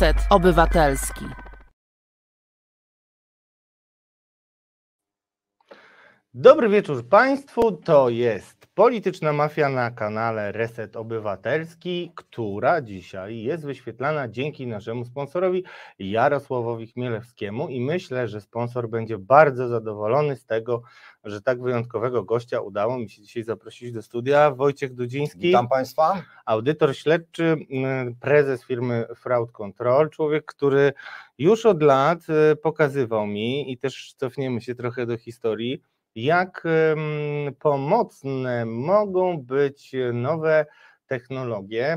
Reset Obywatelski. Dobry wieczór Państwu, to jest Polityczna Mafia na kanale Reset Obywatelski, która dzisiaj jest wyświetlana dzięki naszemu sponsorowi Jarosławowi Chmielewskiemu i myślę, że sponsor będzie bardzo zadowolony z tego, że tak wyjątkowego gościa udało mi się dzisiaj zaprosić do studia. Wojciech Dudziński. Witam Państwa. Audytor śledczy, prezes firmy Fraud Control, człowiek, który już od lat pokazywał mi, i też cofniemy się trochę do historii, jak pomocne mogą być nowe technologie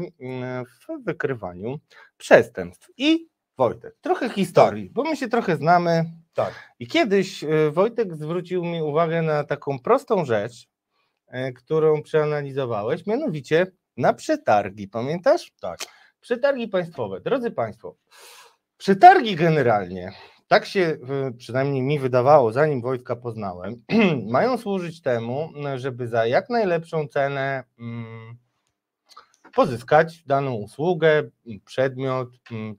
w wykrywaniu przestępstw. I Wojtek, trochę historii, bo my się trochę znamy. Tak. I kiedyś Wojtek zwrócił mi uwagę na taką prostą rzecz, którą przeanalizowałeś, mianowicie na przetargi. Pamiętasz? Tak. Przetargi państwowe. Drodzy Państwo, przetargi generalnie, tak się przynajmniej mi wydawało, zanim Wojtka poznałem, mają służyć temu, żeby za jak najlepszą cenę pozyskać daną usługę, przedmiot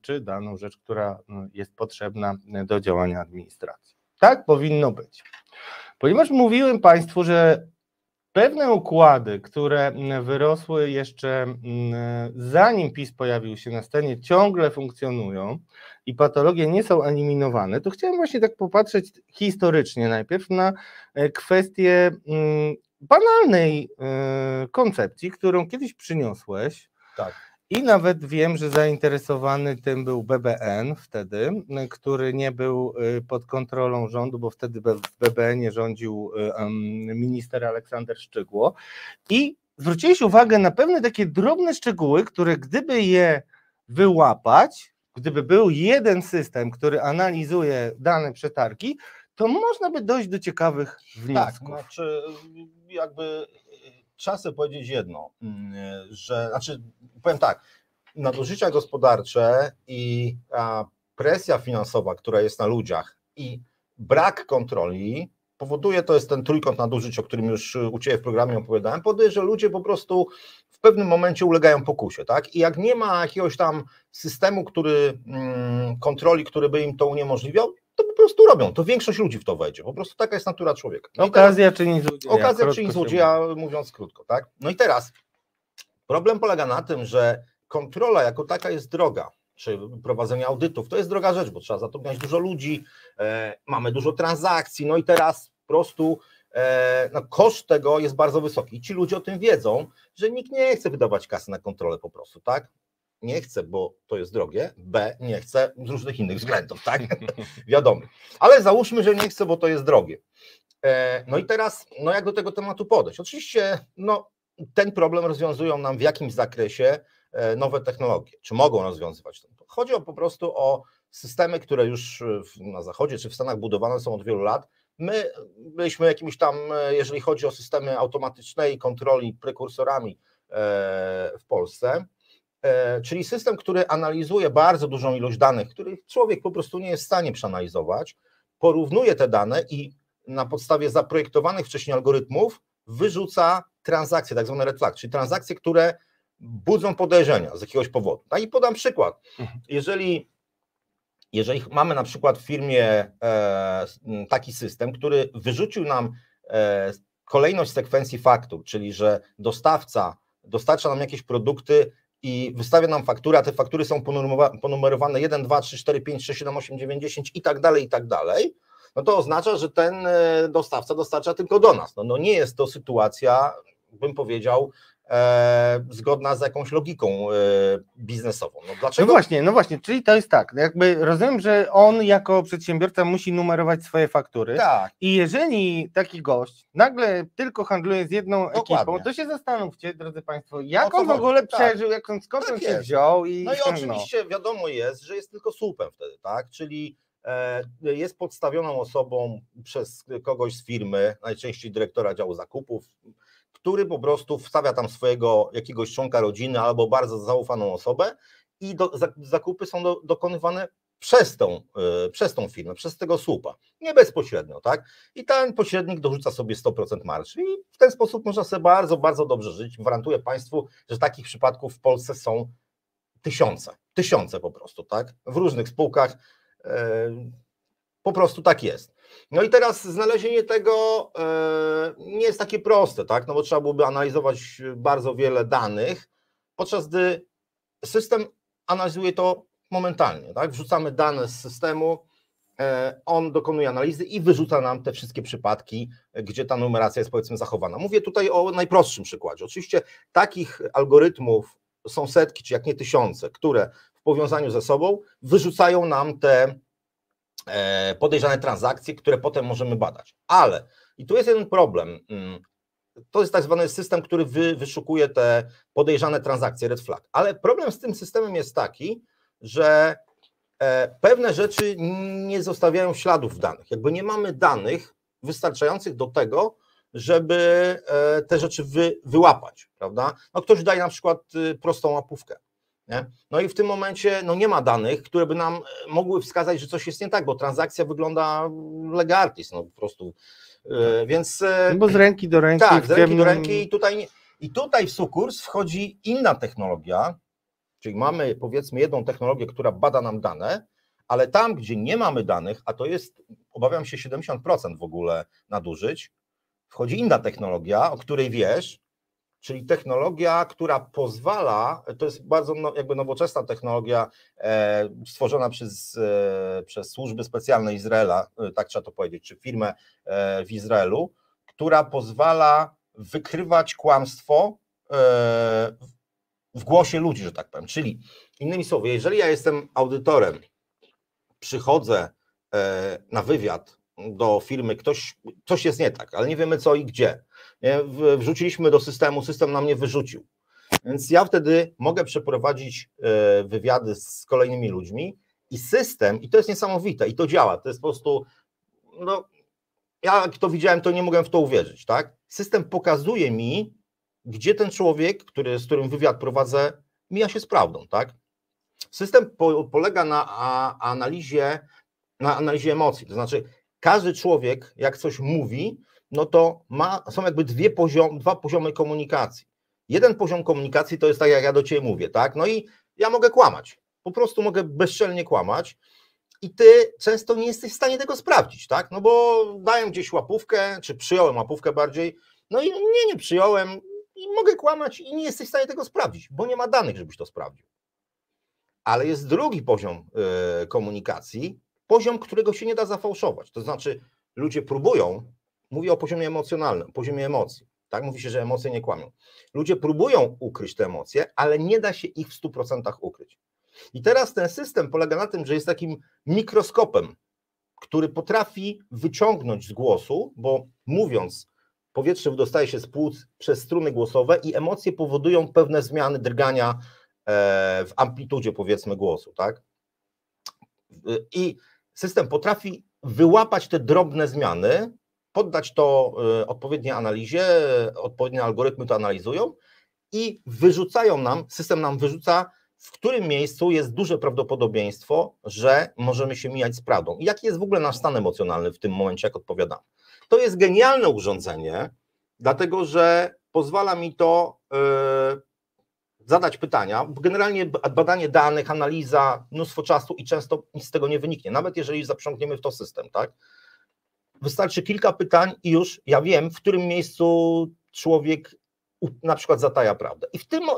czy daną rzecz, która jest potrzebna do działania administracji. Tak powinno być. Ponieważ mówiłem Państwu, że pewne układy, które wyrosły jeszcze zanim PiS pojawił się na scenie, ciągle funkcjonują i patologie nie są eliminowane, to chciałem właśnie tak popatrzeć historycznie najpierw na kwestię banalnej koncepcji, którą kiedyś przyniosłeś. Tak. I nawet wiem, że zainteresowany tym był BBN wtedy, który nie był pod kontrolą rządu, bo wtedy w BBN-ie rządził minister Aleksander Szczygło. I zwróciłeś uwagę na pewne takie drobne szczegóły, które gdyby je wyłapać, gdyby był jeden system, który analizuje dane przetargi, to można by dojść do ciekawych wniosków. Tak, znaczy jakby trzeba sobie powiedzieć jedno, że znaczy powiem tak, nadużycia gospodarcze i presja finansowa, która jest na ludziach i brak kontroli powoduje, to jest ten trójkąt nadużyć, o którym już u Ciebie w programie opowiadałem, powoduje, że ludzie po prostu w pewnym momencie ulegają pokusie, tak? I jak nie ma jakiegoś tam systemu, który kontroli, który by im to uniemożliwiał, to po prostu robią, to większość ludzi w to wejdzie, po prostu taka jest natura człowieka. No okazja czyni złodzieja. Okazja czyni złodzieja, mówiąc krótko, tak? No i teraz problem polega na tym, że kontrola jako taka jest droga, czy prowadzenie audytów, to jest droga rzecz, bo trzeba zatrudniać dużo ludzi, mamy dużo transakcji, no i teraz po prostu no, koszt tego jest bardzo wysoki i ci ludzie o tym wiedzą, że nikt nie chce wydawać kasy na kontrolę po prostu, tak? Nie chcę, bo to jest drogie, B, nie chcę z różnych innych względów, tak? Wiadomo. Ale załóżmy, że nie chcę, bo to jest drogie. No i teraz, no jak do tego tematu podejść? Oczywiście, no ten problem rozwiązują nam w jakimś zakresie nowe technologie. Czy mogą rozwiązywać ten problem? Chodzi po prostu o systemy, które już na Zachodzie czy w Stanach budowane są od wielu lat. My byliśmy jakimiś tam, jeżeli chodzi o systemy automatycznej kontroli prekursorami w Polsce, czyli system, który analizuje bardzo dużą ilość danych, których człowiek po prostu nie jest w stanie przeanalizować, porównuje te dane i na podstawie zaprojektowanych wcześniej algorytmów wyrzuca transakcje, tak zwane red flag, czyli transakcje, które budzą podejrzenia z jakiegoś powodu. No i podam przykład. Jeżeli mamy na przykład w firmie taki system, który wyrzucił nam kolejność sekwencji faktur, czyli że dostawca dostarcza nam jakieś produkty i wystawia nam fakturę, a te faktury są ponumerowane 1, 2, 3, 4, 5, 6, 7, 8, 9, 10 i tak dalej, no to oznacza, że ten dostawca dostarcza tylko do nas. No nie jest to sytuacja, bym powiedział, zgodna z jakąś logiką biznesową. No, dlaczego? No właśnie, czyli to jest tak, jakby rozumiem, że on jako przedsiębiorca musi numerować swoje faktury, tak. I jeżeli taki gość nagle tylko handluje z jedną ekipą, to się zastanówcie, drodzy Państwo, jak on w ogóle przeżył, jak on, skąd on się wziął. I oczywiście wiadomo jest, że jest tylko słupem wtedy, tak, czyli jest podstawioną osobą przez kogoś z firmy, najczęściej dyrektora działu zakupów, który po prostu wstawia tam swojego jakiegoś członka rodziny albo bardzo zaufaną osobę i zakupy są dokonywane przez tą firmę, przez tego słupa, nie bezpośrednio, tak? I ten pośrednik dorzuca sobie 100% marży i w ten sposób można sobie bardzo, bardzo dobrze żyć. Gwarantuję Państwu, że takich przypadków w Polsce są tysiące. tysiące po prostu, tak? W różnych spółkach po prostu tak jest. No i teraz znalezienie tego nie jest takie proste, tak? No bo trzeba byłoby analizować bardzo wiele danych, podczas gdy system analizuje to momentalnie, tak? Wrzucamy dane z systemu, on dokonuje analizy i wyrzuca nam te wszystkie przypadki, gdzie ta numeracja jest, powiedzmy, zachowana. Mówię tutaj o najprostszym przykładzie. Oczywiście takich algorytmów są setki, czy jak nie tysiące, które w powiązaniu ze sobą wyrzucają nam te podejrzane transakcje, które potem możemy badać. Ale, i tu jest jeden problem, to jest tak zwany system, który wyszukuje te podejrzane transakcje, red flag. Ale problem z tym systemem jest taki, że pewne rzeczy nie zostawiają śladów w danych. Jakby nie mamy danych wystarczających do tego, żeby te rzeczy wyłapać, prawda? No ktoś daje na przykład prostą łapówkę, nie? No i w tym momencie no nie ma danych, które by nam mogły wskazać, że coś jest nie tak, bo transakcja wygląda lega artis, no po prostu, więc... Bo z ręki do ręki. Tak, z ręki do ręki i tutaj w sukurs wchodzi inna technologia, czyli mamy, powiedzmy, jedną technologię, która bada nam dane, ale tam, gdzie nie mamy danych, a to jest, obawiam się, 70% w ogóle nadużyć, wchodzi inna technologia, o której wiesz, czyli technologia, która pozwala, to jest bardzo jakby nowoczesna technologia stworzona przez służby specjalne Izraela, tak trzeba to powiedzieć, czy firmę w Izraelu, która pozwala wykrywać kłamstwo w głosie ludzi, że tak powiem. Czyli innymi słowy, jeżeli ja jestem audytorem, przychodzę na wywiad do firmy, coś jest nie tak, ale nie wiemy co i gdzie. Wrzuciliśmy do systemu, system nam nie wyrzucił. Więc ja wtedy mogę przeprowadzić wywiady z kolejnymi ludźmi i system, i to jest niesamowite, i to działa, to jest po prostu, no ja jak to widziałem, to nie mogłem w to uwierzyć, tak? System pokazuje mi, gdzie ten człowiek, z którym wywiad prowadzę, mija się z prawdą, tak? System polega na analizie emocji, to znaczy każdy człowiek, jak coś mówi, no to są jakby dwa poziomy komunikacji. Jeden poziom komunikacji to jest tak, jak ja do ciebie mówię, tak? No i ja mogę kłamać, po prostu mogę bezczelnie kłamać i ty często nie jesteś w stanie tego sprawdzić, tak? No bo dałem gdzieś łapówkę, czy przyjąłem łapówkę bardziej, no i nie przyjąłem i mogę kłamać i nie jesteś w stanie tego sprawdzić, bo nie ma danych, żebyś to sprawdził. Ale jest drugi poziom komunikacji, poziom, którego się nie da zafałszować. To znaczy ludzie próbują, mówię o poziomie emocjonalnym, poziomie emocji, tak? Mówi się, że emocje nie kłamią. Ludzie próbują ukryć te emocje, ale nie da się ich w 100% ukryć. I teraz ten system polega na tym, że jest takim mikroskopem, który potrafi wyciągnąć z głosu, bo mówiąc, powietrze wydostaje się z płuc przez struny głosowe i emocje powodują pewne zmiany drgania w amplitudzie, powiedzmy, głosu, tak? I system potrafi wyłapać te drobne zmiany, poddać to odpowiedniej analizie, odpowiednie algorytmy to analizują i wyrzucają nam, system nam wyrzuca, w którym miejscu jest duże prawdopodobieństwo, że możemy się mijać z prawdą. I jaki jest w ogóle nasz stan emocjonalny w tym momencie, jak odpowiadamy. To jest genialne urządzenie, dlatego że pozwala mi to zadać pytania. Generalnie badanie danych, analiza, mnóstwo czasu i często nic z tego nie wyniknie, nawet jeżeli zaprzągniemy w to system, tak? Wystarczy kilka pytań i już ja wiem, w którym miejscu człowiek na przykład zataja prawdę.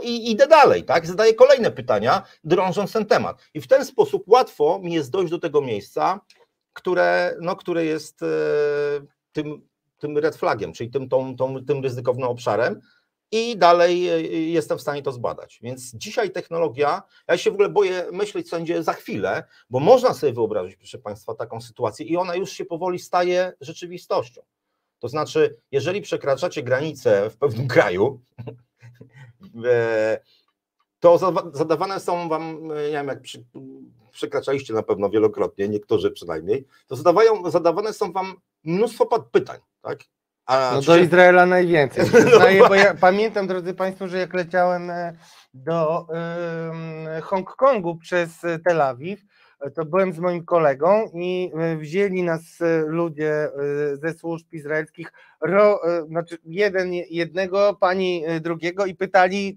I idę dalej, tak? Zadaję kolejne pytania, drążąc ten temat. I w ten sposób łatwo mi jest dojść do tego miejsca, które jest tym red flagiem, czyli tym ryzykownym obszarem i dalej jestem w stanie to zbadać. Więc dzisiaj technologia, ja się w ogóle boję myśleć, co będzie za chwilę, bo można sobie wyobrazić, proszę Państwa, taką sytuację i ona już się powoli staje rzeczywistością. To znaczy, jeżeli przekraczacie granicę w pewnym kraju, to zadawane są wam, nie wiem, jak przekraczaliście na pewno wielokrotnie, niektórzy przynajmniej, to zadawane są wam mnóstwo pytań, tak? Do Izraela najwięcej. Znaję, bo ja pamiętam, drodzy Państwo, że jak leciałem do Hongkongu przez Tel Awiw, to byłem z moim kolegą i wzięli nas ludzie ze służb izraelskich, znaczy jednego, pani drugiego i pytali,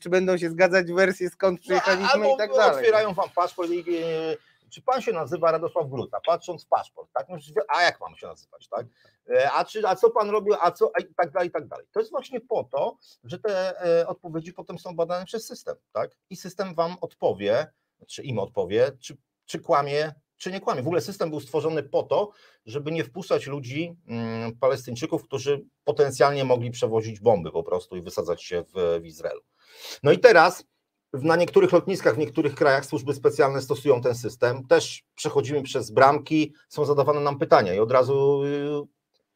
czy będą się zgadzać wersje, skąd przyjechaliśmy i tak dalej. Otwierają wam paszport i czy pan się nazywa Radosław Gruca, patrząc w paszport, tak? A jak mam się nazywać, tak? A co pan robił, i tak dalej, i tak dalej. To jest właśnie po to, że te odpowiedzi potem są badane przez system, tak? I system wam odpowie, czy im odpowie, czy kłamie, czy nie kłamie. W ogóle system był stworzony po to, żeby nie wpuszczać ludzi, Palestyńczyków, którzy potencjalnie mogli przewozić bomby po prostu i wysadzać się w Izraelu. No i teraz na niektórych lotniskach, w niektórych krajach służby specjalne stosują ten system. Też przechodzimy przez bramki, są zadawane nam pytania i od razu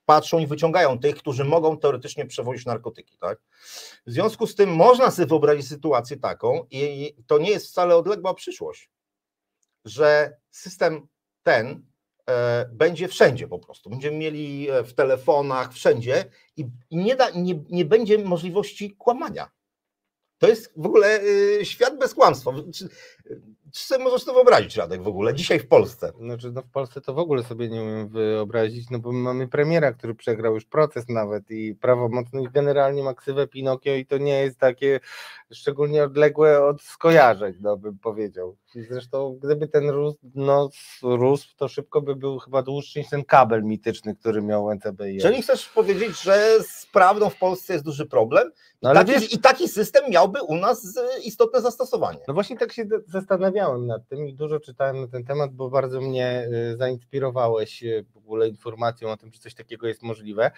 patrzą i wyciągają tych, którzy mogą teoretycznie przewozić narkotyki, tak? W związku z tym można sobie wyobrazić sytuację taką, i to nie jest wcale odległa przyszłość, że system ten będzie wszędzie po prostu. Będziemy mieli w telefonach, wszędzie i nie będzie możliwości kłamania. To jest w ogóle świat bez kłamstwa. Czy sobie możesz to wyobrazić, Radek, w ogóle dzisiaj w Polsce? Znaczy, no w Polsce to w ogóle sobie nie umiem wyobrazić, no bo mamy premiera, który przegrał już proces nawet i prawomocny, generalnie ma ksywę Pinokio i to nie jest takie szczególnie odległe od skojarzeń, no bym powiedział. I zresztą gdyby ten rósł, to szybko by był chyba dłuższy niż ten kabel mityczny, który miał NCBiA. Czyli chcesz powiedzieć, że z prawdą w Polsce jest duży problem? No, ale wiesz, i taki system miałby u nas istotne zastosowanie. No właśnie tak się zastanawiałem nad tym i dużo czytałem na ten temat, bo bardzo mnie zainspirowałeś w ogóle informacją o tym, czy coś takiego jest możliwe.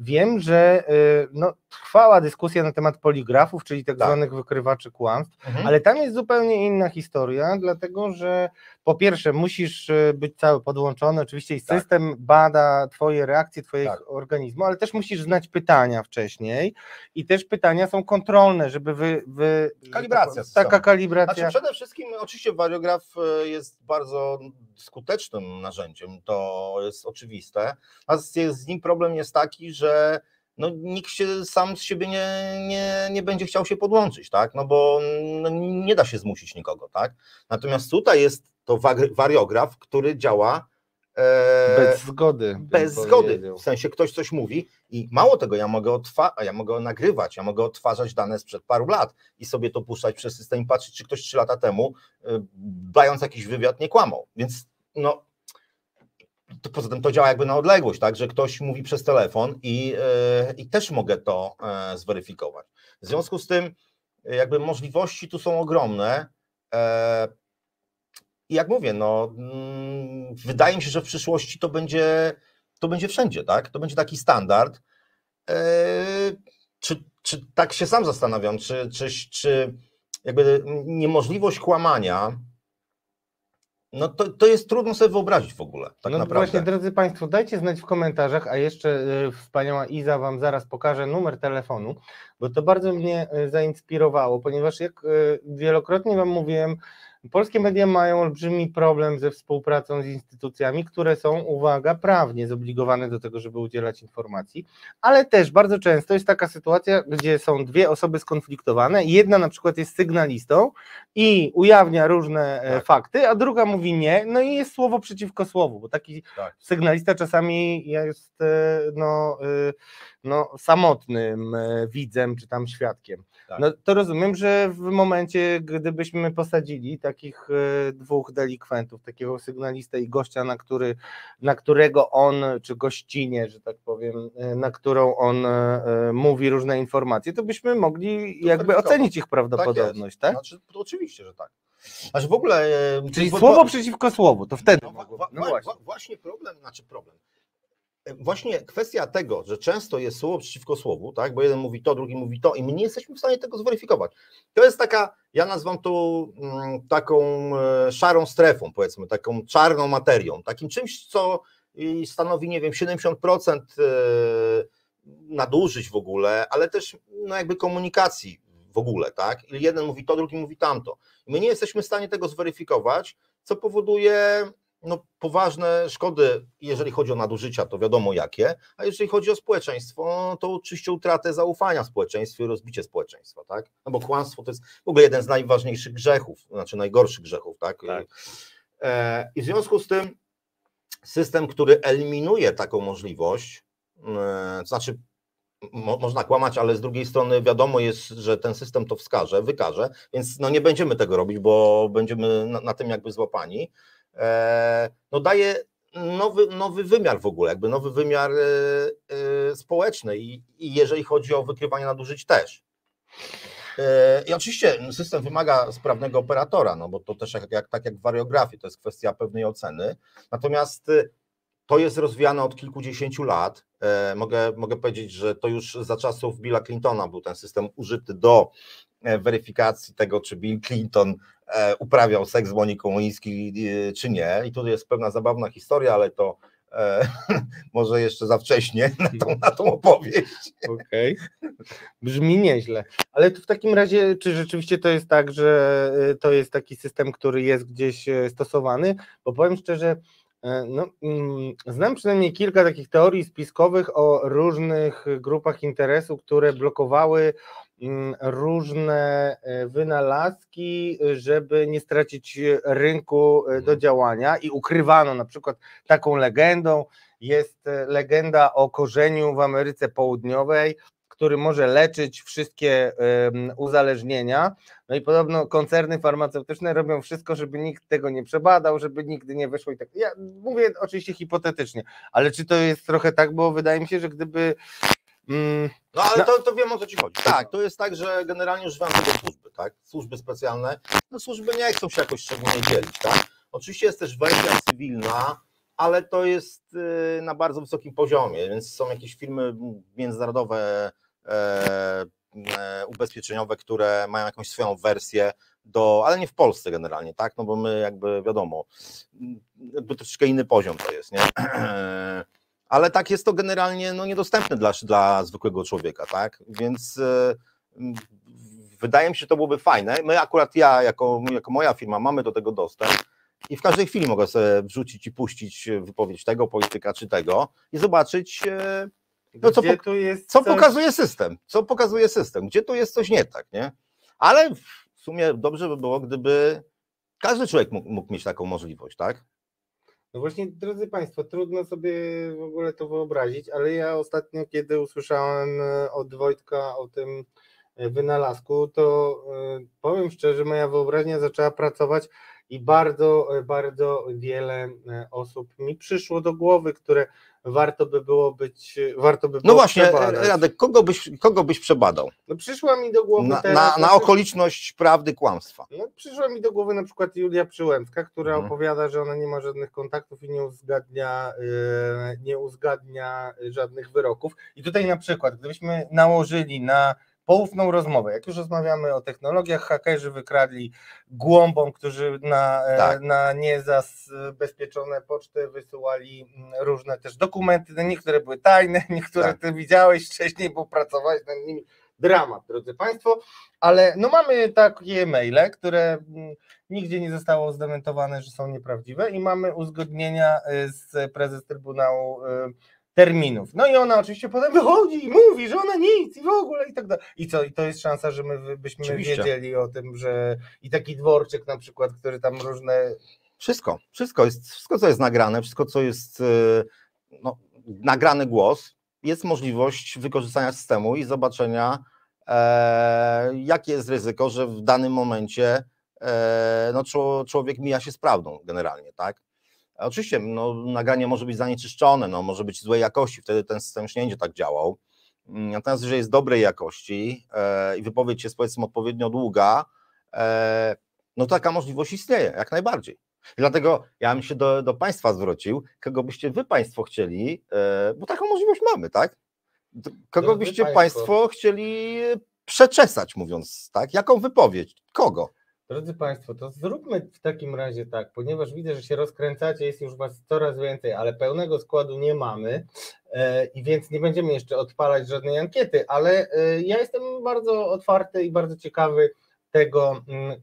Wiem, że no, trwała dyskusja na temat poligrafów, czyli tak zwanych wykrywaczy kłamstw, ale tam jest zupełnie inna historia, dlatego że po pierwsze musisz być cały podłączony, oczywiście i system bada twoje reakcje, twojego organizmu, ale też musisz znać pytania wcześniej i też pytania są kontrolne, żeby kalibracja. Taka kalibracja. Znaczy przede wszystkim oczywiście wariograf jest bardzo skutecznym narzędziem, to jest oczywiste. Z nim problem jest taki, że no, nikt się sam z siebie nie będzie chciał się podłączyć, tak? No bo no, nie da się zmusić nikogo, tak? Natomiast tutaj jest to wariograf, który działa bez zgody. Bez zgody. W sensie ktoś coś mówi i mało tego, ja mogę nagrywać, ja mogę odtwarzać dane sprzed paru lat i sobie to puszczać przez system i patrzeć, czy ktoś 3 lata temu, dając jakiś wywiad, nie kłamał. Więc no, to poza tym to działa jakby na odległość, tak, że ktoś mówi przez telefon i też mogę to zweryfikować. W związku z tym jakby możliwości tu są ogromne. I jak mówię, no, wydaje mi się, że w przyszłości to będzie wszędzie, tak? To będzie taki standard. Czy tak się sam zastanawiam, czy jakby niemożliwość kłamania, no to jest trudno sobie wyobrazić w ogóle, tak no naprawdę. Właśnie, drodzy Państwo, dajcie znać w komentarzach, a jeszcze wspaniała Iza Wam zaraz pokaże numer telefonu, bo to bardzo mnie zainspirowało, ponieważ jak wielokrotnie Wam mówiłem, polskie media mają olbrzymi problem ze współpracą z instytucjami, które są, uwaga, prawnie zobligowane do tego, żeby udzielać informacji, ale też bardzo często jest taka sytuacja, gdzie są dwie osoby skonfliktowane, jedna na przykład jest sygnalistą i ujawnia różne fakty, a druga mówi nie, no i jest słowo przeciwko słowu, bo taki sygnalista czasami jest samotnym widzem czy tam świadkiem. No to rozumiem, że w momencie, gdybyśmy posadzili takich dwóch delikwentów, takiego sygnalistę i gościa, na którego on, czy gościnie, że tak powiem, na którą on mówi różne informacje, to byśmy mogli jakby ocenić ich prawdopodobność, tak? Znaczy, to oczywiście, że tak. Znaczy w ogóle... Czyli słowo przeciwko słowu, to wtedy... Właśnie kwestia tego, że często jest słowo przeciwko słowu, tak? Bo jeden mówi to, drugi mówi to i my nie jesteśmy w stanie tego zweryfikować. To jest taka, ja nazywam to taką szarą strefą, powiedzmy, taką czarną materią, takim czymś, co stanowi, nie wiem, 70% nadużyć w ogóle, ale też no jakby komunikacji w ogóle, tak? Jeden mówi to, drugi mówi tamto. My nie jesteśmy w stanie tego zweryfikować, co powoduje no, poważne szkody, jeżeli chodzi o nadużycia, to wiadomo jakie, a jeżeli chodzi o społeczeństwo, to oczywiście utratę zaufania w społeczeństwie i rozbicie społeczeństwa, tak? No bo kłamstwo to jest w ogóle jeden z najważniejszych grzechów, znaczy najgorszych grzechów, tak? Tak. I w związku z tym system, który eliminuje taką możliwość, to znaczy można kłamać, ale z drugiej strony wiadomo jest, że ten system to wskaże, wykaże, więc no nie będziemy tego robić, bo będziemy na tym jakby złapani. No daje nowy wymiar w ogóle, jakby nowy wymiar społeczny i jeżeli chodzi o wykrywanie nadużyć też. I oczywiście system wymaga sprawnego operatora, no bo to też tak jak w wariografii, to jest kwestia pewnej oceny, natomiast to jest rozwijane od kilkudziesięciu lat. Mogę powiedzieć, że to już za czasów Billa Clintona był ten system użyty do weryfikacji tego, czy Bill Clinton uprawiał seks z Moniką Lewinsky, czy nie. I tutaj jest pewna zabawna historia, ale to może jeszcze za wcześnie na tą opowieść. Okej. Brzmi nieźle. Ale to w takim razie, czy rzeczywiście to jest tak, że to jest taki system, który jest gdzieś stosowany? Bo powiem szczerze, no, znam przynajmniej kilka takich teorii spiskowych o różnych grupach interesu, które blokowały różne wynalazki, żeby nie stracić rynku do działania i ukrywano na przykład taką legendą, jest legenda o korzeniu w Ameryce Południowej, który może leczyć wszystkie uzależnienia. No i podobno koncerny farmaceutyczne robią wszystko, żeby nikt tego nie przebadał, żeby nigdy nie wyszło i tak. Ja mówię oczywiście hipotetycznie, ale czy to jest trochę tak, bo wydaje mi się, że gdyby... No ale to wiem, o co ci chodzi. Tak, to jest tak, że generalnie używamy tego służby, tak? Służby specjalne, no służby nie chcą się jakoś szczególnie dzielić, tak? Oczywiście jest też wersja cywilna, ale to jest na bardzo wysokim poziomie, więc są jakieś firmy międzynarodowe, ubezpieczeniowe, które mają jakąś swoją wersję do, ale nie w Polsce generalnie, tak? No bo my jakby wiadomo, jakby troszeczkę inny poziom to jest, nie? Ale tak jest to generalnie no, niedostępne dla zwykłego człowieka, tak? Więc wydaje mi się, że to byłoby fajne. My akurat jako moja firma mamy do tego dostęp i w każdej chwili mogę sobie wrzucić i puścić wypowiedź tego polityka czy tego i zobaczyć, no, co pokazuje system, gdzie tu jest coś nie tak, nie? Ale w sumie dobrze by było, gdyby każdy człowiek mógł mieć taką możliwość, tak? No właśnie, drodzy Państwo, trudno sobie w ogóle to wyobrazić, ale ja ostatnio, kiedy usłyszałem od Wojtka o tym wynalazku, to powiem szczerze, moja wyobraźnia zaczęła pracować i bardzo, bardzo wiele osób mi przyszło do głowy, które warto by było no właśnie, przebadać. Radek, kogo byś przebadał? No przyszła mi do głowy na okoliczność prawdy kłamstwa. No przyszła mi do głowy na przykład Julia Przyłęcka, która opowiada, że ona nie ma żadnych kontaktów i nie uzgadnia żadnych wyroków. I tutaj na przykład, gdybyśmy nałożyli na poufną rozmowę, jak już rozmawiamy o technologiach, hakerzy wykradli głąbom, którzy na niezabezpieczone poczty wysyłali różne też dokumenty, niektóre były tajne, niektóre ty widziałeś wcześniej, bo pracowałeś nad nimi. Dramat, drodzy Państwo, ale no mamy takie maile, które nigdzie nie zostało zdementowane, że są nieprawdziwe i mamy uzgodnienia z prezes Trybunału terminów. No i ona oczywiście potem wychodzi i mówi, że ona nic i w ogóle i tak dalej. I co? I to jest szansa, że my byśmy wiedzieli o tym, że i taki Dworczyk na przykład, który tam różne... Wszystko, co jest nagrane, wszystko, co jest no, nagrany głos, jest możliwość wykorzystania systemu i zobaczenia, jakie jest ryzyko, że w danym momencie no, człowiek mija się z prawdą generalnie, tak? Oczywiście no, nagranie może być zanieczyszczone, no, może być złej jakości, wtedy ten system już nie będzie tak działał. Natomiast jeżeli jest dobrej jakości i wypowiedź jest powiedzmy odpowiednio długa, no taka możliwość istnieje, jak najbardziej. I dlatego ja bym się do Państwa zwrócił, kogo byście Wy Państwo chcieli, bo taką możliwość mamy, tak? Kogo byście Państwo chcieli przeczesać, mówiąc tak? Jaką wypowiedź? Kogo? Drodzy Państwo, to zróbmy w takim razie tak, ponieważ widzę, że się rozkręcacie, jest już Was coraz więcej, ale pełnego składu nie mamy i więc nie będziemy jeszcze odpalać żadnej ankiety, ale ja jestem bardzo otwarty i bardzo ciekawy tego,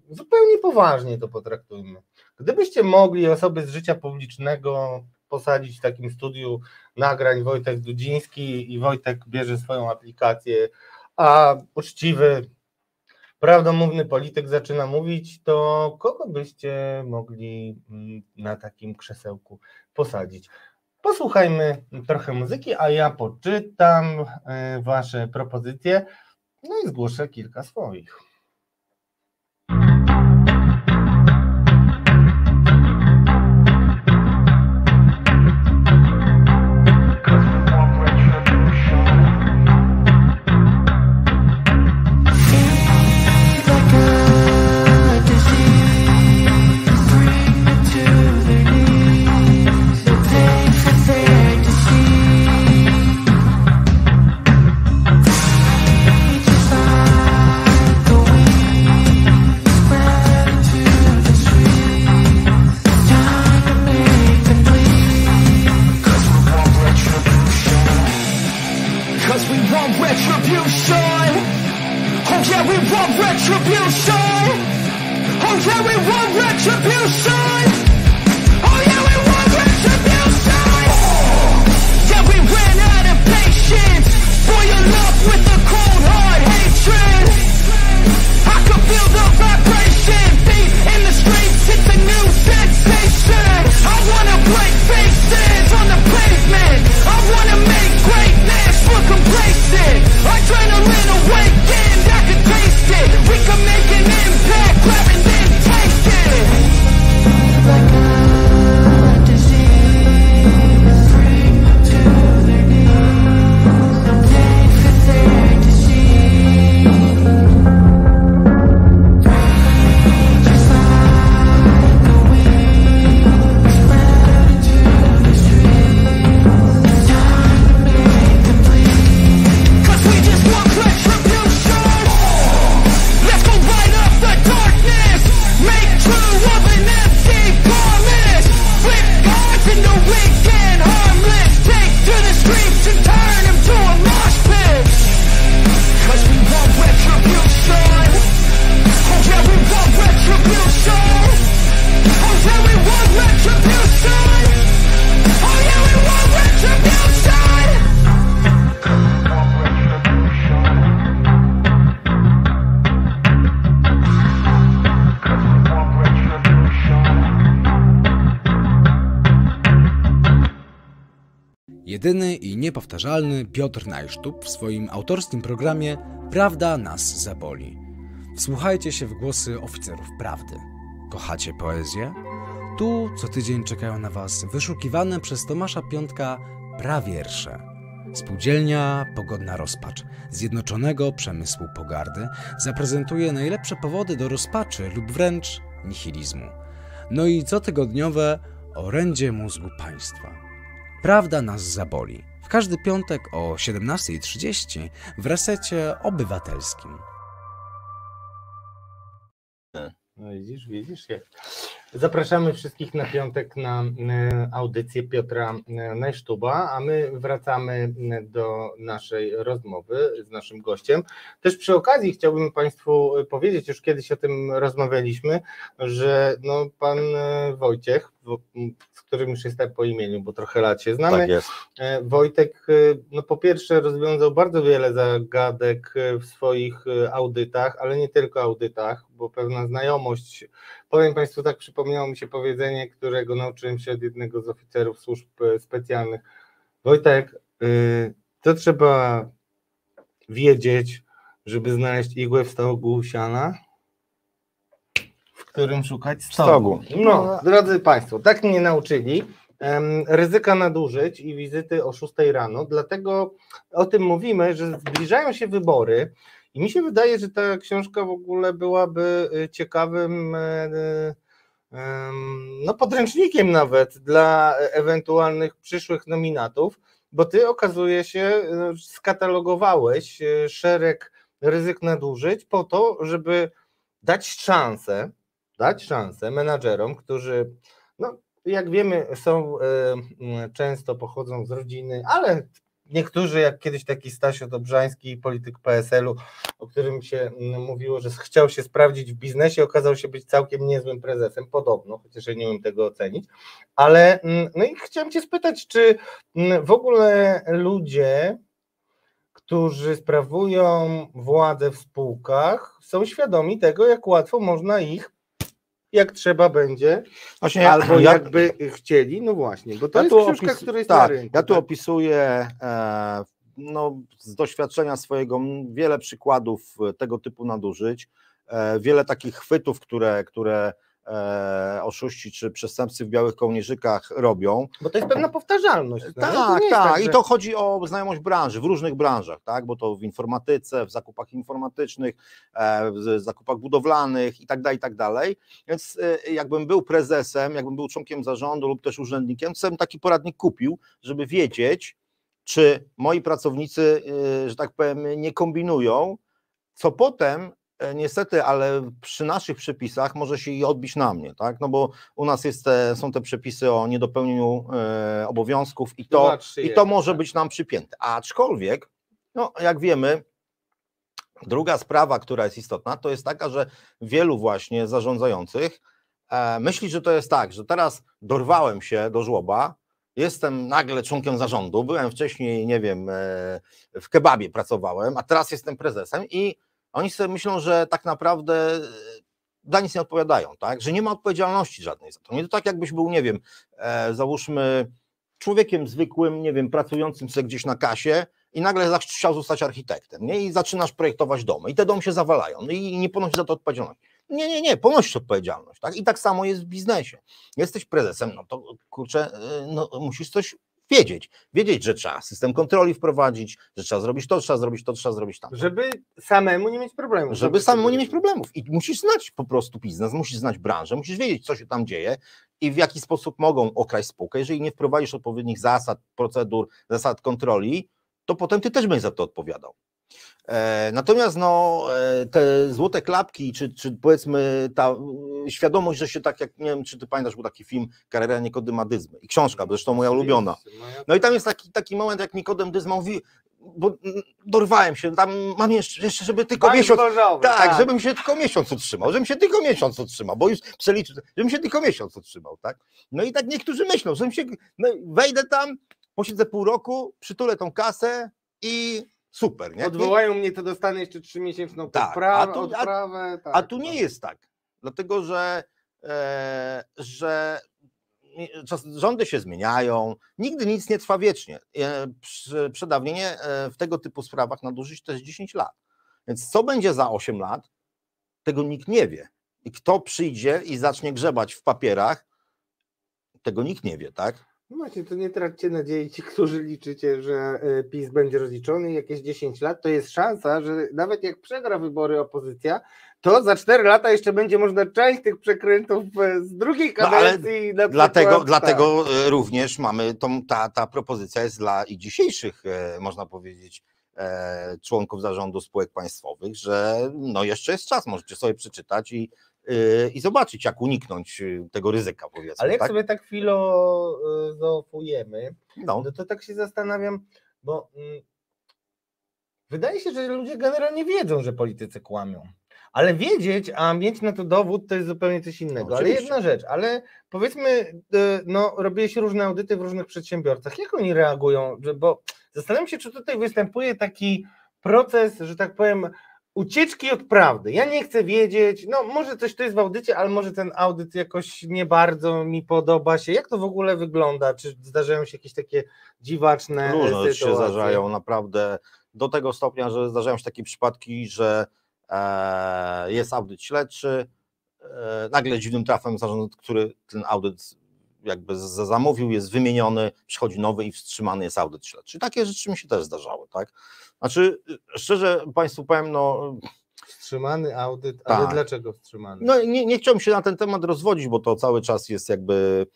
zupełnie poważnie to potraktujmy. Gdybyście mogli osoby z życia publicznego posadzić w takim studiu nagrań Wojtek Dudziński i Wojtek bierze swoją aplikację, a uczciwy, prawdomówny polityk zaczyna mówić, to kogo byście mogli na takim krzesełku posadzić? Posłuchajmy trochę muzyki, a ja poczytam wasze propozycje, no i zgłoszę kilka swoich. Jedyny i niepowtarzalny Piotr Najsztub w swoim autorskim programie Prawda nas zaboli. Wsłuchajcie się w głosy oficerów prawdy. Kochacie poezję? Tu co tydzień czekają na Was wyszukiwane przez Tomasza Piątka prawiersze. Spółdzielnia Pogodna Rozpacz Zjednoczonego Przemysłu Pogardy zaprezentuje najlepsze powody do rozpaczy lub wręcz nihilizmu. No i cotygodniowe orędzie mózgu państwa. Prawda nas zaboli. W każdy piątek o 17:30 w Resecie Obywatelskim. No widzisz jak. Zapraszamy wszystkich na piątek na audycję Piotra Najsztuba, a my wracamy do naszej rozmowy z naszym gościem. Też przy okazji chciałbym Państwu powiedzieć, już kiedyś o tym rozmawialiśmy, że no, pan Wojciech, z którym już jestem po imieniu, bo trochę lat się znamy. Tak jest. Wojtek, no po pierwsze rozwiązał bardzo wiele zagadek w swoich audytach, ale nie tylko audytach, bo pewna znajomość, powiem Państwu tak, przypomniało mi się powiedzenie, którego nauczyłem się od jednego z oficerów służb specjalnych. Wojtek, to trzeba wiedzieć, żeby znaleźć igłę w stogu siana, w którym szukać stogu. No, drodzy Państwo, tak mnie nauczyli. Ryzyka nadużyć i wizyty o 6 rano, dlatego o tym mówimy, że zbliżają się wybory i mi się wydaje, że ta książka w ogóle byłaby ciekawym no podręcznikiem nawet dla ewentualnych przyszłych nominatów, bo ty okazuje się skatalogowałeś szereg ryzyk nadużyć po to, żeby dać szansę menadżerom, którzy no jak wiemy są często pochodzą z rodziny, ale niektórzy, jak kiedyś taki Stasio Dobrzański, polityk PSL-u, o którym się mówiło, że chciał się sprawdzić w biznesie, okazał się być całkiem niezłym prezesem, podobno, chociaż ja nie umiem tego ocenić, ale no i chciałem cię spytać, czy w ogóle ludzie, którzy sprawują władzę w spółkach, są świadomi tego, jak łatwo można ich, jak trzeba będzie, właśnie, albo jakby chcieli, no właśnie, bo to jest książka, która jest na rynku. Ja tu opisuję no, z doświadczenia swojego wiele przykładów tego typu nadużyć, wiele takich chwytów, które oszuści czy przestępcy w białych kołnierzykach robią. Bo to jest pewna powtarzalność. Tak. I to chodzi o znajomość branży, w różnych branżach, tak? Bo to w informatyce, w zakupach informatycznych, w zakupach budowlanych i tak dalej, więc jakbym był prezesem, jakbym był członkiem zarządu lub też urzędnikiem, to bym taki poradnik kupił, żeby wiedzieć, czy moi pracownicy, że tak powiem, nie kombinują, co potem niestety, ale przy naszych przepisach może się i odbić na mnie, tak? No bo u nas jest są te przepisy o niedopełnieniu obowiązków i to może być nam przypięte. Aczkolwiek, no jak wiemy, druga sprawa, która jest istotna, to jest taka, że wielu właśnie zarządzających myśli, że to jest tak, że teraz dorwałem się do żłoba, jestem nagle członkiem zarządu, byłem wcześniej, nie wiem, w kebabie pracowałem, a teraz jestem prezesem i oni sobie myślą, że tak naprawdę za nic nie odpowiadają, tak? Że nie ma odpowiedzialności żadnej za to. Nie to tak, jakbyś był, nie wiem, załóżmy człowiekiem zwykłym, nie wiem, pracującym sobie gdzieś na kasie i nagle chciał zostać architektem, nie? I zaczynasz projektować domy i te domy się zawalają i nie ponosisz za to odpowiedzialności. Nie, ponosisz odpowiedzialność, tak? I tak samo jest w biznesie. Jesteś prezesem, no to kurczę, no, musisz coś wiedzieć, że trzeba system kontroli wprowadzić, że trzeba zrobić to, trzeba zrobić to, trzeba zrobić tamto. Żeby samemu nie mieć problemów. Żeby samemu nie mieć problemów. I musisz znać po prostu biznes, musisz znać branżę, musisz wiedzieć, co się tam dzieje i w jaki sposób mogą okraść spółkę. Jeżeli nie wprowadzisz odpowiednich zasad, procedur, zasad kontroli, to potem ty też będziesz za to odpowiadał. Natomiast no, te złote klapki, czy powiedzmy ta świadomość, że się tak, jak nie wiem, czy ty pamiętasz, był taki film Kariera Nikodema Dyzmy i książka, zresztą moja ulubiona. No i tam jest taki moment, jak Nikodem Dyzma mówi, bo dorwałem się, tam mam jeszcze żeby tylko miesiąc, tak, żebym się tylko miesiąc utrzymał, bo już przeliczył, żebym się tylko miesiąc utrzymał, tak? No i tak niektórzy myślą, że wejdę tam, posiedzę pół roku, przytulę tą kasę i super, nie? Odwołają mnie, to dostanę jeszcze 3-miesięczną odprawę. Tak, a tu nie jest tak, dlatego że rządy się zmieniają, nigdy nic nie trwa wiecznie. Przedawnienie w tego typu sprawach nadużyć to jest 10 lat. Więc co będzie za 8 lat, tego nikt nie wie. I kto przyjdzie i zacznie grzebać w papierach, tego nikt nie wie, tak? No właśnie, to nie traćcie nadziei, ci, którzy liczycie, że PiS będzie rozliczony jakieś 10 lat, to jest szansa, że nawet jak przegra wybory opozycja, to za 4 lata jeszcze będzie można część tych przekrętów z drugiej kadencji. No, dlatego również mamy, ta propozycja jest dla i dzisiejszych, można powiedzieć, członków zarządu spółek państwowych, że no jeszcze jest czas, możecie sobie przeczytać i zobaczyć, jak uniknąć tego ryzyka, powiedzmy. Ale jak tak sobie tak filozofujemy, no to tak się zastanawiam, bo wydaje się, że ludzie generalnie wiedzą, że politycy kłamią. Ale wiedzieć, a mieć na to dowód, to jest zupełnie coś innego. No, ale jedna rzecz, ale powiedzmy, no robiłeś różne audyty w różnych przedsiębiorcach. Jak oni reagują? Bo zastanawiam się, czy tutaj występuje taki proces, że tak powiem, ucieczki od prawdy. Ja nie chcę wiedzieć, no może coś tu jest w audycie, ale może ten audyt jakoś nie bardzo mi podoba się. Jak to w ogóle wygląda? Czy zdarzają się jakieś takie dziwaczne sytuacje? Różne się zdarzają, naprawdę do tego stopnia, że zdarzają się takie przypadki, że jest audyt śledczy, nagle dziwnym trafem zarząd, który ten audyt jakby zamówił, jest wymieniony, przychodzi nowy i wstrzymany jest audyt śledczy. Takie rzeczy mi się też zdarzały, tak? Znaczy, szczerze Państwu powiem, no... Wstrzymany audyt, ale tak. Dlaczego wstrzymany? No nie chciałbym się na ten temat rozwodzić, bo to cały czas jest jakby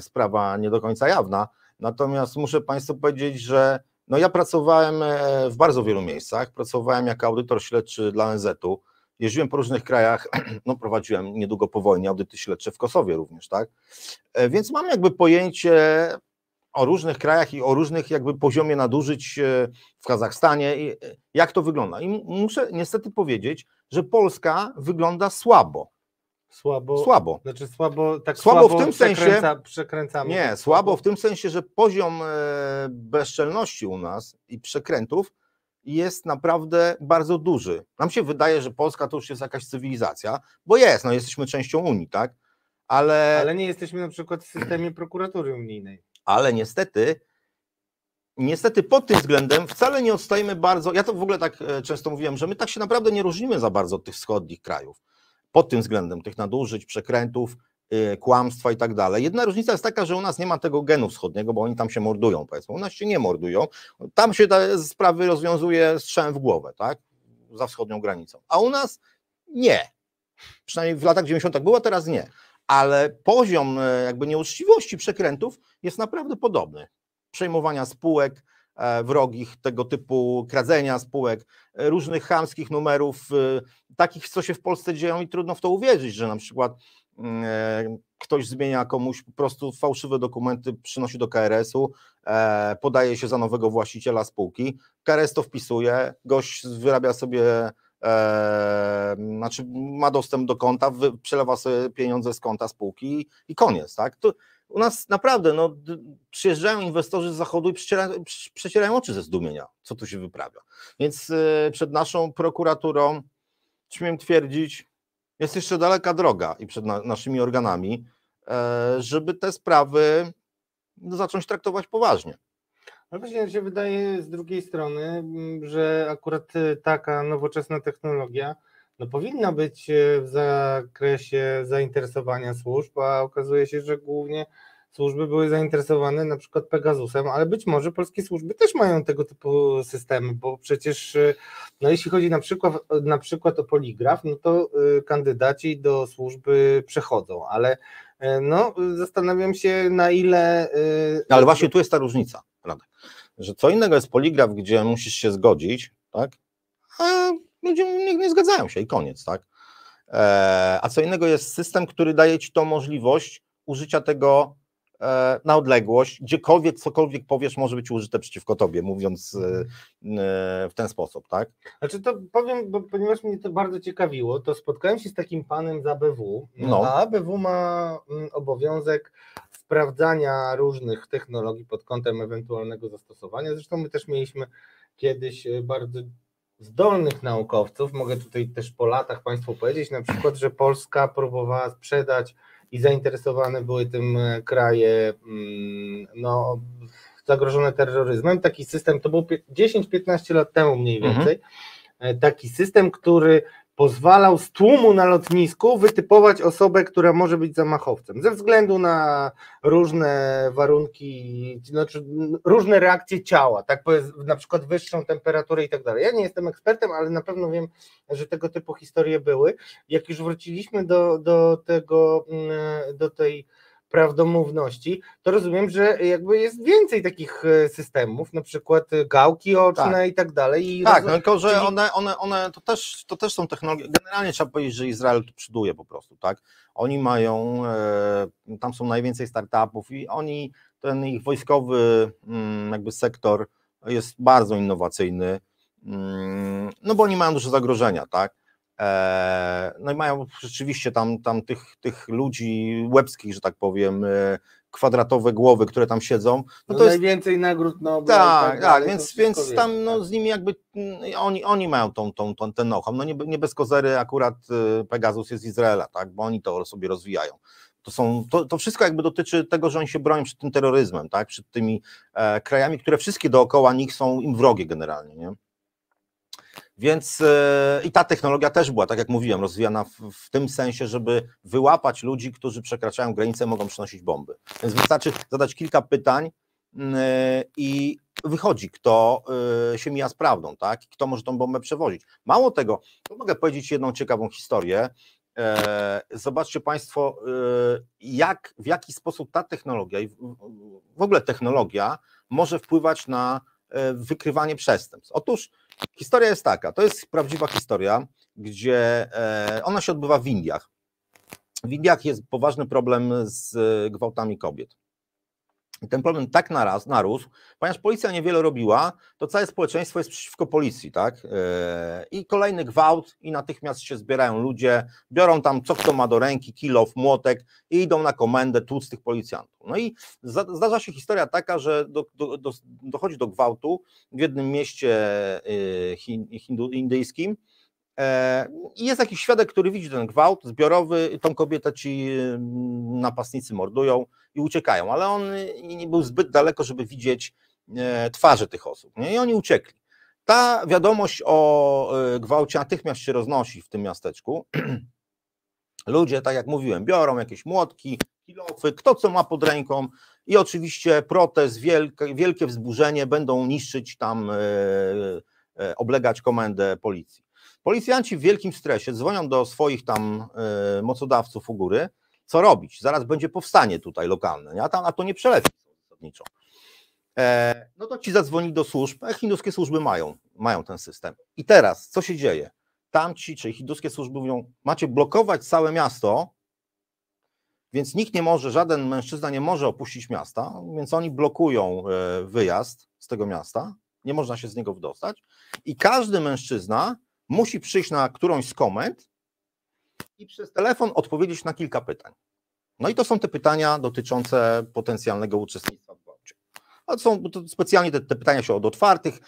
sprawa nie do końca jawna, natomiast muszę Państwu powiedzieć, że no ja pracowałem w bardzo wielu miejscach, pracowałem jako audytor śledczy dla ONZ-u, jeździłem po różnych krajach, no prowadziłem niedługo po wojnie audyty śledcze w Kosowie również, tak? Więc mam jakby pojęcie o różnych krajach i o różnych jakby poziomie nadużyć w Kazachstanie, i jak to wygląda. I muszę niestety powiedzieć, że Polska wygląda słabo. Słabo. Znaczy słabo, tak słabo w tym sensie, przekręcamy. Nie, słabo w tym sensie, że poziom bezczelności u nas i przekrętów jest naprawdę bardzo duży. Nam się wydaje, że Polska to już jest jakaś cywilizacja, bo jest, no jesteśmy częścią Unii, tak? Ale nie jesteśmy na przykład w systemie prokuratury unijnej. Ale niestety pod tym względem wcale nie odstajemy bardzo, ja to w ogóle tak często mówiłem, że my tak się naprawdę nie różnimy za bardzo od tych wschodnich krajów. Pod tym względem tych nadużyć, przekrętów, kłamstwa i tak dalej. Jedna różnica jest taka, że u nas nie ma tego genu wschodniego, bo oni tam się mordują, powiedzmy. U nas się nie mordują. Tam się te sprawy rozwiązuje strzałem w głowę, tak? Za wschodnią granicą. A u nas nie. Przynajmniej w latach 90. tak było, teraz nie. Ale poziom jakby nieuczciwości przekrętów jest naprawdę podobny. Przejmowania spółek wrogich, tego typu kradzenia spółek, różnych chamskich numerów, takich, co się w Polsce dzieją i trudno w to uwierzyć, że na przykład ktoś zmienia komuś po prostu fałszywe dokumenty, przynosi do KRS-u, podaje się za nowego właściciela spółki, KRS to wpisuje, gość wyrabia sobie, znaczy ma dostęp do konta, przelewa sobie pieniądze z konta spółki i koniec, tak? To u nas naprawdę no, przyjeżdżają inwestorzy z zachodu i przecierają oczy ze zdumienia, co tu się wyprawia. Więc przed naszą prokuraturą, śmiem twierdzić, jest jeszcze daleka droga i przed naszymi organami, żeby te sprawy zacząć traktować poważnie. Ale właśnie się wydaje z drugiej strony, że akurat taka nowoczesna technologia no powinna być w zakresie zainteresowania służb, a okazuje się, że głównie służby były zainteresowane na przykład Pegasusem, ale być może polskie służby też mają tego typu systemy, bo przecież no jeśli chodzi na przykład o poligraf, no to kandydaci do służby przechodzą, ale no zastanawiam się na ile... Ale właśnie tu jest ta różnica, Radek, że co innego jest poligraf, gdzie musisz się zgodzić, tak? A ludzie nie zgadzają się i koniec, tak? A co innego jest system, który daje ci tą możliwość użycia tego na odległość, gdziekolwiek, cokolwiek powiesz, może być użyte przeciwko tobie, mówiąc w ten sposób, tak? Znaczy to powiem, bo, ponieważ mnie to bardzo ciekawiło, to spotkałem się z takim panem z ABW, no. A ABW ma obowiązek sprawdzania różnych technologii pod kątem ewentualnego zastosowania, zresztą my też mieliśmy kiedyś bardzo zdolnych naukowców, mogę tutaj też po latach Państwu powiedzieć, na przykład, że Polska próbowała sprzedać i zainteresowane były tym kraje no, zagrożone terroryzmem. Taki system, to było 10-15 lat temu mniej więcej, taki system, który pozwalał z tłumu na lotnisku wytypować osobę, która może być zamachowcem. Ze względu na różne warunki, znaczy różne reakcje ciała, tak, na przykład wyższą temperaturę i tak dalej. Ja nie jestem ekspertem, ale na pewno wiem, że tego typu historie były. Jak już wróciliśmy do tej prawdomówności, to rozumiem, że jakby jest więcej takich systemów, na przykład gałki oczne tak. I tak dalej. I tak, tylko że one to też są technologie, generalnie trzeba powiedzieć, że Izrael tu przyduje po prostu, tak? Oni mają, tam są najwięcej startupów i oni, ten ich wojskowy jakby sektor jest bardzo innowacyjny, no bo oni mają duże zagrożenia, tak? No i mają rzeczywiście tam tych ludzi łebskich, że tak powiem, kwadratowe głowy, które tam siedzą. No to jest... Najwięcej nagród Nobla. Tak, więc tam no, z nimi jakby oni mają ten know-how. No nie bez kozery akurat Pegasus jest z Izraela, tak, bo oni to sobie rozwijają. To wszystko jakby dotyczy tego, że oni się bronią przed tym terroryzmem, tak, przed tymi krajami, które wszystkie dookoła nich są im wrogie generalnie, nie? Więc i ta technologia też była, tak jak mówiłem, rozwijana w tym sensie, żeby wyłapać ludzi, którzy przekraczają granicę, mogą przynosić bomby. Więc wystarczy zadać kilka pytań i wychodzi, kto się mija z prawdą, tak? Kto może tą bombę przewozić. Mało tego, mogę powiedzieć jedną ciekawą historię. Zobaczcie Państwo, w jaki sposób ta technologia i w ogóle technologia może wpływać na wykrywanie przestępstw. Otóż historia jest taka, to jest prawdziwa historia, gdzie ona się odbywa w Indiach. W Indiach jest poważny problem z gwałtami kobiet. Ten problem tak narósł, ponieważ policja niewiele robiła, to całe społeczeństwo jest przeciwko policji, tak? I kolejny gwałt i natychmiast się zbierają ludzie, biorą tam co kto ma do ręki, kilof, młotek i idą na komendę tłuc tych policjantów. No i zdarza się historia taka, że dochodzi do gwałtu w jednym mieście indyjskim i jest jakiś świadek, który widzi ten gwałt zbiorowy, tą kobietę ci napastnicy mordują i uciekają, ale on nie był zbyt daleko, żeby widzieć twarze tych osób, nie? I oni uciekli. Ta wiadomość o gwałcie natychmiast się roznosi w tym miasteczku. Ludzie, tak jak mówiłem, biorą jakieś młotki, kilofy, kto co ma pod ręką i oczywiście protest, wielkie wzburzenie, będą niszczyć tam, oblegać komendę policji. Policjanci w wielkim stresie dzwonią do swoich tam mocodawców u góry, co robić? Zaraz będzie powstanie tutaj lokalne, nie? A to nie przelewki są zasadniczo. No to ci zadzwoni do służb, a hinduskie służby mają ten system. I teraz, co się dzieje? Tamci, czyli hinduskie służby mówią, macie blokować całe miasto, więc nikt nie może, żaden mężczyzna nie może opuścić miasta, więc oni blokują wyjazd z tego miasta, nie można się z niego wydostać i każdy mężczyzna musi przyjść na którąś z komend i przez telefon odpowiedzieć na kilka pytań. No i to są te pytania dotyczące potencjalnego uczestnictwa w gwałcie. A to specjalnie te pytania się od otwartych,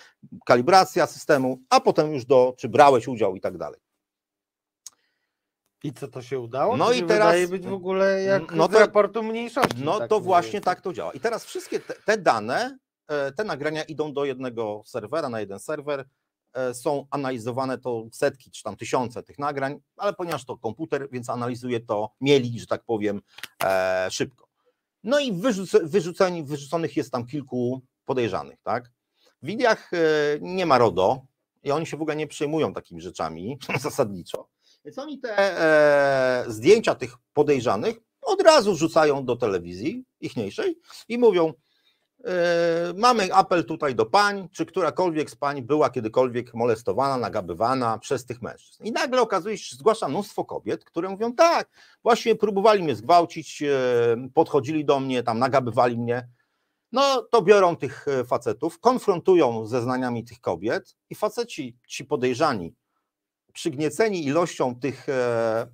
kalibracja systemu, a potem już do czy brałeś udział i tak dalej. I co, to się udało? No i teraz wydaje być w ogóle jak z raportu mniejszości. No tak to właśnie tak to działa. I teraz wszystkie te dane, te nagrania idą do jednego serwera, na jeden serwer. Są analizowane to setki czy tam tysiące tych nagrań, ale ponieważ to komputer, więc analizuje to mieli, że tak powiem, szybko. No i wyrzuconych jest tam kilku podejrzanych, tak? W Indiach nie ma RODO i oni się w ogóle nie przejmują takimi rzeczami zasadniczo, więc oni te zdjęcia tych podejrzanych od razu rzucają do telewizji ichniejszej i mówią: mamy apel tutaj do pań, czy którakolwiek z pań była kiedykolwiek molestowana, nagabywana przez tych mężczyzn. I nagle okazuje się, że zgłasza mnóstwo kobiet, które mówią: tak, właśnie próbowali mnie zgwałcić, podchodzili do mnie, tam nagabywali mnie. No to biorą tych facetów, konfrontują z zeznaniami tych kobiet i faceci, ci podejrzani, przygnieceni ilością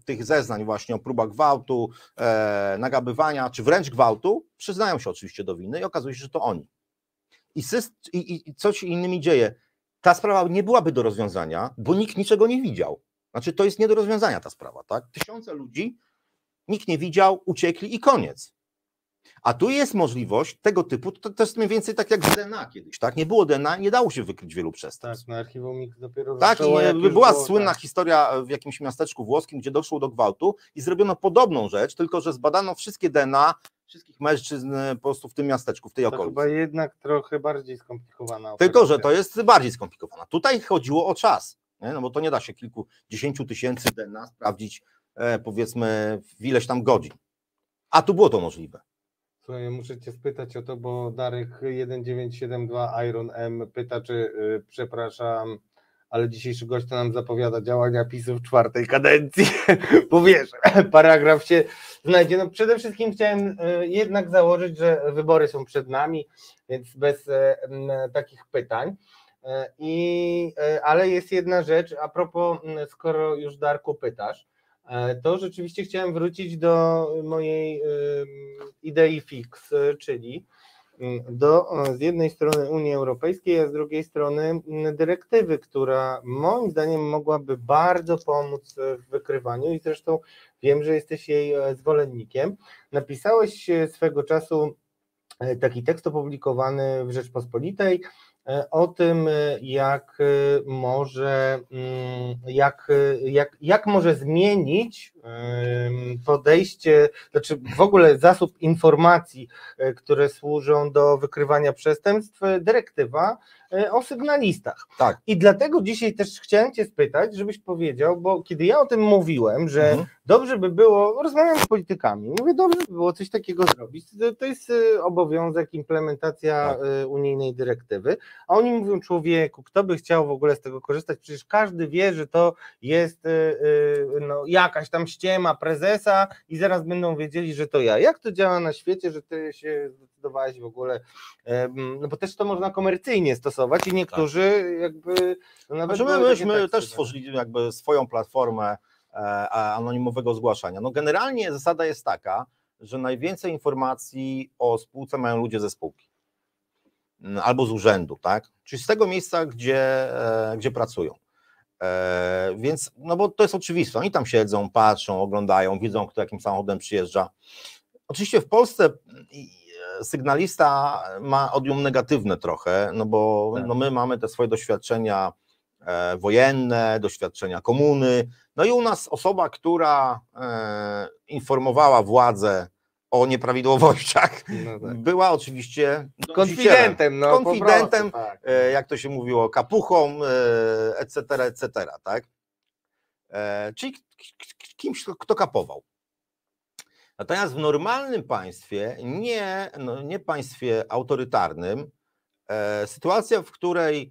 tych zeznań właśnie o próbach gwałtu, nagabywania, czy wręcz gwałtu, przyznają się oczywiście do winy i okazuje się, że to oni. I coś innymi dzieje. Ta sprawa nie byłaby do rozwiązania, bo nikt niczego nie widział. Znaczy to jest nie do rozwiązania ta sprawa, tak? Tysiące ludzi, nikt nie widział, uciekli i koniec. A tu jest możliwość tego typu, to jest mniej więcej tak jak z DNA kiedyś, tak? Nie było DNA, nie dało się wykryć wielu przestępstw. Tak, na archiwum ich dopiero zaczęło, tak, i była było, słynna historia w jakimś miasteczku włoskim, gdzie doszło do gwałtu i zrobiono podobną rzecz, tylko że zbadano wszystkie DNA wszystkich mężczyzn po prostu w tym miasteczku, w tej okolicy. Chyba jednak trochę bardziej skomplikowana operacja. Tylko że to jest bardziej skomplikowana. Tutaj chodziło o czas, nie? No bo to nie da się kilkudziesięciu tysięcy DNA sprawdzić, powiedzmy, w ileś tam godzin. A tu było to możliwe. Słuchaj, muszę cię spytać o to, bo Darek1972IronM pyta, czy przepraszam, ale dzisiejszy gość to nam zapowiada działania PiS-u w czwartej kadencji, bo wiesz, paragraf się znajdzie. No przede wszystkim chciałem jednak założyć, że wybory są przed nami, więc bez takich pytań. Ale jest jedna rzecz, a propos, skoro już Darku pytasz, to rzeczywiście chciałem wrócić do mojej idei fix, czyli do z jednej strony Unii Europejskiej, a z drugiej strony dyrektywy, która moim zdaniem mogłaby bardzo pomóc w wykrywaniu i zresztą wiem, że jesteś jej zwolennikiem. Napisałeś swego czasu taki tekst opublikowany w Rzeczpospolitej o tym, jak może zmienić podejście, znaczy w ogóle zasób informacji, które służą do wykrywania przestępstw, dyrektywa o sygnalistach. Tak. I dlatego dzisiaj też chciałem cię spytać, żebyś powiedział, bo kiedy ja o tym mówiłem, że dobrze by było, rozmawiam z politykami, mówię, dobrze by było coś takiego zrobić, to jest obowiązek, implementacja unijnej dyrektywy, a oni mówią, człowieku, kto by chciał w ogóle z tego korzystać, przecież każdy wie, że to jest jakaś tam ściema prezesa i zaraz będą wiedzieli, że to ja. Jak to działa na świecie, że ty się zdecydowałeś w ogóle, no bo też to można komercyjnie stosować i niektórzy jakby... No nawet myśmy też stworzyli jakby swoją platformę anonimowego zgłaszania. No generalnie zasada jest taka, że najwięcej informacji o spółce mają ludzie ze spółki albo z urzędu, tak? Czyli z tego miejsca, gdzie pracują. Więc, no bo to jest oczywiste, oni tam siedzą, patrzą, oglądają, widzą, kto jakim samochodem przyjeżdża. Oczywiście w Polsce sygnalista ma odium negatywne trochę, no bo no my mamy te swoje doświadczenia wojenne, doświadczenia komuny, no i u nas osoba, która informowała władzę o nieprawidłowościach, była oczywiście konfidentem, jak to się mówiło, kapuchą, etc., etc., tak? Czyli kimś, kto kapował. Natomiast w normalnym państwie, nie państwie autorytarnym, sytuacja, w której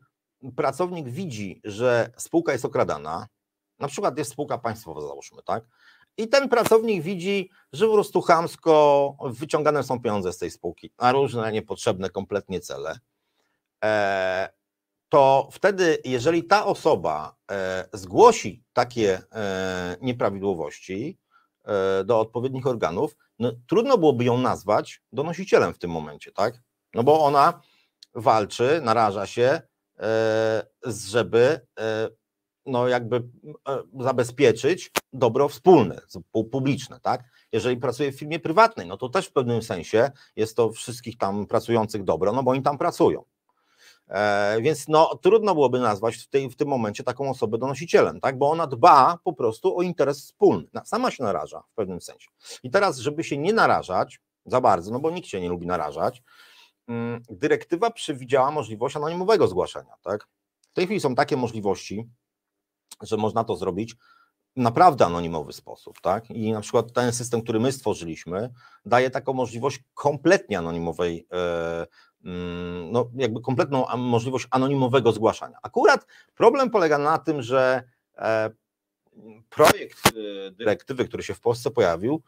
pracownik widzi, że spółka jest okradana, na przykład jest spółka państwowa, załóżmy, tak? I ten pracownik widzi, że po prostu chamsko wyciągane są pieniądze z tej spółki na różne niepotrzebne kompletnie cele, to wtedy, jeżeli ta osoba zgłosi takie nieprawidłowości do odpowiednich organów, no, trudno byłoby ją nazwać donosicielem w tym momencie, tak? No bo ona walczy, naraża się, żeby no jakby zabezpieczyć dobro wspólne, publiczne, tak? Jeżeli pracuje w firmie prywatnej, no to też w pewnym sensie jest to wszystkich tam pracujących dobro, no bo oni tam pracują. Więc no trudno byłoby nazwać w tym momencie taką osobę donosicielem, tak? Bo ona dba po prostu o interes wspólny, sama się naraża w pewnym sensie. I teraz, żeby się nie narażać za bardzo, no bo nikt się nie lubi narażać, dyrektywa przewidziała możliwość anonimowego zgłaszania, tak? W tej chwili są takie możliwości, że można to zrobić w naprawdę anonimowy sposób, tak? I na przykład ten system, który my stworzyliśmy, daje taką możliwość kompletnie anonimowej, no jakby kompletną możliwość anonimowego zgłaszania. Akurat problem polega na tym, że projekt dyrektywy, który się w Polsce pojawił,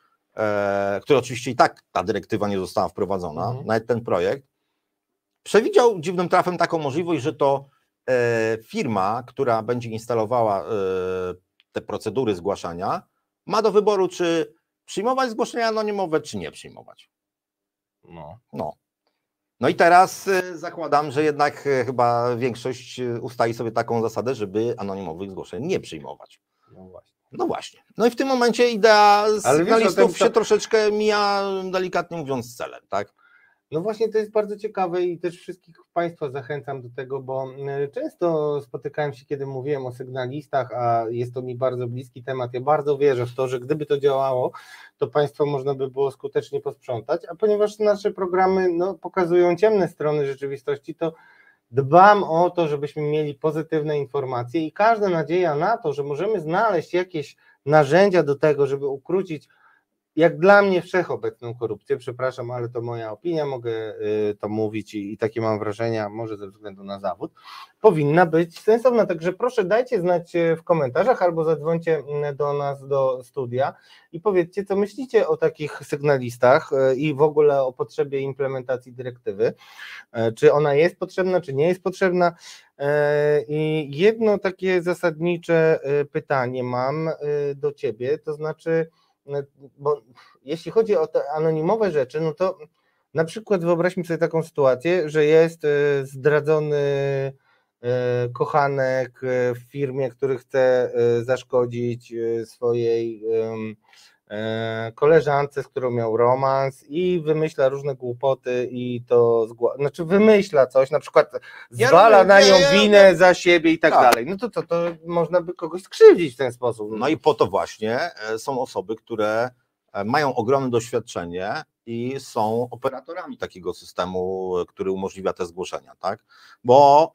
który oczywiście i tak ta dyrektywa nie została wprowadzona, nawet ten projekt, przewidział dziwnym trafem taką możliwość, że to firma, która będzie instalowała te procedury zgłaszania, ma do wyboru, czy przyjmować zgłoszenia anonimowe, czy nie przyjmować. No i teraz zakładam, że jednak chyba większość ustali sobie taką zasadę, żeby anonimowych zgłoszeń nie przyjmować. No właśnie. No i w tym momencie idea sygnalistów się troszeczkę mija, delikatnie mówiąc, z celem, tak? No właśnie, to jest bardzo ciekawe i też wszystkich Państwa zachęcam do tego, bo często spotykałem się, kiedy mówiłem o sygnalistach, a jest to mi bardzo bliski temat. Ja bardzo wierzę w to, że gdyby to działało, to państwo można by było skutecznie posprzątać, a ponieważ nasze programy pokazują ciemne strony rzeczywistości, to dbam o to, żebyśmy mieli pozytywne informacje i każda nadzieja na to, że możemy znaleźć jakieś narzędzia do tego, żeby ukrócić, jak dla mnie, wszechobecną korupcję, przepraszam, ale to moja opinia, mogę to mówić i takie mam wrażenia, może ze względu na zawód, powinna być sensowna. Także proszę, dajcie znać w komentarzach albo zadzwońcie do nas, do studia i powiedzcie, co myślicie o takich sygnalistach i w ogóle o potrzebie implementacji dyrektywy. Czy ona jest potrzebna, czy nie jest potrzebna? I jedno takie zasadnicze pytanie mam do ciebie, to znaczy... Bo jeśli chodzi o te anonimowe rzeczy, no to na przykład wyobraźmy sobie taką sytuację, że jest zdradzony kochanek w firmie, który chce zaszkodzić swojej koleżance, z którą miał romans i wymyśla różne głupoty i to wymyśla coś, na przykład zwala na nią winę za siebie i tak dalej. No to co, to można by kogoś skrzywdzić w ten sposób. No i po to właśnie są osoby, które mają ogromne doświadczenie i są operatorami takiego systemu, który umożliwia te zgłoszenia, tak? Bo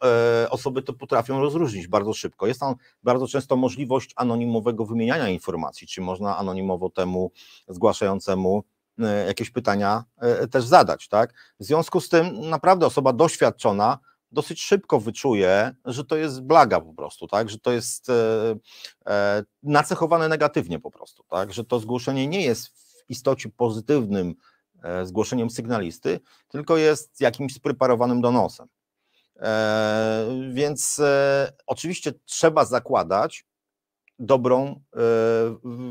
osoby to potrafią rozróżnić bardzo szybko. Jest tam bardzo często możliwość anonimowego wymieniania informacji, czy można anonimowo temu zgłaszającemu jakieś pytania też zadać, tak? W związku z tym naprawdę osoba doświadczona dosyć szybko wyczuje, że to jest blaga po prostu, tak? Że to jest nacechowane negatywnie po prostu, tak? Że to zgłoszenie nie jest w istocie pozytywnym zgłoszeniem sygnalisty, tylko jest jakimś spreparowanym donosem. Więc oczywiście trzeba zakładać dobrą,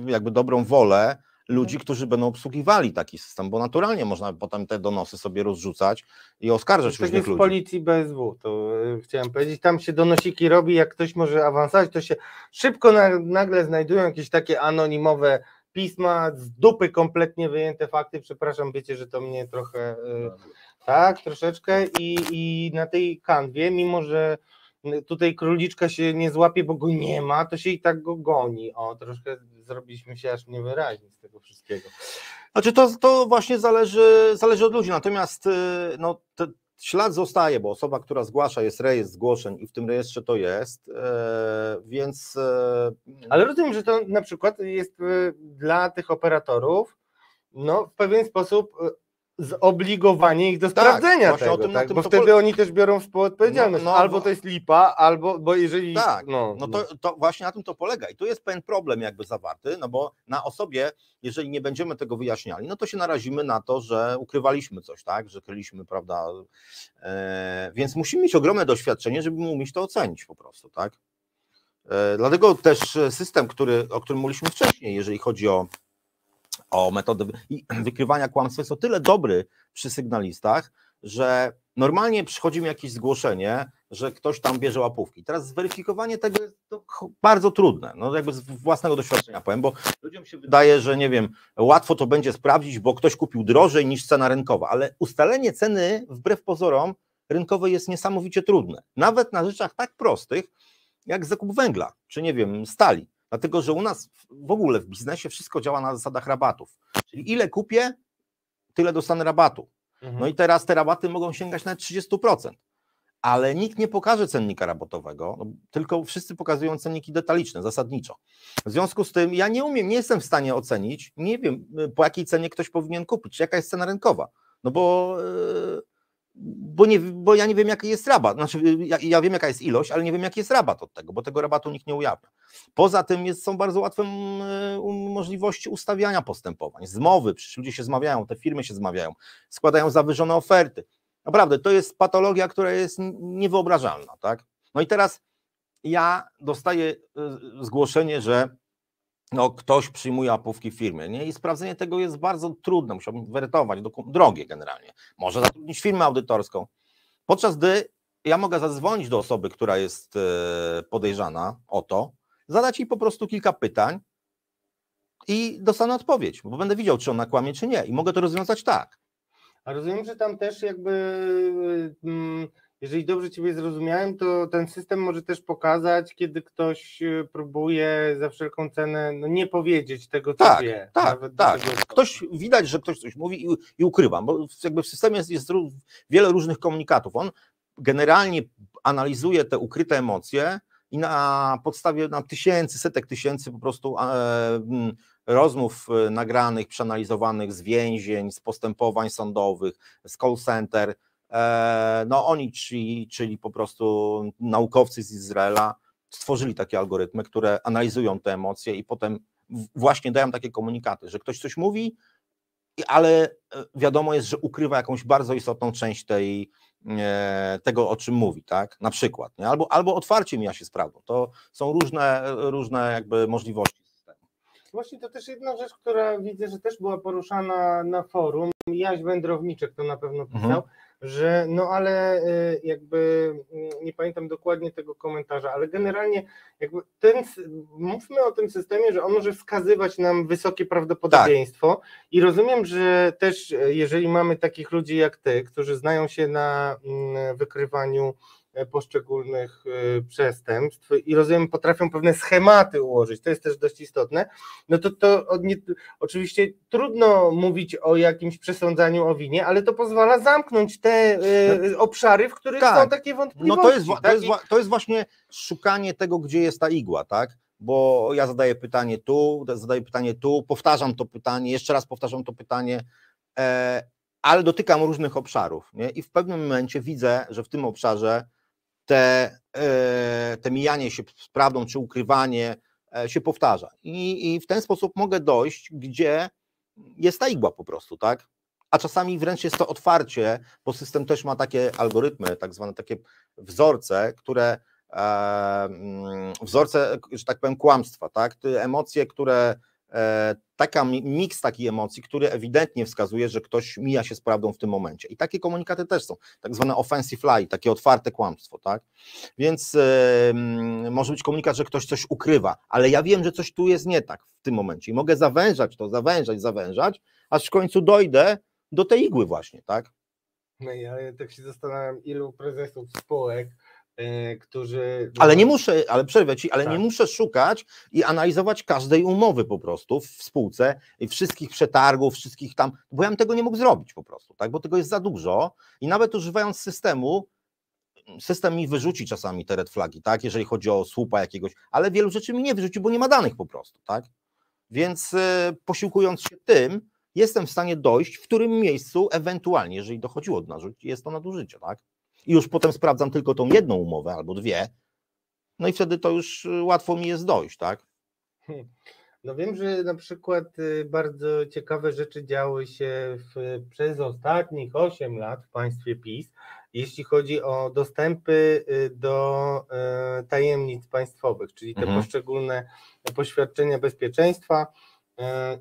jakby dobrą wolę ludzi, którzy będą obsługiwali taki system, bo naturalnie można potem te donosy sobie rozrzucać i oskarżać różnych ludzi. To jest w policji BSW, to chciałem powiedzieć, tam się donosiki robi, jak ktoś może awansować, to się szybko nagle znajdują jakieś takie anonimowe pisma, z dupy kompletnie wyjęte fakty, przepraszam, wiecie, że to mnie trochę, tak, troszeczkę i na tej kanwie, mimo że tutaj króliczka się nie złapie, bo go nie ma, to się i tak go goni. O, troszkę zrobiliśmy się aż niewyraźni z tego wszystkiego. Znaczy to właśnie zależy od ludzi, natomiast no, ślad zostaje, bo osoba, która zgłasza, jest rejestr zgłoszeń i w tym rejestrze to jest, więc... Ale rozumiem, że to na przykład jest dla tych operatorów no, w pewien sposób... zobligowanie ich do sprawdzenia tego, tak? Bo wtedy oni też biorą współodpowiedzialność, albo to jest lipa, albo, bo jeżeli... Tak, to właśnie na tym to polega i tu jest pewien problem jakby zawarty, no bo na osobie, jeżeli nie będziemy tego wyjaśniali, no to się narazimy na to, że ukrywaliśmy coś, tak, że kryliśmy, prawda, więc musimy mieć ogromne doświadczenie, żeby umieć to ocenić po prostu, tak? Dlatego też system, o którym mówiliśmy wcześniej, jeżeli chodzi o metodę wykrywania kłamstwa, jest o tyle dobry przy sygnalistach, że normalnie przychodzi mi jakieś zgłoszenie, że ktoś tam bierze łapówki. Teraz zweryfikowanie tego jest bardzo trudne, no jakby z własnego doświadczenia powiem, bo ludziom się wydaje, że nie wiem, łatwo to będzie sprawdzić, bo ktoś kupił drożej niż cena rynkowa, ale ustalenie ceny wbrew pozorom rynkowej jest niesamowicie trudne, nawet na rzeczach tak prostych jak zakup węgla, czy nie wiem, stali. Dlatego, że u nas w ogóle w biznesie wszystko działa na zasadach rabatów. Czyli ile kupię, tyle dostanę rabatu. No i teraz te rabaty mogą sięgać nawet 30%. Ale nikt nie pokaże cennika rabatowego, no, tylko wszyscy pokazują cenniki detaliczne, zasadniczo. W związku z tym ja nie jestem w stanie ocenić, nie wiem, po jakiej cenie ktoś powinien kupić, czy jaka jest cena rynkowa. No bo ja nie wiem, jaki jest rabat. Znaczy, ja wiem, jaka jest ilość, ale nie wiem, jaki jest rabat od tego, bo tego rabatu nikt nie ujawnia. Poza tym są bardzo łatwe możliwości ustawiania postępowań, zmowy, przecież ludzie się zmawiają, te firmy się zmawiają, składają zawyżone oferty. Naprawdę, to jest patologia, która jest niewyobrażalna, tak? No i teraz ja dostaję zgłoszenie, że no, ktoś przyjmuje łapówki w firmie, nie? I sprawdzenie tego jest bardzo trudne, musiałbym werytować, drogie generalnie. Może zatrudnić firmę audytorską. Podczas gdy ja mogę zadzwonić do osoby, która jest podejrzana o to, zadać jej po prostu kilka pytań i dostanę odpowiedź, bo będę widział, czy ona kłamie, czy nie. I mogę to rozwiązać tak. A rozumiem, że tam też jakby... Jeżeli dobrze Ciebie zrozumiałem, to ten system może też pokazać, kiedy ktoś próbuje za wszelką cenę no nie powiedzieć tego, co wie. Tak, tak. Widać, że ktoś coś mówi i ukrywa, bo jakby w systemie jest wiele różnych komunikatów. On generalnie analizuje te ukryte emocje i na podstawie tysięcy, setek tysięcy po prostu rozmów nagranych, przeanalizowanych z więzień, z postępowań sądowych, z call center. No oni, czyli po prostu naukowcy z Izraela stworzyli takie algorytmy, które analizują te emocje i potem właśnie dają takie komunikaty, że ktoś coś mówi, ale wiadomo jest, że ukrywa jakąś bardzo istotną część tego, o czym mówi, tak? Na przykład, nie? Albo otwarcie mija się z prawdą. To są różne jakby możliwości. Właśnie to też jedna rzecz, która widzę, że też była poruszana na forum. Jaś Wędrowniczek to na pewno pisał, że no ale jakby nie pamiętam dokładnie tego komentarza, ale generalnie jakby mówmy o tym systemie, że on może wskazywać nam wysokie prawdopodobieństwo i rozumiem, że też jeżeli mamy takich ludzi jak ty, którzy znają się na wykrywaniu poszczególnych przestępstw i rozumiem, potrafią pewne schematy ułożyć, to jest też dość istotne, no to oczywiście trudno mówić o jakimś przesądzaniu o winie, ale to pozwala zamknąć te obszary, w których tak. są takie wątpliwości. No to jest właśnie szukanie tego, gdzie jest ta igła, tak? Bo ja zadaję pytanie tu, powtarzam to pytanie, jeszcze raz powtarzam to pytanie, ale dotykam różnych obszarów, nie? I w pewnym momencie widzę, że w tym obszarze te mijanie się z prawdą czy ukrywanie się powtarza. I w ten sposób mogę dojść, gdzie jest ta igła po prostu, tak? A czasami wręcz jest to otwarcie, bo system też ma takie algorytmy, tak zwane takie wzorce, które że tak powiem, kłamstwa, tak? Te emocje, które miks takich emocji, który ewidentnie wskazuje, że ktoś mija się z prawdą w tym momencie. I takie komunikaty też są, tak zwane offensive lie, takie otwarte kłamstwo, tak? Więc może być komunikat, że ktoś coś ukrywa, ale ja wiem, że coś tu jest nie tak w tym momencie i mogę zawężać to, zawężać, aż w końcu dojdę do tej igły właśnie, tak? No ja tak się zastanawiam, ilu prezesów spółek, którzy... nie muszę szukać i analizować każdej umowy po prostu w spółce i wszystkich przetargów, wszystkich tam, bo ja bym tego nie mógł zrobić po prostu, tak, bo tego jest za dużo i nawet używając systemu, system mi wyrzuci czasami te red flagi, tak, jeżeli chodzi o słupa jakiegoś, ale wielu rzeczy mi nie wyrzuci, bo nie ma danych po prostu, tak, więc posiłkując się tym, jestem w stanie dojść, w którym miejscu ewentualnie, jeżeli dochodziło do nadużycia, jest to nadużycie, tak. I już potem sprawdzam tylko tą jedną umowę albo dwie, no i wtedy to już łatwo mi jest dojść, tak? No wiem, że na przykład bardzo ciekawe rzeczy działy się przez ostatnich 8 lat w państwie PiS, jeśli chodzi o dostępy do tajemnic państwowych, czyli te poszczególne poświadczenia bezpieczeństwa.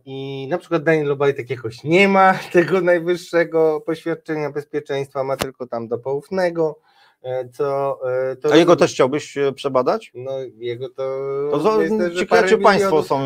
I na przykład Daniel Obajtek jakoś nie ma tego najwyższego poświadczenia bezpieczeństwa, ma tylko tam do poufnego. A jego też chciałbyś przebadać? No jego to ciekawe, czy państwo są...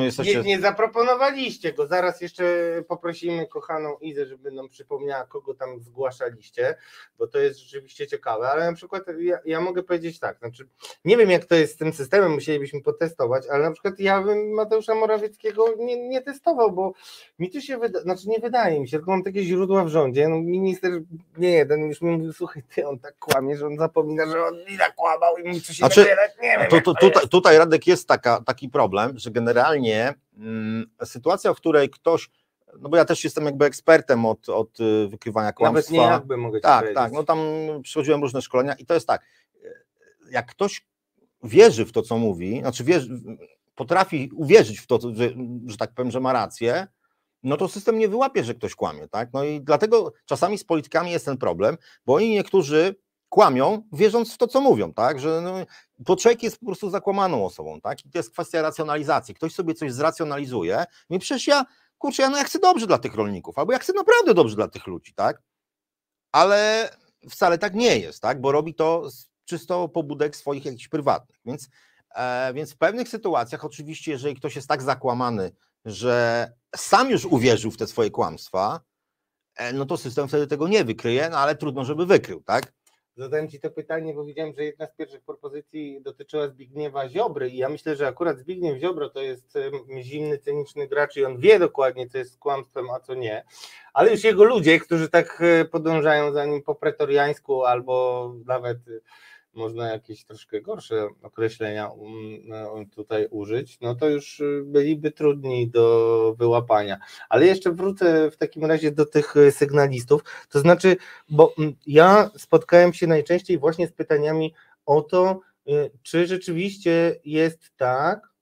Nie zaproponowaliście go, zaraz jeszcze poprosimy kochaną Izę, żeby nam przypomniała, kogo tam zgłaszaliście, bo to jest rzeczywiście ciekawe, ale na przykład ja mogę powiedzieć tak, znaczy nie wiem jak to jest z tym systemem, musielibyśmy potestować, ale na przykład ja bym Mateusza Morawieckiego nie testował, bo mi to się wydaje, znaczy nie wydaje mi się, tylko mam takie źródła w rządzie, no minister nie jeden już mi mówił, słuchaj ty, on tak kłamie, że on zapomina, że on nie nakłamał i musi się zabierać, nie wiem. Tutaj Radek jest taki problem, że generalnie sytuacja, w której ktoś, no bo ja też jestem jakby ekspertem od wykrywania kłamstwa. Nawet nie jakby mogę ci powiedzieć. Tak, no tam przychodziłem różne szkolenia i to jest tak, jak ktoś wierzy w to, co mówi, znaczy potrafi uwierzyć w to, że tak powiem, że ma rację, no to system nie wyłapie, że ktoś kłamie, tak? No i dlatego czasami z politykami jest ten problem, bo oni niektórzy kłamią, wierząc w to, co mówią, tak, że bo człowiek jest po prostu zakłamaną osobą, tak, i to jest kwestia racjonalizacji, ktoś sobie coś zracjonalizuje, i przecież ja chcę dobrze dla tych rolników, albo ja chcę naprawdę dobrze dla tych ludzi, tak, ale wcale tak nie jest, tak, bo robi to z czysto pobudek swoich jakichś prywatnych, więc w pewnych sytuacjach oczywiście, jeżeli ktoś jest tak zakłamany, że sam już uwierzył w te swoje kłamstwa, no to system wtedy tego nie wykryje, no ale trudno, żeby wykrył, tak. Zadałem ci to pytanie, bo widziałem, że jedna z pierwszych propozycji dotyczyła Zbigniewa Ziobry i ja myślę, że akurat Zbigniew Ziobro to jest zimny, cyniczny gracz i on wie dokładnie, co jest kłamstwem, a co nie, ale już jego ludzie, którzy tak podążają za nim po pretoriańsku albo nawet można jakieś troszkę gorsze określenia tutaj użyć, no to już byliby trudni do wyłapania. Ale jeszcze wrócę w takim razie do tych sygnalistów, to znaczy, bo ja spotkałem się najczęściej właśnie z pytaniami o to, czy rzeczywiście jest tak,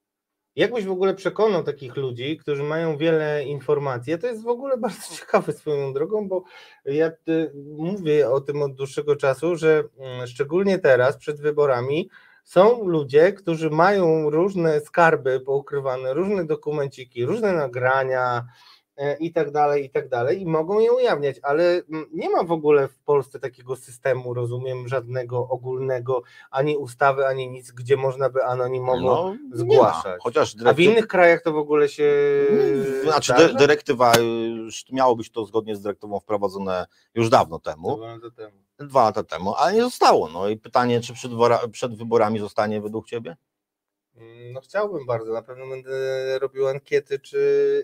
jakbyś w ogóle przekonał takich ludzi, którzy mają wiele informacji, a to jest w ogóle bardzo ciekawe swoją drogą, bo ja mówię o tym od dłuższego czasu, że szczególnie teraz przed wyborami są ludzie, którzy mają różne skarby poukrywane, różne dokumenciki, różne nagrania i tak dalej i mogą je ujawniać, ale nie ma w ogóle w Polsce takiego systemu, rozumiem, żadnego ogólnego, ani ustawy, ani nic, gdzie można by anonimowo zgłaszać. Chociaż a w innych krajach to w ogóle się... Znaczy dyrektywa, już miało być to zgodnie z dyrektywą wprowadzone już dawno temu. 2 lata temu, ale nie zostało. No i pytanie, czy przed wyborami zostanie według ciebie? No chciałbym bardzo, na pewno będę robił ankiety, czy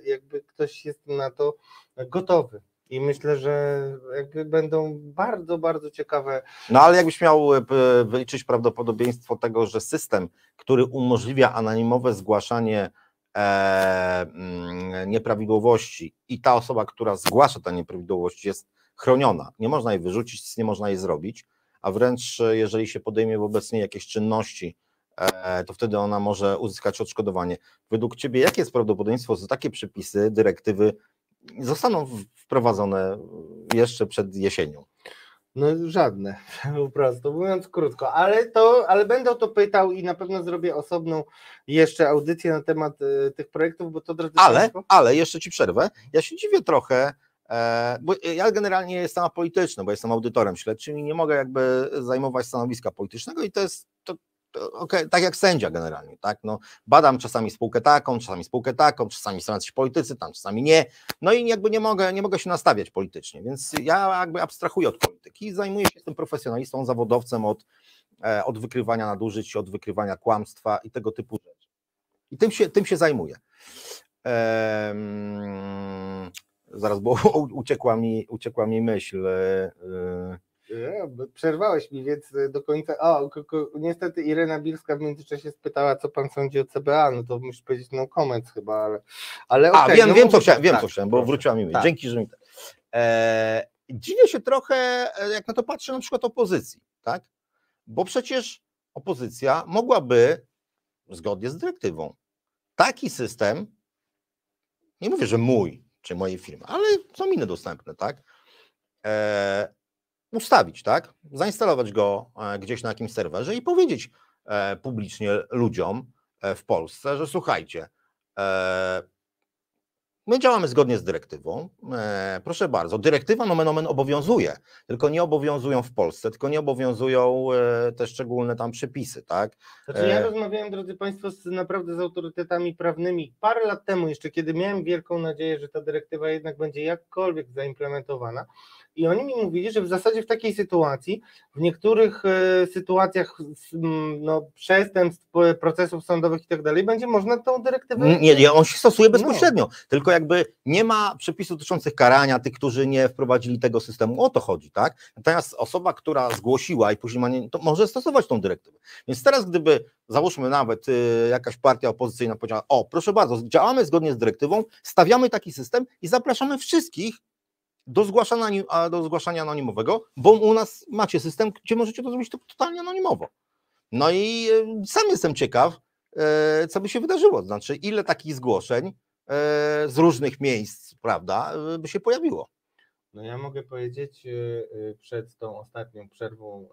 jakby ktoś jest na to gotowy. I myślę, że jakby będą bardzo, bardzo ciekawe. No ale jakbyś miał wyliczyć prawdopodobieństwo tego, że system, który umożliwia anonimowe zgłaszanie nieprawidłowości i ta osoba, która zgłasza tę nieprawidłowość, jest chroniona, nie można jej wyrzucić, nie można jej zrobić, a wręcz jeżeli się podejmie wobec niej jakieś czynności, to wtedy ona może uzyskać odszkodowanie. Według ciebie jakie jest prawdopodobieństwo, że takie przepisy, dyrektywy zostaną wprowadzone jeszcze przed jesienią? No żadne, po prostu, mówiąc krótko, ale będę o to pytał i na pewno zrobię osobną jeszcze audycję na temat tych projektów, bo to... Ale jeszcze ci przerwę, ja się dziwię trochę, bo ja generalnie jestem apolityczny, bo jestem audytorem śledczym i nie mogę jakby zajmować stanowiska politycznego i to jest... Okay, tak jak sędzia generalnie, tak? No, badam czasami spółkę taką, czasami są jacyś politycy tam, czasami nie, no i jakby nie mogę się nastawiać politycznie, więc ja jakby abstrahuję od polityki i zajmuję się tym profesjonalistą, zawodowcem od wykrywania nadużyć, od wykrywania kłamstwa i tego typu rzeczy. I tym się zajmuję. Zaraz, bo uciekła mi myśl. Przerwałeś mi, więc do końca. Niestety Irena Birska w międzyczasie spytała, co pan sądzi o CBA. No to musisz powiedzieć, no comment chyba, ale okay, wiem co chciałem, bo wróciła mi myśl. Dzięki, że mi... dziwię się trochę, jak na to patrzę, na przykład opozycji, tak? Bo przecież opozycja mogłaby, zgodnie z dyrektywą, taki system, nie mówię, że mój, czy mojej firmy, ale są inne dostępne, tak? Ustawić, tak? Zainstalować go gdzieś na jakimś serwerze i powiedzieć publicznie ludziom w Polsce, że słuchajcie, my działamy zgodnie z dyrektywą, proszę bardzo, dyrektywa nomen omen obowiązuje, tylko nie obowiązują w Polsce, tylko nie obowiązują te szczególne tam przepisy, tak? Znaczy ja rozmawiałem, drodzy Państwo, naprawdę z autorytetami prawnymi parę lat temu jeszcze, kiedy miałem wielką nadzieję, że ta dyrektywa jednak będzie jakkolwiek zaimplementowana i oni mi mówili, że w zasadzie w takiej sytuacji, w niektórych sytuacjach no, przestępstw, procesów sądowych i tak dalej, będzie można tą dyrektywę... Nie, on się stosuje bezpośrednio, no. Tylko jakby nie ma przepisów dotyczących karania tych, którzy nie wprowadzili tego systemu, o to chodzi, tak? Natomiast osoba, która zgłosiła i później to może stosować tą dyrektywę. Więc teraz gdyby, załóżmy nawet jakaś partia opozycyjna powiedziała, o proszę bardzo, działamy zgodnie z dyrektywą, stawiamy taki system i zapraszamy wszystkich do zgłaszania anonimowego, bo u nas macie system, gdzie możecie to zrobić totalnie anonimowo. No i sam jestem ciekaw, co by się wydarzyło, znaczy ile takich zgłoszeń z różnych miejsc, prawda, by się pojawiło. No ja mogę powiedzieć przed tą ostatnią przerwą,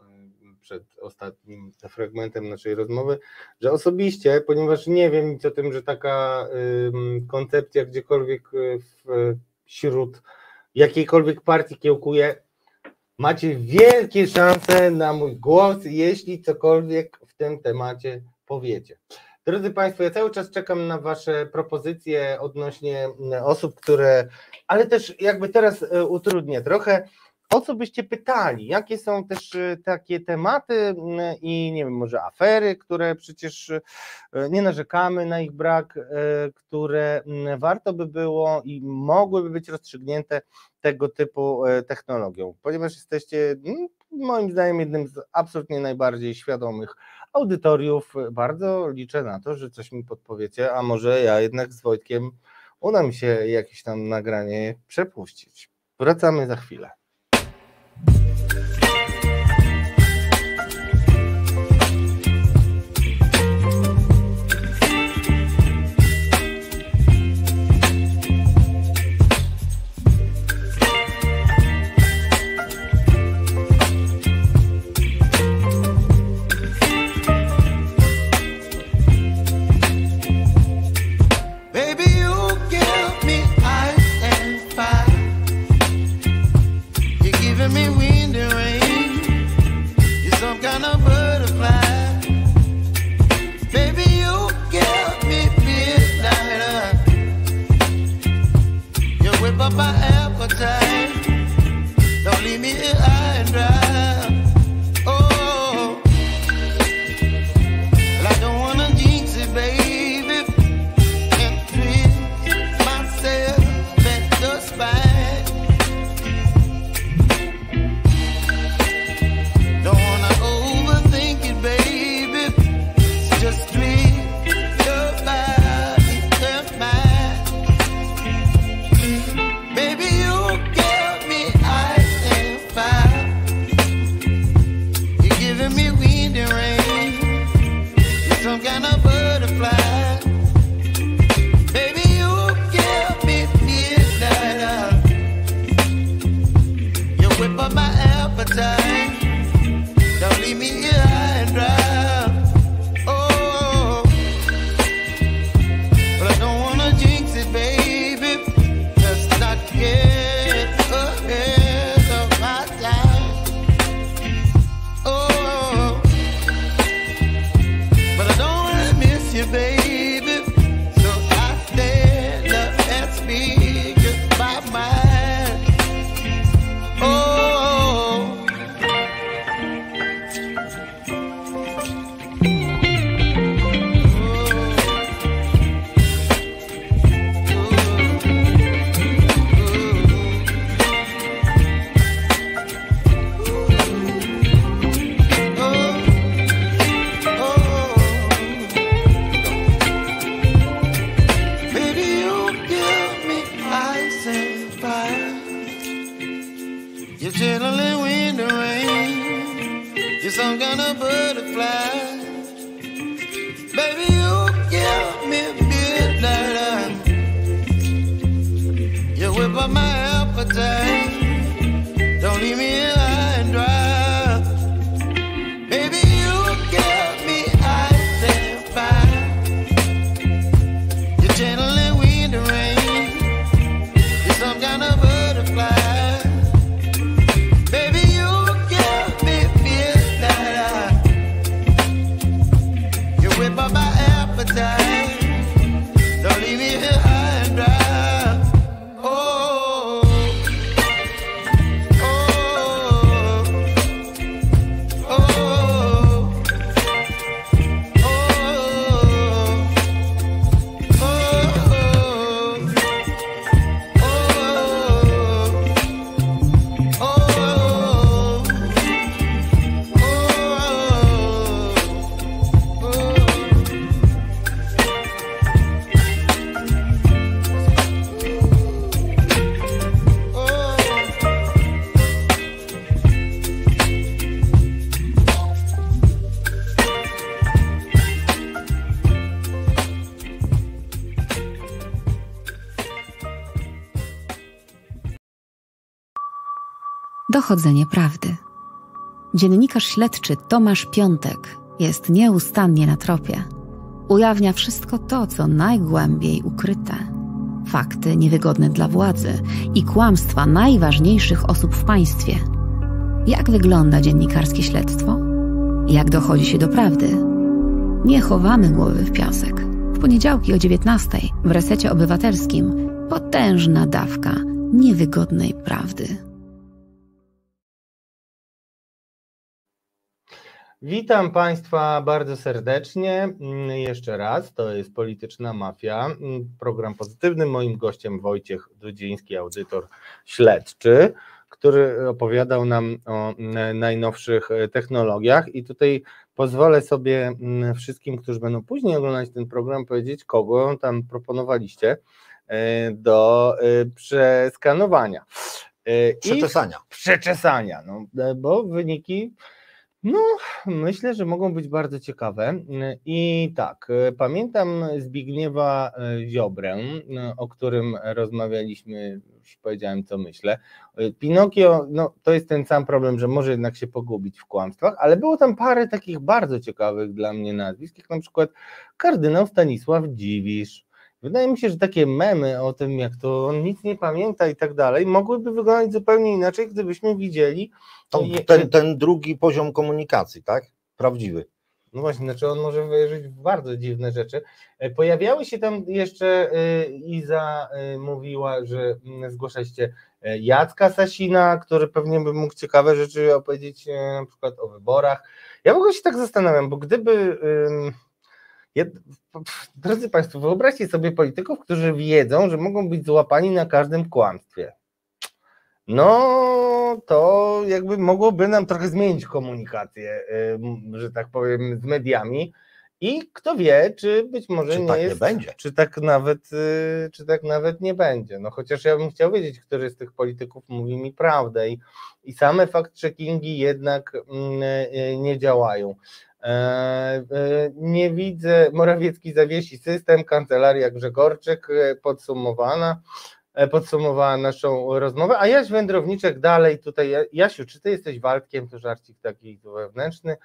przed ostatnim fragmentem naszej rozmowy, że osobiście, ponieważ nie wiem nic o tym, że taka koncepcja gdziekolwiek wśród jakiejkolwiek partii kiełkuje, macie wielkie szanse na mój głos, jeśli cokolwiek w tym temacie powiecie. Drodzy Państwo, ja cały czas czekam na Wasze propozycje odnośnie osób, które, ale też jakby teraz utrudnię trochę, o co byście pytali, jakie są też takie tematy i nie wiem, może afery, które przecież nie narzekamy na ich brak, które warto by było i mogłyby być rozstrzygnięte tego typu technologią, ponieważ jesteście moim zdaniem jednym z absolutnie najbardziej świadomych audytoriów, bardzo liczę na to, że coś mi podpowiecie, a może ja jednak z Wojtkiem uda mi się jakieś tam nagranie przepuścić. Wracamy za chwilę. Dochodzenie prawdy. Dziennikarz śledczy Tomasz Piątek jest nieustannie na tropie. Ujawnia wszystko to, co najgłębiej ukryte. Fakty niewygodne dla władzy i kłamstwa najważniejszych osób w państwie. Jak wygląda dziennikarskie śledztwo? Jak dochodzi się do prawdy? Nie chowamy głowy w piasek. W poniedziałki o 19:00 w Resecie Obywatelskim potężna dawka niewygodnej prawdy. Witam Państwa bardzo serdecznie. Jeszcze raz, to jest Polityczna Mafia, program pozytywny. Moim gościem Wojciech Dudziński, audytor śledczy, który opowiadał nam o najnowszych technologiach. I tutaj pozwolę sobie wszystkim, którzy będą później oglądać ten program, powiedzieć, kogo tam proponowaliście do przeskanowania. Przeczesania. Przeczesania, no, bo wyniki... No, myślę, że mogą być bardzo ciekawe. I tak, pamiętam Zbigniewa Ziobrę, o którym rozmawialiśmy, już powiedziałem, co myślę. Pinokio, no to jest ten sam problem, że może jednak się pogubić w kłamstwach, ale było tam parę takich bardzo ciekawych dla mnie nazwisk, jak na przykład kardynał Stanisław Dziwisz. Wydaje mi się, że takie memy o tym, jak to on nic nie pamięta i tak dalej, mogłyby wyglądać zupełnie inaczej, gdybyśmy widzieli... Ten drugi poziom komunikacji, tak? Prawdziwy. No właśnie, znaczy on może wierzyć w bardzo dziwne rzeczy. Pojawiały się tam jeszcze, Iza mówiła, że zgłaszaliście Jacka Sasina, który pewnie by mógł ciekawe rzeczy opowiedzieć, na przykład o wyborach. Ja w ogóle się tak zastanawiam, bo gdyby... Drodzy Państwo, wyobraźcie sobie polityków, którzy wiedzą, że mogą być złapani na każdym kłamstwie. No to jakby mogłoby nam trochę zmienić komunikację, że tak powiem, z mediami I kto wie, czy być może nie jest, czy tak nawet nie będzie. No chociaż ja bym chciał wiedzieć, który z tych polityków mówi mi prawdę i same fact-checkingi jednak nie działają. Nie widzę, Morawiecki zawiesi system, kancelaria Grzegorczyk podsumowała naszą rozmowę, a Jaś Wędrowniczek dalej tutaj, Jasiu, czy ty jesteś Waldkiem, to żarcik taki wewnętrzny,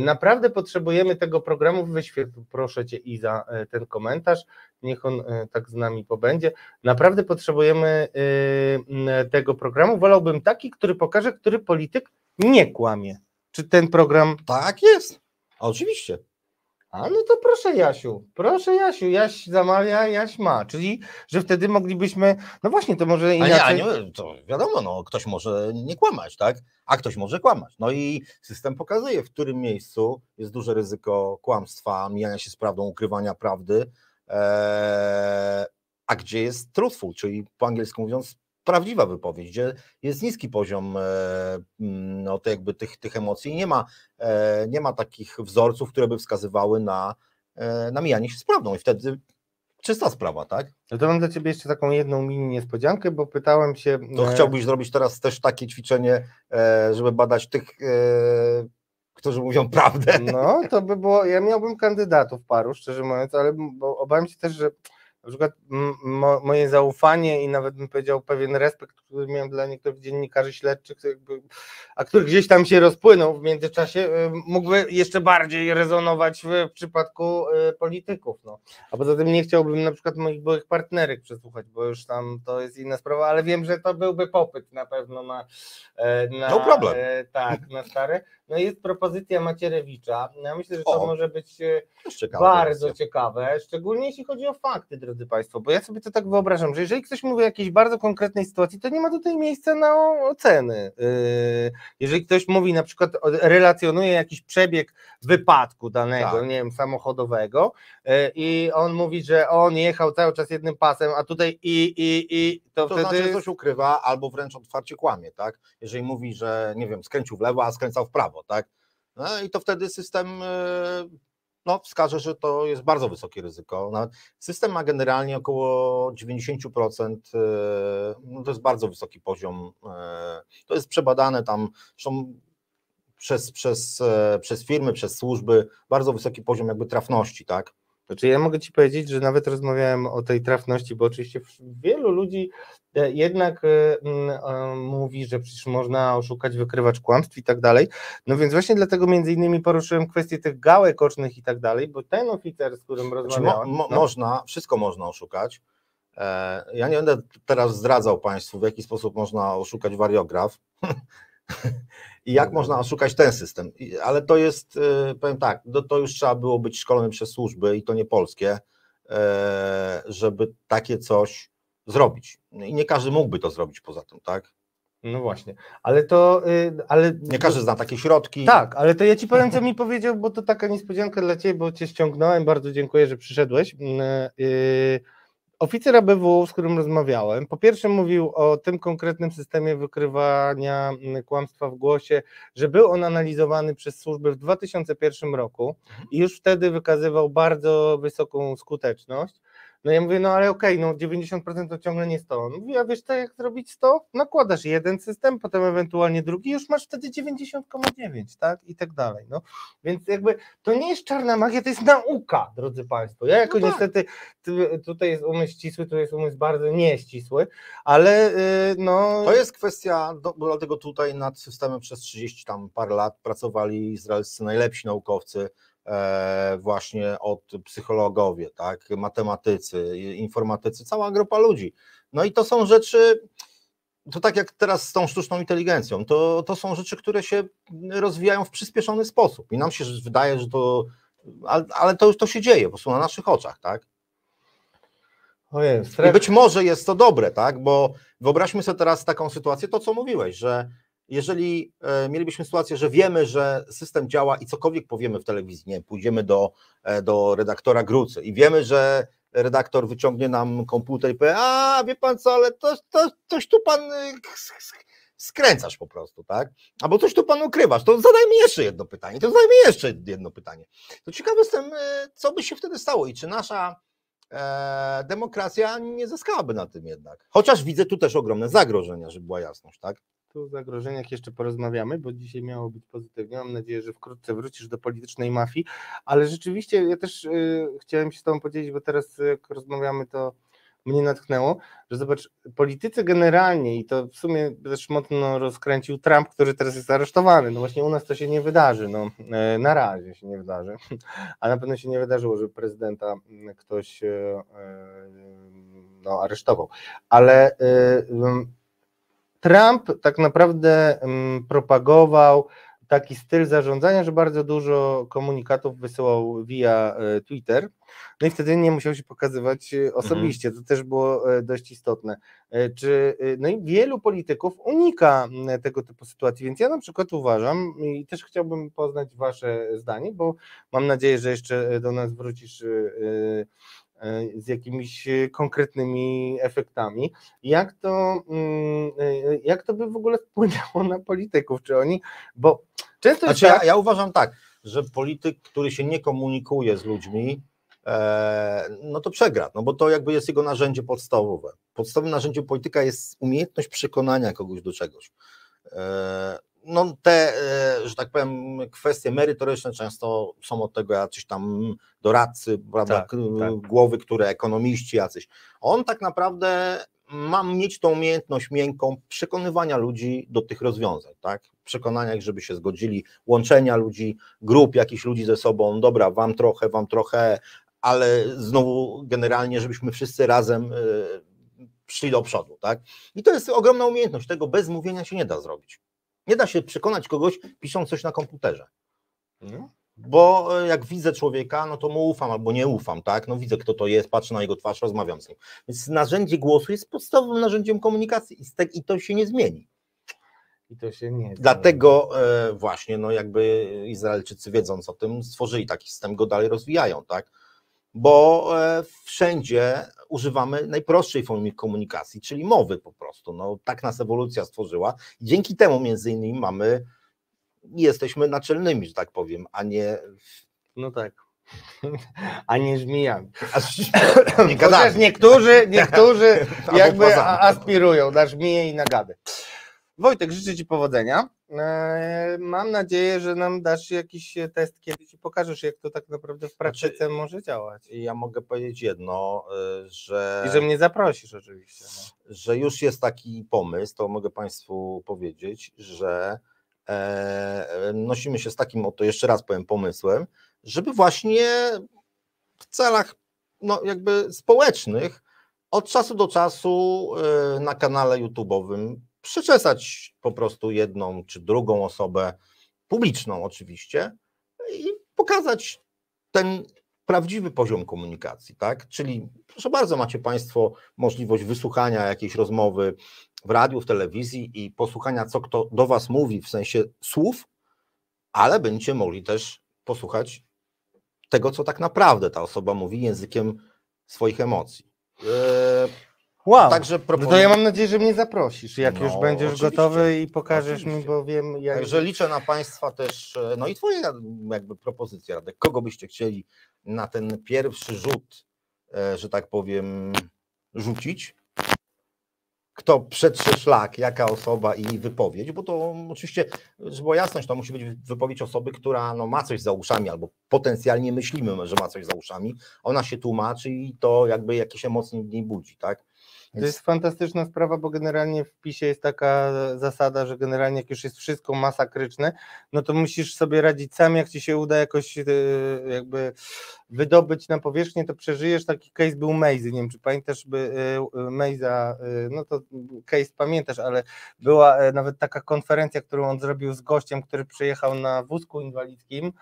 naprawdę potrzebujemy tego programu, wyświetl proszę cię Iza ten komentarz, niech on tak z nami pobędzie, naprawdę potrzebujemy tego programu, wolałbym taki, który pokaże, który polityk nie kłamie, czy ten program... Tak jest, oczywiście. A no to proszę Jasiu, Jaś zamawia, Jaś ma, czyli że wtedy moglibyśmy, no właśnie to może inaczej. A nie, to wiadomo, no ktoś może nie kłamać, tak, a ktoś może kłamać, no i system pokazuje, w którym miejscu jest duże ryzyko kłamstwa, mijania się z prawdą, ukrywania prawdy, a gdzie jest truthful, czyli po angielsku mówiąc prawdziwa wypowiedź, gdzie jest niski poziom no, to jakby tych emocji, nie ma takich wzorców, które by wskazywały na mijanie się z prawdą i wtedy czysta sprawa, tak? No to mam dla ciebie jeszcze taką jedną mini niespodziankę, bo pytałem się... To chciałbyś zrobić teraz też takie ćwiczenie, żeby badać tych, którzy mówią prawdę. No to by było, ja miałbym kandydatów paru, szczerze mówiąc, ale bo obawiam się też, że na przykład moje zaufanie i nawet bym powiedział pewien respekt, który miałem dla niektórych dziennikarzy śledczych, a który gdzieś tam się rozpłynął w międzyczasie, mógłby jeszcze bardziej rezonować w przypadku polityków. No. A poza tym nie chciałbym na przykład moich byłych partnerek przesłuchać, bo już tam to jest inna sprawa, ale wiem, że to byłby popyt na pewno no problem. Tak, na stare. No jest propozycja Macierewicza. Ja myślę, że to może być bardzo ciekawe, szczególnie jeśli chodzi o fakty, drodzy Państwo, bo ja sobie to tak wyobrażam, że jeżeli ktoś mówi o jakiejś bardzo konkretnej sytuacji, to nie ma tutaj miejsca na oceny. Jeżeli ktoś mówi, na przykład relacjonuje jakiś przebieg wypadku danego, tak, nie wiem, samochodowego i on mówi, że on jechał cały czas jednym pasem, a tutaj to wtedy... znaczy, że coś ukrywa albo wręcz otwarcie kłamie, tak? Jeżeli mówi, że nie wiem, skręcił w lewo, a skręcał w prawo, tak? No i to wtedy system... No, wskaże, że to jest bardzo wysokie ryzyko. Nawet system ma generalnie około 90%, no to jest bardzo wysoki poziom. To jest przebadane tam przez firmy, przez służby, bardzo wysoki poziom jakby trafności, tak? Znaczy ja mogę ci powiedzieć, że nawet rozmawiałem o tej trafności, bo oczywiście wielu ludzi jednak mówi, że przecież można oszukać, wykrywać kłamstw i tak dalej, no więc właśnie dlatego między innymi poruszyłem kwestię tych gałek ocznych i tak dalej, bo ten oficer, z którym rozmawiałem... Można, wszystko można oszukać. Ja nie będę teraz zdradzał Państwu, w jaki sposób można oszukać wariograf i jak można oszukać ten system, ale to jest, powiem tak, to już trzeba było być szkolonym przez służby i to nie polskie, żeby takie coś zrobić. I nie każdy mógłby to zrobić poza tym, tak? No właśnie, ale to... nie każdy zna takie środki. Tak, ale to ja ci powiem, co mi powiedział, bo to taka niespodzianka dla ciebie, bo cię ściągnąłem, bardzo dziękuję, że przyszedłeś. Oficer ABW, z którym rozmawiałem, po pierwsze mówił o tym konkretnym systemie wykrywania kłamstwa w głosie, że był on analizowany przez służby w 2001 roku i już wtedy wykazywał bardzo wysoką skuteczność. No ja mówię, no ale okej, no 90% to ciągle nie 100. On mówi, a wiesz tak jak zrobić 100? Nakładasz jeden system, potem ewentualnie drugi, już masz wtedy 90,9, tak? I tak dalej, no. Więc jakby to nie jest czarna magia, to jest nauka, drodzy Państwo. Ja jako niestety, tutaj jest umysł ścisły, tu jest umysł bardzo nieścisły, ale no... To jest kwestia, dlatego tutaj nad systemem przez 30 tam parę lat pracowali izraelscy najlepsi naukowcy, właśnie od psychologowie, tak, matematycy, informatycy, cała grupa ludzi. No i to są rzeczy, to tak jak teraz z tą sztuczną inteligencją, to są rzeczy, które się rozwijają w przyspieszony sposób i nam się wydaje, że to, ale to już to się dzieje, po prostu na naszych oczach, tak. I być może jest to dobre, tak, bo wyobraźmy sobie teraz taką sytuację, to co mówiłeś, że jeżeli mielibyśmy sytuację, że wiemy, że system działa i cokolwiek powiemy w telewizji, nie, pójdziemy do redaktora Grucy i wiemy, że redaktor wyciągnie nam komputer i powie, a wie pan co, ale coś tu pan skręcasz po prostu, tak? Albo coś tu pan ukrywasz, to zadaj mi jeszcze jedno pytanie, To ciekawy jestem, co by się wtedy stało i czy nasza demokracja nie zyskałaby na tym jednak. Chociaż widzę tu też ogromne zagrożenia, żeby była jasność, tak? Tu o zagrożeniach jeszcze porozmawiamy, bo dzisiaj miało być pozytywnie. Mam nadzieję, że wkrótce wrócisz do politycznej mafii, ale rzeczywiście ja też chciałem się z tobą podzielić, bo teraz jak rozmawiamy, to mnie natchnęło, że zobacz, politycy generalnie, i to w sumie też mocno rozkręcił Trump, który teraz jest aresztowany, no właśnie u nas to się nie wydarzy, no na razie się nie wydarzy, a na pewno się nie wydarzyło, że prezydenta ktoś no, aresztował, ale Trump tak naprawdę propagował taki styl zarządzania, że bardzo dużo komunikatów wysyłał via Twitter, no i wtedy nie musiał się pokazywać osobiście, to też było dość istotne. No i wielu polityków unika tego typu sytuacji, więc ja na przykład uważam i też chciałbym poznać wasze zdanie, bo mam nadzieję, że jeszcze do nas wrócisz z jakimiś konkretnymi efektami, jak to by w ogóle wpłynęło na polityków, czy oni, bo często... Znaczy, tak... ja uważam tak, że polityk, który się nie komunikuje z ludźmi, no to przegra, no bo to jakby jest jego narzędzie podstawowe. Podstawowym narzędziem polityka jest umiejętność przekonania kogoś do czegoś. No te, że tak powiem, kwestie merytoryczne często są od tego jacyś tam doradcy, prawda, głowy, które ekonomiści jacyś. On tak naprawdę ma mieć tą umiejętność miękką przekonywania ludzi do tych rozwiązań, tak? Przekonania ich, żeby się zgodzili, łączenia ludzi, grup jakichś ludzi ze sobą, dobra, wam trochę, ale znowu generalnie, żebyśmy wszyscy razem szli do przodu, tak? I to jest ogromna umiejętność, tego bez mówienia się nie da zrobić. Nie da się przekonać kogoś, pisząc coś na komputerze. Bo jak widzę człowieka, no to mu ufam albo nie ufam, tak? No widzę, kto to jest, patrzę na jego twarz, rozmawiam z nim. Więc narzędzie głosu jest podstawowym narzędziem komunikacji i to się nie zmieni. Dlatego właśnie, no jakby Izraelczycy, wiedząc o tym, stworzyli taki system, go dalej rozwijają, tak? Bo wszędzie używamy najprostszej formy komunikacji, czyli mowy po prostu. No, tak nas ewolucja stworzyła. Dzięki temu między innymi jesteśmy naczelnymi, że tak powiem, a nie... No tak, a nie żmijami. Chociaż niektórzy jakby aspirują na żmiję i na gadę. Wojtek, życzę ci powodzenia. Mam nadzieję, że nam dasz jakiś test kiedyś i pokażesz, jak to tak naprawdę w praktyce może działać. Ja mogę powiedzieć jedno, że... I że mnie zaprosisz oczywiście. No. Że już jest taki pomysł, to mogę Państwu powiedzieć, że nosimy się z takim, oto jeszcze raz powiem, pomysłem, żeby właśnie w celach no, jakby społecznych od czasu do czasu na kanale YouTube'owym przyczesać po prostu jedną czy drugą osobę, publiczną oczywiście, i pokazać ten prawdziwy poziom komunikacji, tak? Czyli proszę bardzo, macie Państwo możliwość wysłuchania jakiejś rozmowy w radiu, w telewizji i posłuchania, co kto do Was mówi, w sensie słów, ale będziecie mogli też posłuchać tego, co tak naprawdę ta osoba mówi językiem swoich emocji. Wow. Także proponuję... To ja mam nadzieję, że mnie zaprosisz, jak no, już będziesz gotowy i pokażesz mi, bo wiem... Jak... Także liczę na Państwa też, no i Twoje jakby propozycje, Radek, kogo byście chcieli na ten pierwszy rzut, że tak powiem, rzucić? Kto przetrze szlak, jaka osoba i wypowiedź, bo to oczywiście, żeby była jasność, to musi być wypowiedź osoby, która no, ma coś za uszami albo potencjalnie myślimy, że ma coś za uszami, ona się tłumaczy i to jakby jakieś emocje w niej budzi, tak? To jest fantastyczna sprawa, bo generalnie w PiS-ie jest taka zasada, że generalnie jak już jest wszystko masakryczne, no to musisz sobie radzić sam, jak ci się uda jakoś jakby wydobyć na powierzchnię, to przeżyjesz. Taki case był Mejzy, nie wiem czy pamiętasz, Mejza, no to case pamiętasz, ale była nawet taka konferencja, którą on zrobił z gościem, który przyjechał na wózku inwalidzkim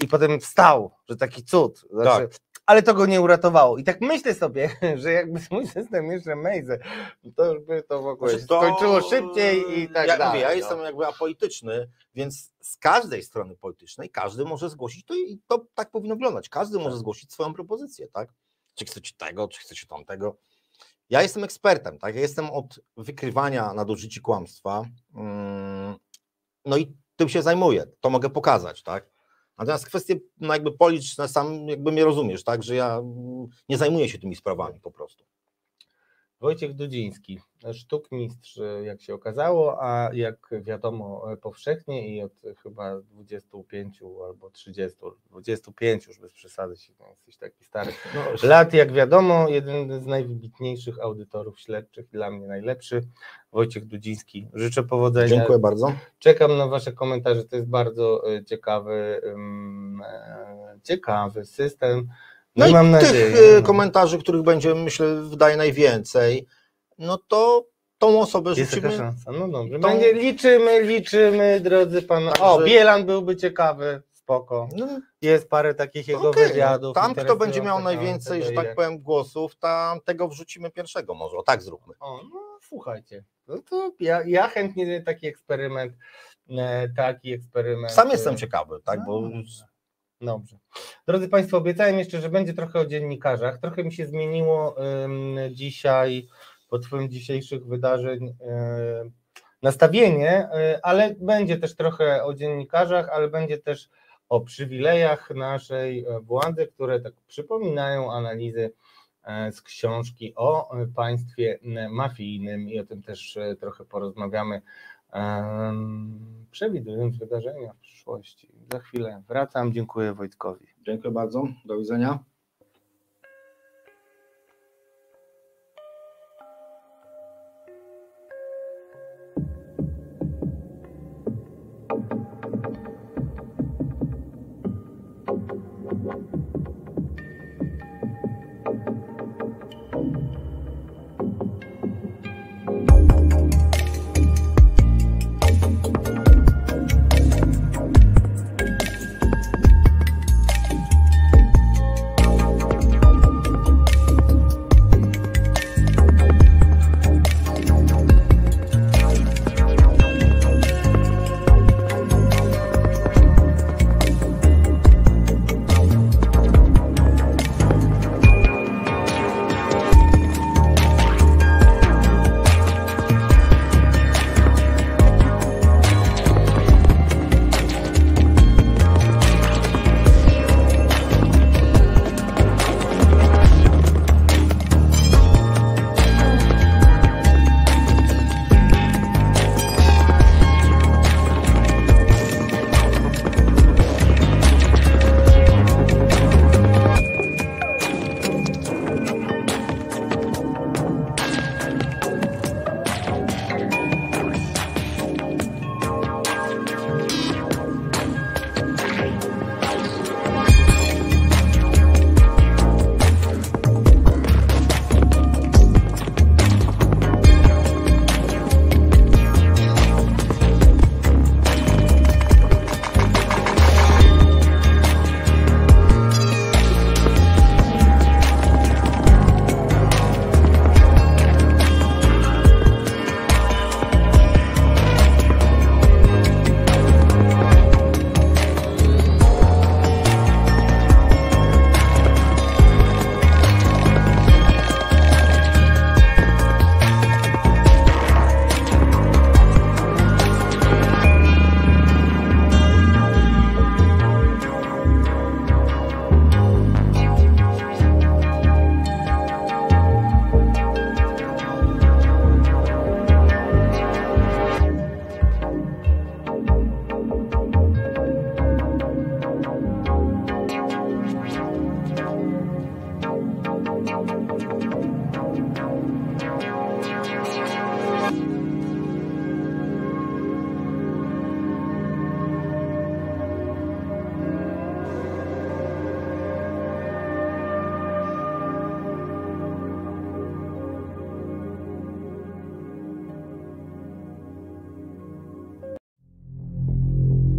i potem wstał, że taki cud, znaczy, tak. Ale to go nie uratowało. I tak myślę sobie, że jakby mój system jeszcze Mejzy, to już by to w ogóle się skończyło szybciej i tak dalej. Ja jestem jakby apolityczny, więc z każdej strony politycznej każdy może zgłosić to i to tak powinno wyglądać. Każdy może zgłosić swoją propozycję, tak? Czy chcecie tego, czy chcecie tamtego. Ja jestem ekspertem, tak? Ja jestem od wykrywania nadużyci kłamstwa. No i tym się zajmuję, to mogę pokazać, tak? Natomiast kwestie no jakby polityczne, sam jakby mnie rozumiesz, tak? Że ja nie zajmuję się tymi sprawami po prostu. Wojciech Dudziński, sztukmistrz, jak się okazało, a jak wiadomo powszechnie i od chyba 25 albo 30, 25 już bez przesady, jesteś taki stary, no, lat, jak wiadomo, jeden z najwybitniejszych audytorów śledczych, dla mnie najlepszy, Wojciech Dudziński. Życzę powodzenia. Dziękuję bardzo. Czekam na Wasze komentarze, to jest bardzo ciekawy system. No i mam tych komentarzy, których będzie, myślę, wydaje najwięcej, no to tą osobę rzucimy. Jest szansa. No dobrze. Tą... Liczymy, drodzy panowie. Także... O, Bielan byłby ciekawy, spoko. No. Jest parę takich jego wywiadów. Tam, kto będzie miał najwięcej, że tak powiem, głosów, tam tego wrzucimy pierwszego może. O, tak zróbmy. O, no słuchajcie, no to ja chętnie taki eksperyment. Sam jestem ciekawy, tak, no, bo... Dobrze. Drodzy Państwo, obiecałem jeszcze, że będzie trochę o dziennikarzach. Trochę mi się zmieniło dzisiaj, po Twoim dzisiejszych wydarzeń, nastawienie, ale będzie też trochę o dziennikarzach, ale będzie też o przywilejach naszej władzy, które tak przypominają analizy z książki o państwie mafijnym i o tym też trochę porozmawiamy. Przewidując wydarzenia w przyszłości. Za chwilę wracam. Dziękuję Wojtkowi. Dziękuję bardzo. Do widzenia.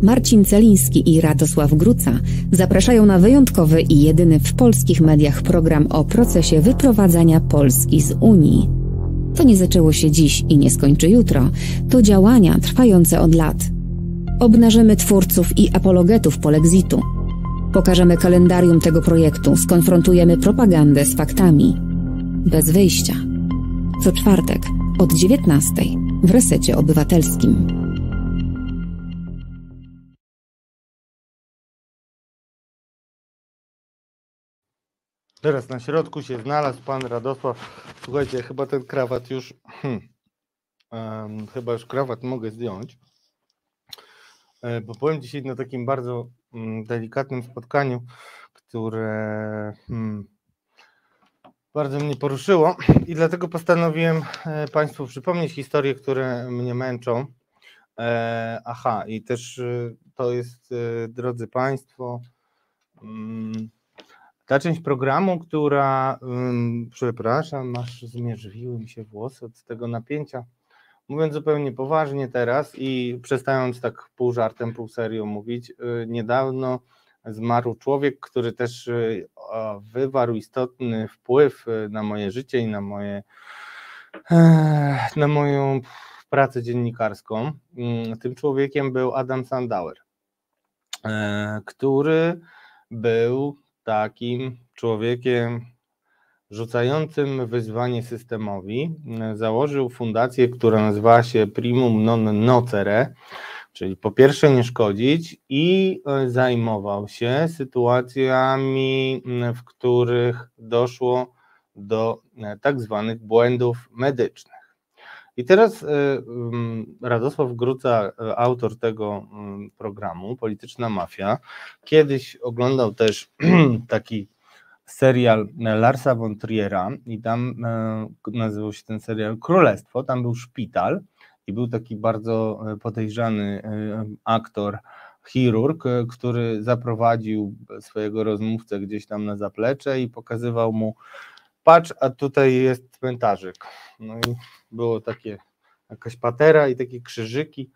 Marcin Celiński i Radosław Gruca zapraszają na wyjątkowy i jedyny w polskich mediach program o procesie wyprowadzania Polski z Unii. To nie zaczęło się dziś i nie skończy jutro, to działania trwające od lat. Obnażymy twórców i apologetów polexitu. Pokażemy kalendarium tego projektu, skonfrontujemy propagandę z faktami. Bez wyjścia. Co czwartek, od 19:00, w Resecie Obywatelskim. Teraz na środku się znalazł pan Radosław. Słuchajcie, chyba ten krawat już... chyba już krawat mogę zdjąć. Bo byłem dzisiaj na takim bardzo delikatnym spotkaniu, które bardzo mnie poruszyło i dlatego postanowiłem Państwu przypomnieć historie, które mnie męczą. Aha, i też to jest, drodzy Państwo, ta część programu, która, przepraszam, aż zmierzwiły mi się włosy od tego napięcia. Mówiąc zupełnie poważnie teraz i przestając tak pół żartem, pół serio mówić, niedawno zmarł człowiek, który też wywarł istotny wpływ na moje życie i na moją pracę dziennikarską. Tym człowiekiem był Adam Sandauer, który był takim człowiekiem rzucającym wyzwanie systemowi. Założył fundację, która nazywała się Primum non nocere, czyli po pierwsze nie szkodzić, i zajmował się sytuacjami, w których doszło do tak zwanych błędów medycznych. I teraz Radosław Gruca, autor tego programu, Polityczna Mafia, kiedyś oglądał też taki serial Larsa von Trier'a i tam nazywał się ten serial Królestwo, tam był szpital i był taki bardzo podejrzany aktor, chirurg, który zaprowadził swojego rozmówcę gdzieś tam na zaplecze i pokazywał mu: patrz, a tutaj jest cmentarzyk. No i było takie, jakaś patera i takie krzyżyki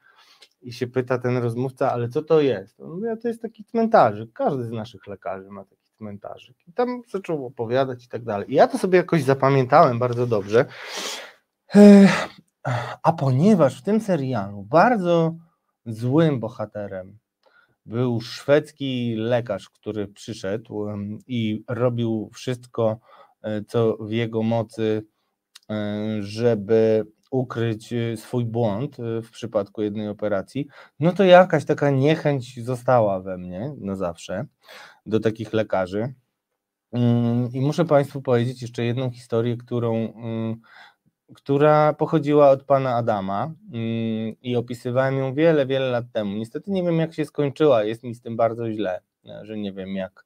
i się pyta ten rozmówca: ale co to jest? On mówi: to jest taki cmentarzyk, każdy z naszych lekarzy ma taki cmentarzyk. I tam zaczął opowiadać i tak dalej. I ja to sobie jakoś zapamiętałem bardzo dobrze. A ponieważ w tym serialu bardzo złym bohaterem był szwedzki lekarz, który przyszedł i robił wszystko, co w jego mocy, żeby ukryć swój błąd w przypadku jednej operacji, no to jakaś taka niechęć została we mnie na zawsze do takich lekarzy. I muszę Państwu powiedzieć jeszcze jedną historię, która pochodziła od pana Adama i opisywałem ją wiele, wiele lat temu. Niestety nie wiem, jak się skończyła, jest mi z tym bardzo źle, że nie wiem, jak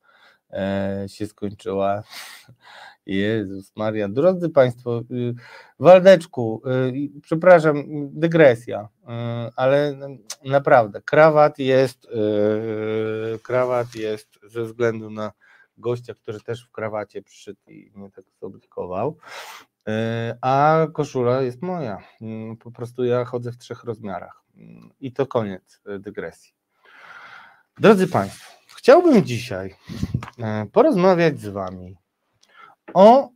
się skończyła. Jezus Maria, drodzy Państwo, Waldeczku, przepraszam, dygresja, ale naprawdę, krawat jest ze względu na gościa, który też w krawacie przyszedł i mnie tak zoblikował, a koszula jest moja, po prostu ja chodzę w 3 rozmiarach i to koniec dygresji. Drodzy Państwo, chciałbym dzisiaj porozmawiać z Wami o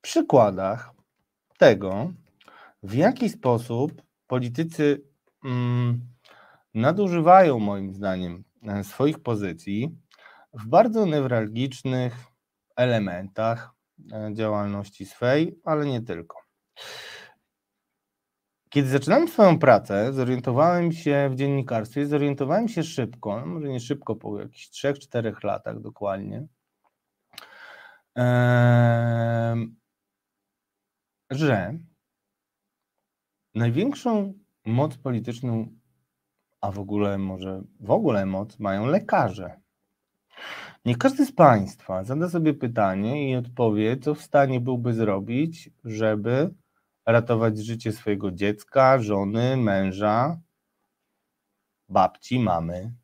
przykładach tego, w jaki sposób politycy nadużywają, moim zdaniem, swoich pozycji w bardzo newralgicznych elementach działalności swej, ale nie tylko. Kiedy zaczynałem swoją pracę, zorientowałem się w dziennikarstwie, zorientowałem się szybko, no może nie szybko, po jakichś 3-4 latach dokładnie, że największą moc polityczną, a w ogóle może moc, mają lekarze. Nie każdy z Państwa zada sobie pytanie i odpowie, co w stanie byłby zrobić, żeby ratować życie swojego dziecka, żony, męża, babci, mamy.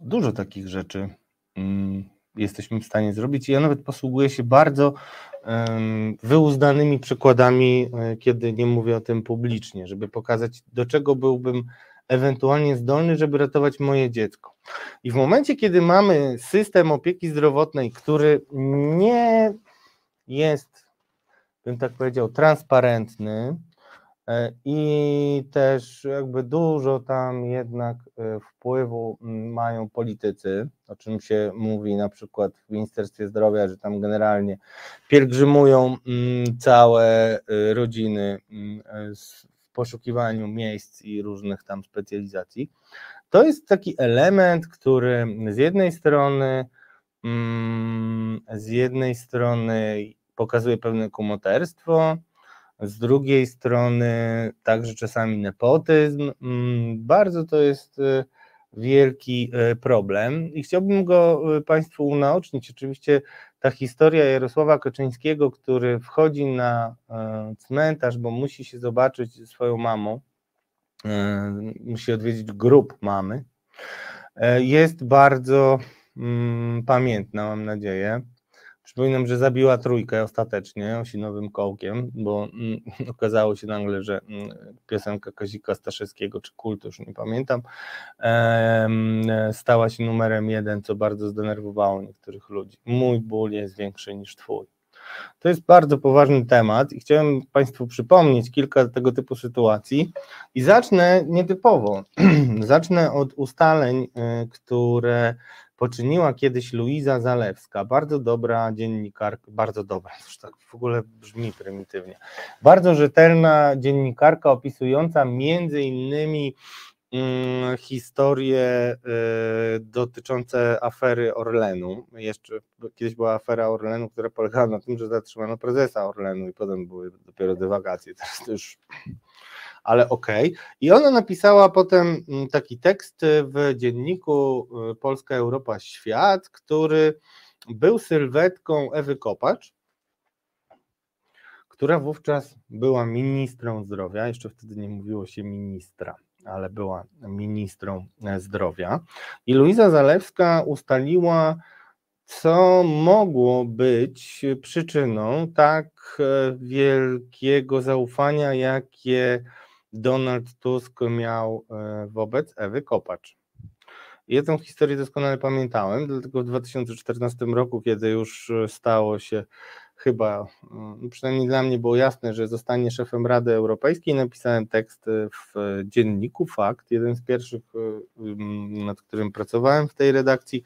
Dużo takich rzeczy jesteśmy w stanie zrobić. Ja nawet posługuję się bardzo wyuzdanymi przykładami, kiedy nie mówię o tym publicznie, żeby pokazać, do czego byłbym ewentualnie zdolny, żeby ratować moje dziecko. I w momencie, kiedy mamy system opieki zdrowotnej, który nie jest, bym tak powiedział, transparentny, I też jakby dużo tam jednak wpływu mają politycy, o czym się mówi na przykład w Ministerstwie Zdrowia, że tam generalnie pielgrzymują całe rodziny w poszukiwaniu miejsc i różnych tam specjalizacji. To jest taki element, który z jednej strony pokazuje pewne kumoterstwo, z drugiej strony także czasami nepotyzm. Bardzo to jest wielki problem i chciałbym go Państwu unaocznić. Oczywiście ta historia Jarosława Kaczyńskiego, który wchodzi na cmentarz, bo musi się zobaczyć ze swoją mamą, musi odwiedzić grób mamy, jest bardzo pamiętna, mam nadzieję. Przypominam, że zabiła trójkę ostatecznie osinowym kołkiem, bo okazało się nagle, że piosenka Kazika Staszewskiego, czy Kultu, już nie pamiętam, stała się numerem 1, co bardzo zdenerwowało niektórych ludzi. Mój ból jest większy niż twój. To jest bardzo poważny temat i chciałem Państwu przypomnieć kilka tego typu sytuacji i zacznę nietypowo. Zacznę od ustaleń, które poczyniła kiedyś Luiza Zalewska, bardzo dobra dziennikarka, bardzo dobra, tak w ogóle brzmi prymitywnie, bardzo rzetelna dziennikarka opisująca między innymi historie dotyczące afery Orlenu. Jeszcze kiedyś była afera Orlenu, która polegała na tym, że zatrzymano prezesa Orlenu i potem były dopiero dywagacje, teraz to już... ale okej. I ona napisała potem taki tekst w dzienniku Polska, Europa, Świat, który był sylwetką Ewy Kopacz, która wówczas była ministrą zdrowia, jeszcze wtedy nie mówiło się ministra, ale była ministrą zdrowia. I Luiza Zalewska ustaliła, co mogło być przyczyną tak wielkiego zaufania, jakie Donald Tusk miał wobec Ewy Kopacz. Ja tę historię doskonale pamiętałem, dlatego w 2014 roku, kiedy już stało się chyba, przynajmniej dla mnie było jasne, że zostanie szefem Rady Europejskiej, napisałem tekst w dzienniku Fakt, jeden z pierwszych, nad którym pracowałem w tej redakcji.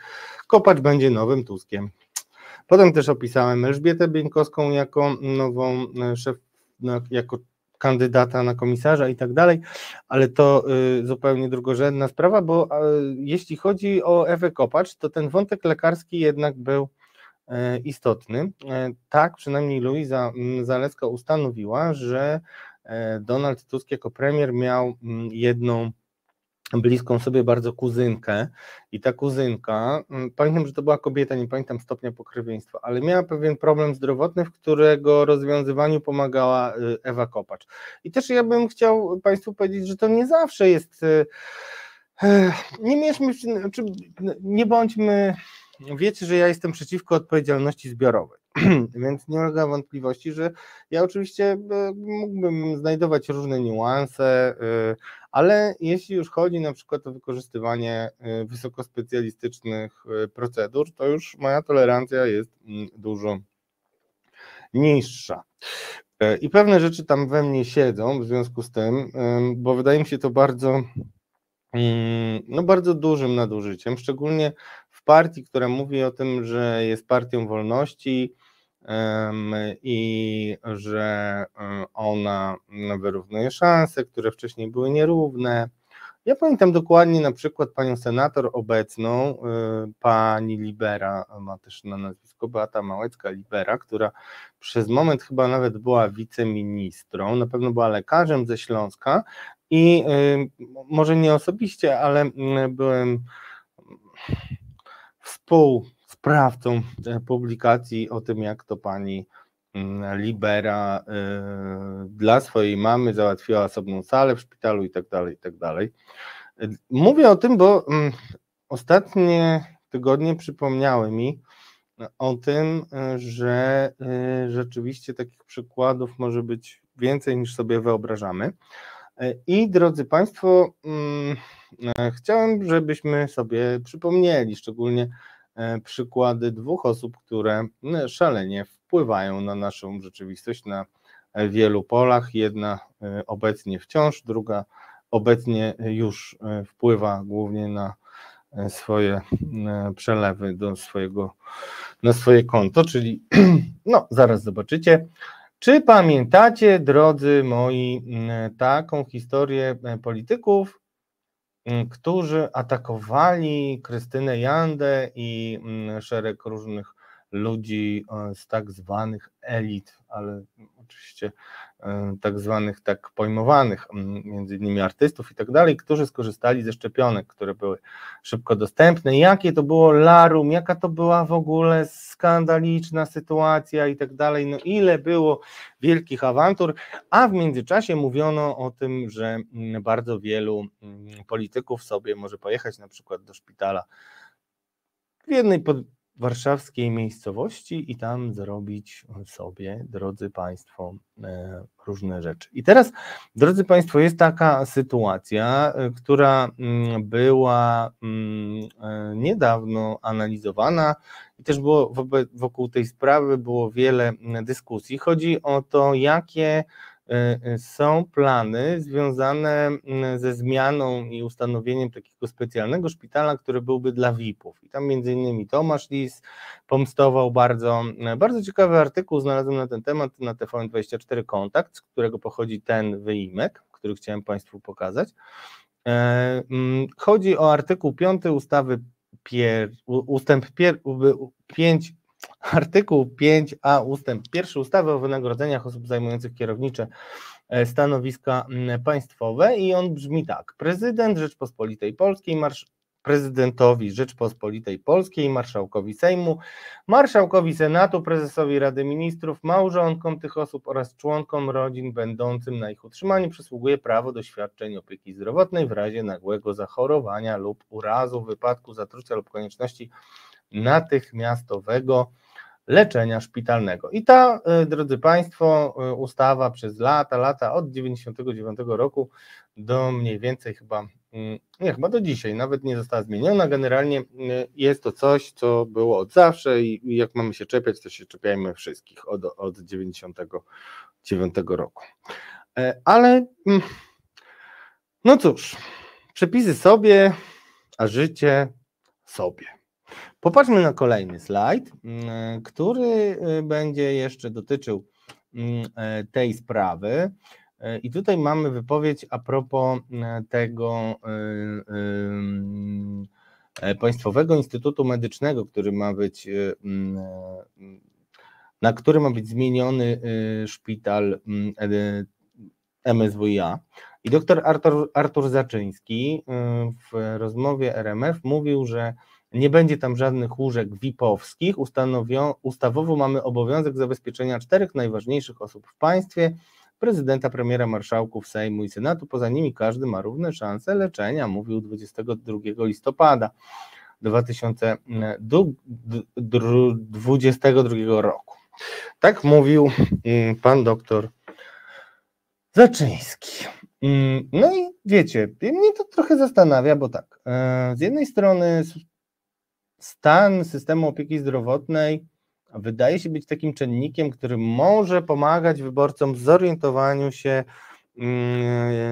Kopacz będzie nowym Tuskiem. Potem też opisałem Elżbietę Bieńkowską jako nową szef, jako kandydata na komisarza i tak dalej, ale to zupełnie drugorzędna sprawa, bo jeśli chodzi o Ewę Kopacz, to ten wątek lekarski jednak był istotny. Tak przynajmniej Luiza Zalewska ustanowiła, że Donald Tusk jako premier miał jedną bliską sobie bardzo kuzynkę i ta kuzynka, pamiętam, że to była kobieta, nie pamiętam stopnia pokrewieństwa, ale miała pewien problem zdrowotny, w którego rozwiązywaniu pomagała Ewa Kopacz. I też ja bym chciał Państwu powiedzieć, że to nie zawsze jest, nie mieszmy, nie bądźmy, wiecie, że ja jestem przeciwko odpowiedzialności zbiorowej, więc nie ulega wątpliwości, że ja oczywiście mógłbym znajdować różne niuanse, ale jeśli już chodzi na przykład o wykorzystywanie wysokospecjalistycznych procedur, to już moja tolerancja jest dużo niższa. I pewne rzeczy tam we mnie siedzą w związku z tym, bo wydaje mi się to bardzo, no bardzo dużym nadużyciem, szczególnie w partii, która mówi o tym, że jest partią wolności i że ona wyrównuje szanse, które wcześniej były nierówne. Ja pamiętam dokładnie na przykład panią senator obecną, pani Libera, ma też na nazwisko Beata Małecka-Libera, która przez moment chyba nawet była wiceministrą, na pewno była lekarzem ze Śląska i może nie osobiście, ale byłem współsprawcą publikacji o tym, jak to pani Libera dla swojej mamy załatwiła osobną salę w szpitalu i tak dalej, i tak dalej. Mówię o tym, bo ostatnie tygodnie przypomniały mi o tym, że rzeczywiście takich przykładów może być więcej, niż sobie wyobrażamy. I drodzy Państwo, chciałem, żebyśmy sobie przypomnieli szczególnie przykłady dwóch osób, które szalenie wpływają na naszą rzeczywistość, na wielu polach. Jedna obecnie wciąż, druga obecnie już wpływa głównie na swoje przelewy na swoje konto, czyli no zaraz zobaczycie. Czy pamiętacie, drodzy moi, taką historię polityków, którzy atakowali Krystynę Jandę i szereg różnych ludzi z tak zwanych elit, ale oczywiście tak zwanych, tak pojmowanych, między innymi artystów i tak dalej, którzy skorzystali ze szczepionek, które były szybko dostępne, jakie to było larum, jaka to była w ogóle skandaliczna sytuacja i tak dalej, no ile było wielkich awantur, a w międzyczasie mówiono o tym, że bardzo wielu polityków sobie może pojechać na przykład do szpitala w jednej warszawskiej miejscowości i tam zrobić sobie, drodzy Państwo, różne rzeczy. I teraz, drodzy Państwo, jest taka sytuacja, która była niedawno analizowana i też było wokół tej sprawy było wiele dyskusji. Chodzi o to, jakie są plany związane ze zmianą i ustanowieniem takiego specjalnego szpitala, który byłby dla VIP-ów. I tam między innymi Tomasz Lis pomstował bardzo ciekawy artykuł, znalazłem na ten temat na TVN24 Kontakt, z którego pochodzi ten wyimek, który chciałem Państwu pokazać. Chodzi o artykuł 5 ustawy Artykuł 5a ustęp 1 ustawy o wynagrodzeniach osób zajmujących kierownicze stanowiska państwowe i on brzmi tak. Prezydentowi Rzeczpospolitej Polskiej, marszałkowi Sejmu, marszałkowi Senatu, prezesowi Rady Ministrów, małżonkom tych osób oraz członkom rodzin będącym na ich utrzymaniu przysługuje prawo do świadczeń opieki zdrowotnej w razie nagłego zachorowania lub urazu, wypadku, zatrucia lub konieczności natychmiastowego leczenia szpitalnego. I ta, drodzy Państwo, ustawa przez lata, od 99 roku do mniej więcej chyba do dzisiaj, nawet nie została zmieniona. Generalnie jest to coś, co było od zawsze i jak mamy się czepiać, to się czepiajmy wszystkich od 99 roku. Ale no cóż, przepisy sobie, a życie sobie. Popatrzmy na kolejny slajd, który będzie jeszcze dotyczył tej sprawy i tutaj mamy wypowiedź a propos tego Państwowego Instytutu Medycznego, na który ma być zmieniony szpital MSWiA. I doktor Artur Zaczyński w rozmowie RMF mówił, że nie będzie tam żadnych łóżek VIP-owskich. Ustawowo mamy obowiązek zabezpieczenia 4 najważniejszych osób w państwie, prezydenta, premiera, marszałków, Sejmu i Senatu. Poza nimi każdy ma równe szanse leczenia, mówił 22 listopada 2022 roku. Tak mówił pan doktor Zaczyński. No i wiecie, mnie to trochę zastanawia, bo tak, z jednej strony stan systemu opieki zdrowotnej wydaje się być takim czynnikiem, który może pomagać wyborcom w zorientowaniu się,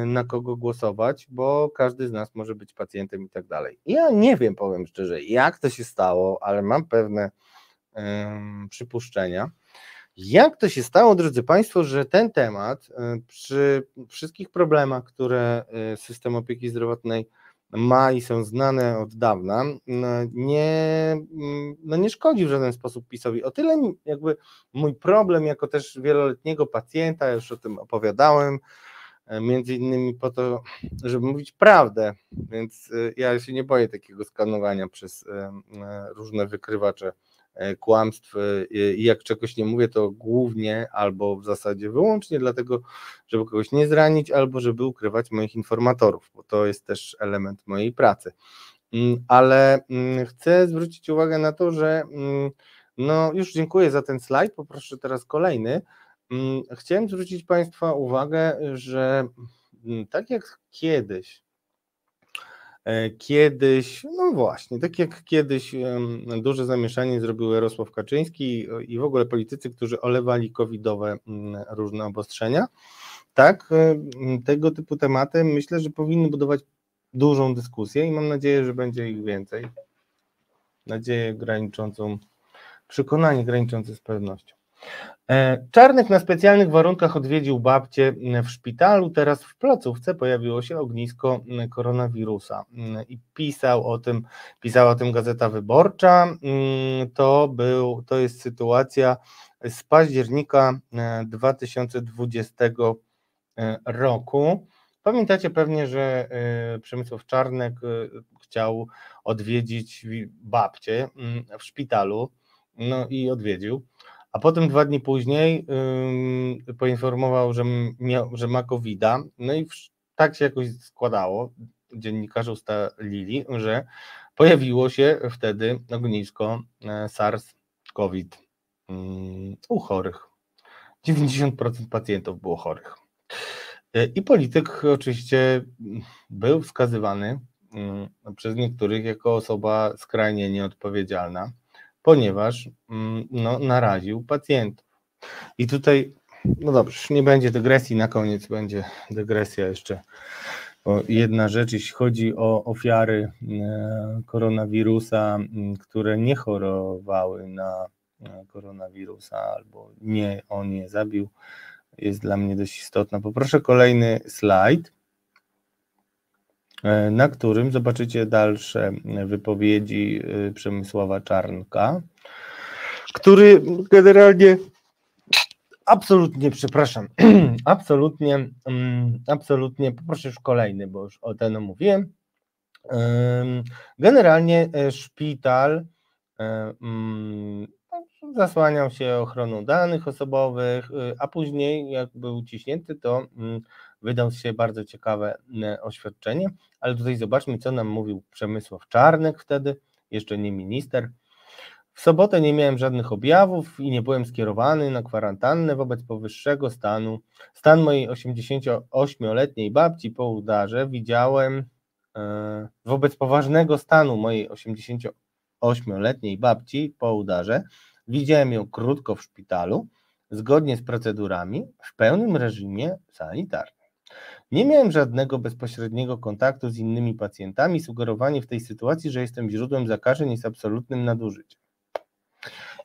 na kogo głosować, bo każdy z nas może być pacjentem i tak dalej. Ja nie wiem, powiem szczerze, jak to się stało, ale mam pewne przypuszczenia. Jak to się stało, drodzy Państwo, że ten temat przy wszystkich problemach, które system opieki zdrowotnej ma i są znane od dawna, nie szkodzi w żaden sposób PiS-owi. O tyle jakby mój problem jako też wieloletniego pacjenta, ja już o tym opowiadałem, między innymi po to, żeby mówić prawdę, więc ja się nie boję takiego skanowania przez różne wykrywacze kłamstw i jak czegoś nie mówię, to głównie albo w zasadzie wyłącznie dlatego, żeby kogoś nie zranić albo żeby ukrywać moich informatorów, bo to jest też element mojej pracy. Ale chcę zwrócić uwagę na to, że no już dziękuję za ten slajd, poproszę teraz kolejny. Chciałem zwrócić Państwa uwagę, że tak jak kiedyś Kiedyś, no właśnie, tak jak kiedyś duże zamieszanie zrobił Jarosław Kaczyński i w ogóle politycy, którzy olewali covidowe różne obostrzenia, tak tego typu tematy myślę, że powinny budować dużą dyskusję i mam nadzieję, że będzie ich więcej. Nadzieję graniczącą, przekonanie graniczące z pewnością. Czarnek na specjalnych warunkach odwiedził babcię w szpitalu, teraz w placówce pojawiło się ognisko koronawirusa i pisała o tym Gazeta Wyborcza. To jest sytuacja z października 2020 roku. Pamiętacie pewnie, że Przemysław Czarnek chciał odwiedzić babcię w szpitalu, no i odwiedził. A potem 2 dni później poinformował, że ma COVID-a. No i tak się jakoś składało. Dziennikarze ustalili, że pojawiło się wtedy ognisko SARS-CoV u chorych. 90% pacjentów było chorych. I polityk oczywiście był wskazywany przez niektórych jako osoba skrajnie nieodpowiedzialna, ponieważ no, naraził pacjentów. I tutaj, no dobrze, nie będzie dygresji, na koniec będzie dygresja jeszcze. Bo jedna rzecz, jeśli chodzi o ofiary koronawirusa, które nie chorowały na koronawirusa albo nie, on je zabił, jest dla mnie dość istotna. Poproszę kolejny slajd, na którym zobaczycie dalsze wypowiedzi Przemysława Czarnka, który generalnie absolutnie, przepraszam, absolutnie, poproszę już kolejny, bo już o ten mówiłem, generalnie szpital zasłaniał się ochroną danych osobowych, a później jak był uciśnięty, to wydał się bardzo ciekawe oświadczenie, ale tutaj zobaczmy, co nam mówił Przemysław Czarnek wtedy, jeszcze nie minister. W sobotę nie miałem żadnych objawów i nie byłem skierowany na kwarantannę wobec powyższego stanu. Stan mojej 88-letniej babci po udarze widziałem, wobec poważnego stanu mojej 88-letniej babci po udarze, widziałem ją krótko w szpitalu, zgodnie z procedurami, w pełnym reżimie sanitarnym. Nie miałem żadnego bezpośredniego kontaktu z innymi pacjentami. Sugerowanie w tej sytuacji, że jestem źródłem zakażeń, jest absolutnym nadużyciem.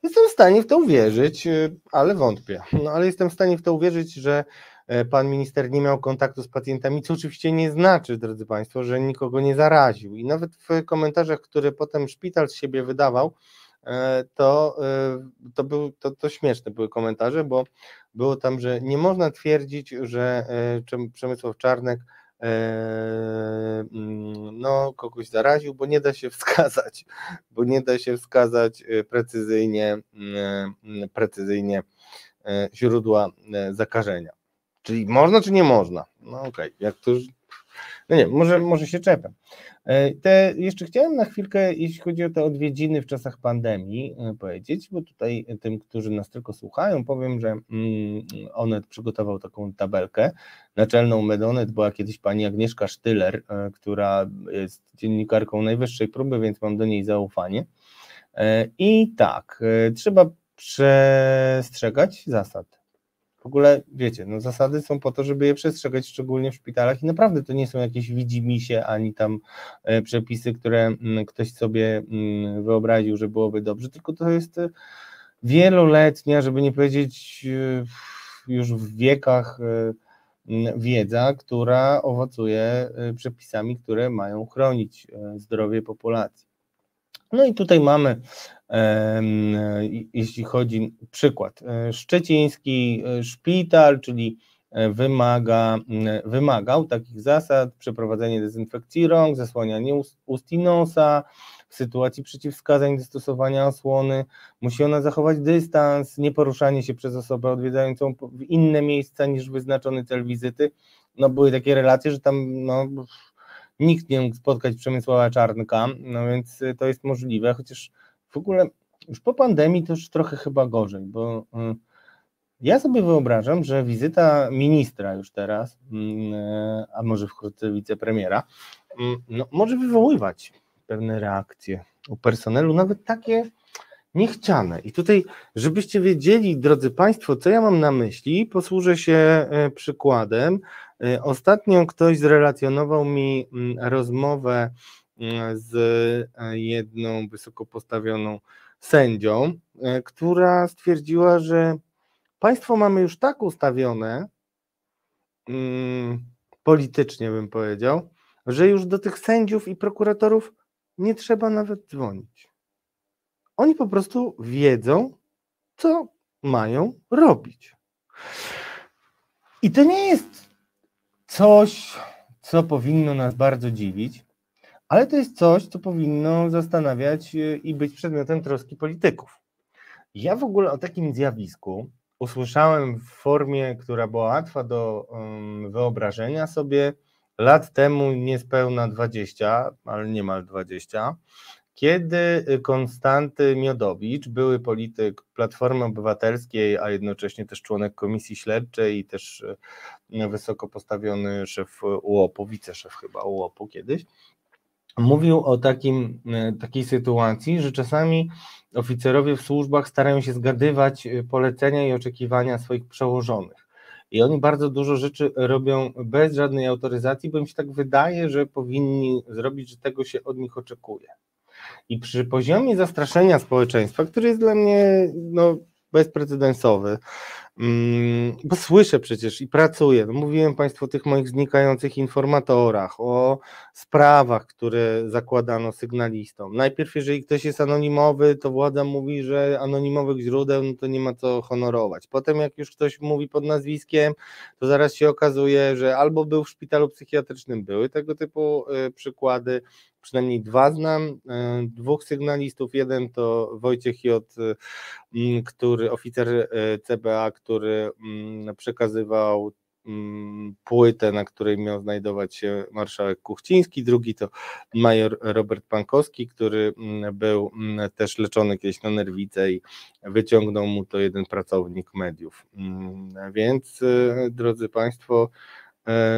Jestem w stanie w to uwierzyć, ale wątpię. No ale jestem w stanie w to uwierzyć, że pan minister nie miał kontaktu z pacjentami, co oczywiście nie znaczy, drodzy państwo, że nikogo nie zaraził. I nawet w komentarzach, które potem szpital z siebie wydawał, to śmieszne były komentarze, bo było tam, że nie można twierdzić, że Przemysław Czarnek no, kogoś zaraził, bo nie da się wskazać, precyzyjnie źródła zakażenia. Czyli można czy nie można? No okej, jak to już... No nie, może się czepiam. Jeszcze chciałem na chwilkę, jeśli chodzi o te odwiedziny w czasach pandemii, powiedzieć, bo tutaj tym, którzy nas tylko słuchają, powiem, że Onet przygotował taką tabelkę. Naczelną Medonet była kiedyś pani Agnieszka Sztyler, która jest dziennikarką najwyższej próby, więc mam do niej zaufanie. I tak, trzeba przestrzegać zasad. W ogóle, wiecie, no zasady są po to, żeby je przestrzegać, szczególnie w szpitalach i naprawdę to nie są jakieś widzimisię, ani tam przepisy, które ktoś sobie wyobraził, że byłoby dobrze, tylko to jest wieloletnia, żeby nie powiedzieć już w wiekach wiedza, która owocuje przepisami, które mają chronić zdrowie populacji. No i tutaj mamy, jeśli chodzi przykład, szczeciński szpital, czyli wymagał takich zasad: przeprowadzenie dezynfekcji rąk, zasłanianie ust i nosa, w sytuacji przeciwwskazań do stosowania osłony, musi ona zachować dystans, nieporuszanie się przez osobę odwiedzającą w inne miejsca niż wyznaczony cel wizyty. No były takie relacje, że tam no, nikt nie mógł spotkać Przemysława Czarnka, no więc to jest możliwe, chociaż w ogóle już po pandemii to już trochę chyba gorzej, bo ja sobie wyobrażam, że wizyta ministra już teraz, a może wkrótce wicepremiera, no, może wywoływać pewne reakcje u personelu, nawet takie niechciane. I tutaj, żebyście wiedzieli, drodzy Państwo, co ja mam na myśli, posłużę się przykładem. Ostatnio ktoś zrelacjonował mi rozmowę z jedną wysoko postawioną sędzią, która stwierdziła, że państwo mamy już tak ustawione, politycznie bym powiedział, że już do tych sędziów i prokuratorów nie trzeba nawet dzwonić. Oni po prostu wiedzą, co mają robić. I to nie jest coś, co powinno nas bardzo dziwić, ale to jest coś, co powinno zastanawiać i być przedmiotem troski polityków. Ja w ogóle o takim zjawisku usłyszałem w formie, która była łatwa do wyobrażenia sobie lat temu, niespełna 20, ale niemal 20, kiedy Konstanty Miodowicz, były polityk Platformy Obywatelskiej, a jednocześnie też członek Komisji Śledczej i też wysoko postawiony szef UOP-u, wiceszef chyba UOP-u kiedyś, mówił o takiej sytuacji, że czasami oficerowie w służbach starają się zgadywać polecenia i oczekiwania swoich przełożonych. I oni bardzo dużo rzeczy robią bez żadnej autoryzacji, bo im się tak wydaje, że powinni zrobić, że tego się od nich oczekuje. I przy poziomie zastraszenia społeczeństwa, który jest dla mnie no, bezprecedensowy, bo słyszę przecież i pracuję, mówiłem Państwu o tych moich znikających informatorach, o sprawach, które zakładano sygnalistom. Najpierw, jeżeli ktoś jest anonimowy, to władza mówi, że anonimowych źródeł no to nie ma co honorować. Potem jak już ktoś mówi pod nazwiskiem, to zaraz się okazuje, że albo był w szpitalu psychiatrycznym, były tego typu przykłady, przynajmniej dwa znam, dwóch sygnalistów, jeden to Wojciech J., który oficer CBA, który przekazywał płytę, na której miał znajdować się marszałek Kuchciński, drugi to major Robert Pankowski, który był też leczony kiedyś na nerwicę i wyciągnął mu to jeden pracownik mediów. Więc, drodzy Państwo,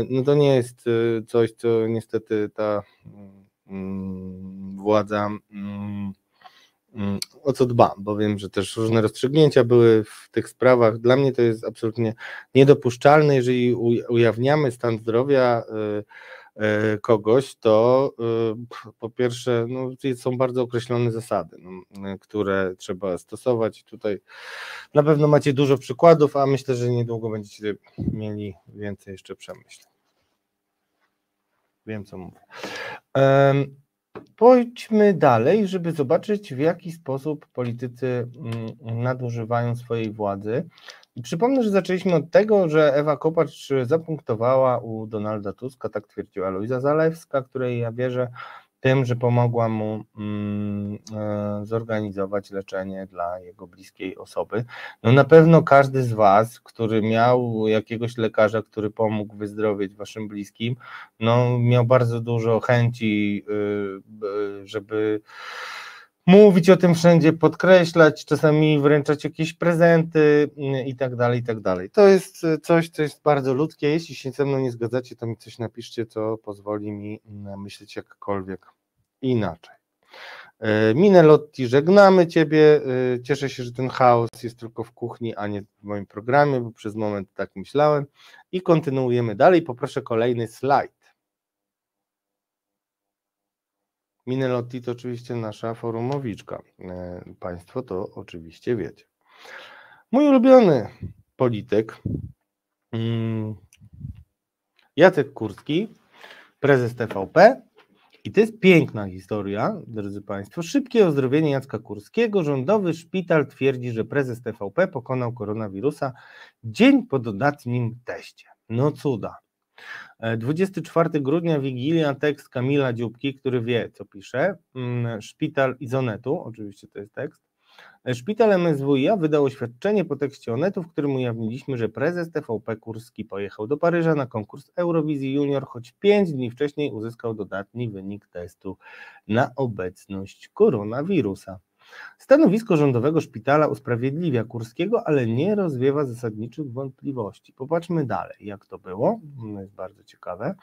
no to nie jest coś, co niestety ta władza o co dba, bo wiem, że też różne rozstrzygnięcia były w tych sprawach. Dla mnie to jest absolutnie niedopuszczalne, jeżeli ujawniamy stan zdrowia kogoś, to po pierwsze no, są bardzo określone zasady, które trzeba stosować. Tutaj na pewno macie dużo przykładów, a myślę, że niedługo będziecie mieli więcej jeszcze przemyśleń. Wiem, co mówię. Pójdźmy dalej, żeby zobaczyć, w jaki sposób politycy nadużywają swojej władzy. I przypomnę, że zaczęliśmy od tego, że Ewa Kopacz zapunktowała u Donalda Tuska, tak twierdziła Luiza Zalewska, której ja wierzę, tym, że pomogła mu zorganizować leczenie dla jego bliskiej osoby. No na pewno każdy z Was, który miał jakiegoś lekarza, który pomógł wyzdrowieć Waszym bliskim, no miał bardzo dużo chęci, żeby mówić o tym wszędzie, podkreślać, czasami wręczać jakieś prezenty i tak dalej, i tak dalej. To jest coś, co jest bardzo ludzkie. Jeśli się ze mną nie zgadzacie, to mi coś napiszcie, co pozwoli mi myśleć jakkolwiek inaczej. Minelotti, żegnamy Ciebie. Cieszę się, że ten chaos jest tylko w kuchni, a nie w moim programie, bo przez moment tak myślałem. I kontynuujemy dalej. Poproszę kolejny slajd. Minelotti to oczywiście nasza forumowiczka. Państwo to oczywiście wiecie. Mój ulubiony polityk, Jacek Kurski, prezes TVP. I to jest piękna historia, drodzy Państwo. Szybkie ozdrowienie Jacka Kurskiego. Rządowy szpital twierdzi, że prezes TVP pokonał koronawirusa dzień po dodatnim teście. No cuda. 24 grudnia, Wigilia, tekst Kamila Dzióbki, który wie, co pisze, szpital i z Onetu, oczywiście to jest tekst, szpital MSWiA wydał oświadczenie po tekście Onetu, w którym ujawniliśmy, że prezes TVP Kurski pojechał do Paryża na konkurs Eurowizji Junior, choć 5 dni wcześniej uzyskał dodatni wynik testu na obecność koronawirusa. Stanowisko rządowego szpitala usprawiedliwia Kurskiego, ale nie rozwiewa zasadniczych wątpliwości. Popatrzmy dalej, jak to było. Jest bardzo ciekawe.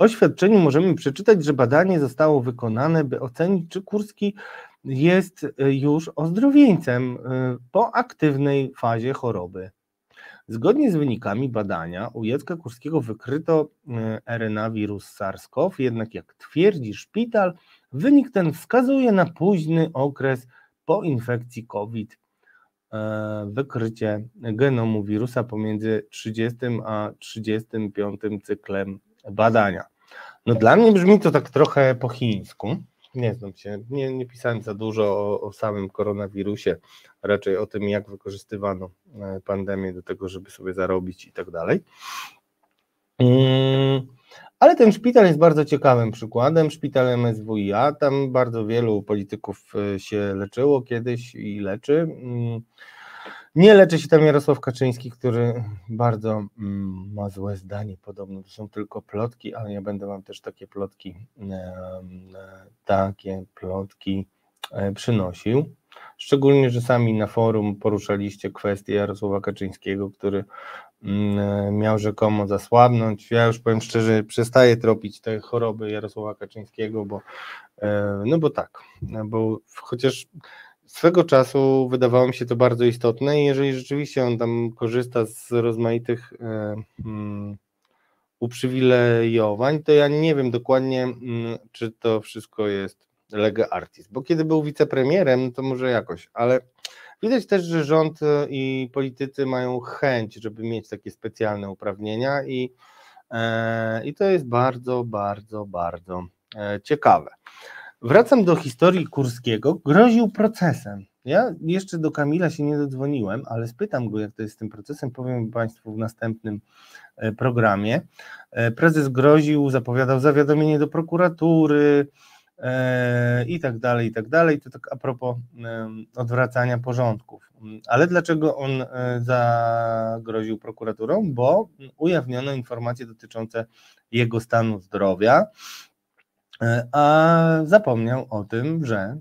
O oświadczeniu możemy przeczytać, że badanie zostało wykonane, by ocenić, czy Kurski jest już ozdrowieńcem po aktywnej fazie choroby. Zgodnie z wynikami badania u Jacka Kurskiego wykryto RNA wirus SARS-CoV, jednak jak twierdzi szpital, wynik ten wskazuje na późny okres po infekcji COVID. Wykrycie genomu wirusa pomiędzy 30 a 35 cyklem badania. No dla mnie brzmi to tak trochę po chińsku. Nie znam się, nie pisałem za dużo o samym koronawirusie, raczej o tym, jak wykorzystywano pandemię do tego, żeby sobie zarobić i tak dalej. Ale ten szpital jest bardzo ciekawym przykładem, szpital MSWiA, tam bardzo wielu polityków się leczyło kiedyś i leczy. Nie leczy się tam Jarosław Kaczyński, który bardzo ma złe zdanie podobno, to są tylko plotki, ale ja będę wam też takie plotki przynosił. Szczególnie, że sami na forum poruszaliście kwestię Jarosława Kaczyńskiego, który miał rzekomo zasłabnąć. Ja już powiem szczerze, przestaję tropić te choroby Jarosława Kaczyńskiego, bo chociaż swego czasu wydawało mi się to bardzo istotne i jeżeli rzeczywiście on tam korzysta z rozmaitych uprzywilejowań, to ja nie wiem dokładnie, czy to wszystko jest lege artis, bo kiedy był wicepremierem, to może jakoś, ale widać też, że rząd i politycy mają chęć, żeby mieć takie specjalne uprawnienia i to jest bardzo, bardzo, bardzo ciekawe. Wracam do historii Kurskiego, groził procesem. Ja jeszcze do Kamila się nie dodzwoniłem, ale spytam go, jak to jest z tym procesem, powiem Państwu w następnym programie. Prezes groził, zapowiadał zawiadomienie do prokuratury i tak dalej, to tak a propos odwracania porządków. Ale dlaczego on zagroził prokuraturą? Bo ujawniono informacje dotyczące jego stanu zdrowia, a zapomniał o tym, że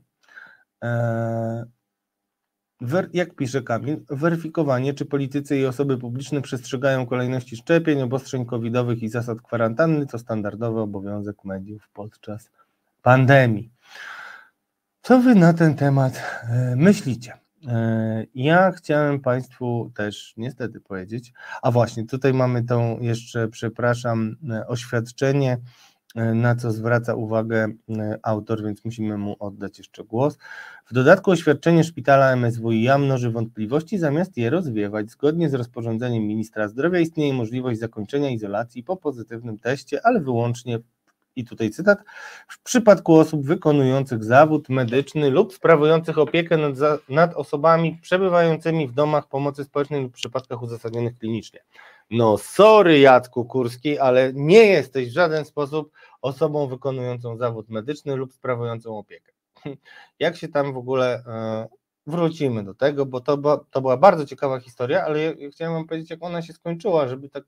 jak pisze Kamil, weryfikowanie, czy politycy i osoby publiczne przestrzegają kolejności szczepień, obostrzeń covidowych i zasad kwarantanny, to standardowy obowiązek mediów podczas pandemii. Co wy na ten temat myślicie? Ja chciałem Państwu też niestety powiedzieć, a właśnie tutaj mamy tą jeszcze, przepraszam, oświadczenie, na co zwraca uwagę autor, więc musimy mu oddać jeszcze głos. W dodatku oświadczenie szpitala MSWiA mnoży wątpliwości, zamiast je rozwiewać. Zgodnie z rozporządzeniem ministra zdrowia istnieje możliwość zakończenia izolacji po pozytywnym teście, ale wyłącznie, i tutaj cytat, w przypadku osób wykonujących zawód medyczny lub sprawujących opiekę nad osobami przebywającymi w domach pomocy społecznej lub w przypadkach uzasadnionych klinicznie. No sorry, Jacku Kurski, ale nie jesteś w żaden sposób osobą wykonującą zawód medyczny lub sprawującą opiekę. Jak się tam w ogóle wrócimy do tego, bo to była bardzo ciekawa historia, ale ja chciałem wam powiedzieć, jak ona się skończyła, żeby tak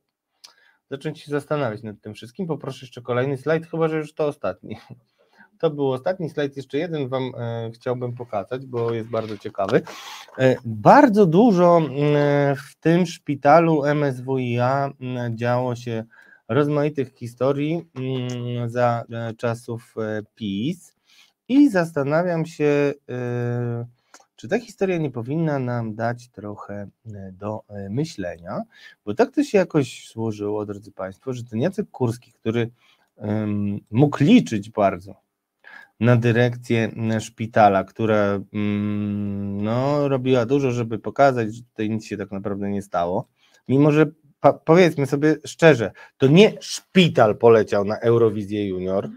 zacząć się zastanawiać nad tym wszystkim. Poproszę jeszcze kolejny slajd, chyba że już to ostatni. To był ostatni slajd, jeszcze jeden wam chciałbym pokazać, bo jest bardzo ciekawy. Bardzo dużo w tym szpitalu MSWiA działo się rozmaitych historii za czasów PiS i zastanawiam się, czy ta historia nie powinna nam dać trochę do myślenia, bo tak to się jakoś złożyło, drodzy Państwo, że ten Jacek Kurski, który mógł liczyć bardzo na dyrekcję szpitala, która robiła dużo, żeby pokazać, że tutaj nic się tak naprawdę nie stało, mimo że powiedzmy sobie szczerze, to nie szpital poleciał na Eurowizję Junior,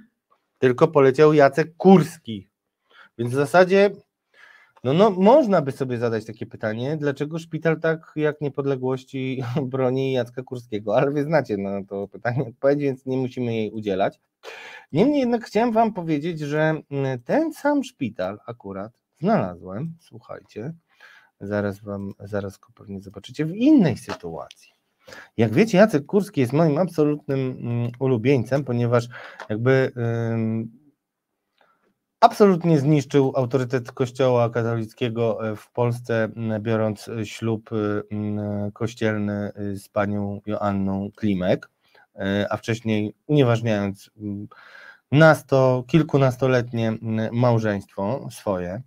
tylko poleciał Jacek Kurski, więc w zasadzie można by sobie zadać takie pytanie, dlaczego szpital tak jak niepodległości broni Jacka Kurskiego, ale wy znacie na to pytanie odpowiedź, więc nie musimy jej udzielać. Niemniej jednak chciałem wam powiedzieć, że ten sam szpital akurat znalazłem, słuchajcie, zaraz go pewnie zobaczycie, w innej sytuacji. Jak wiecie, Jacek Kurski jest moim absolutnym ulubieńcem, ponieważ jakby absolutnie zniszczył autorytet Kościoła katolickiego w Polsce, biorąc ślub kościelny z panią Joanną Klimek. a wcześniej unieważniając kilkunastoletnie małżeństwo swoje,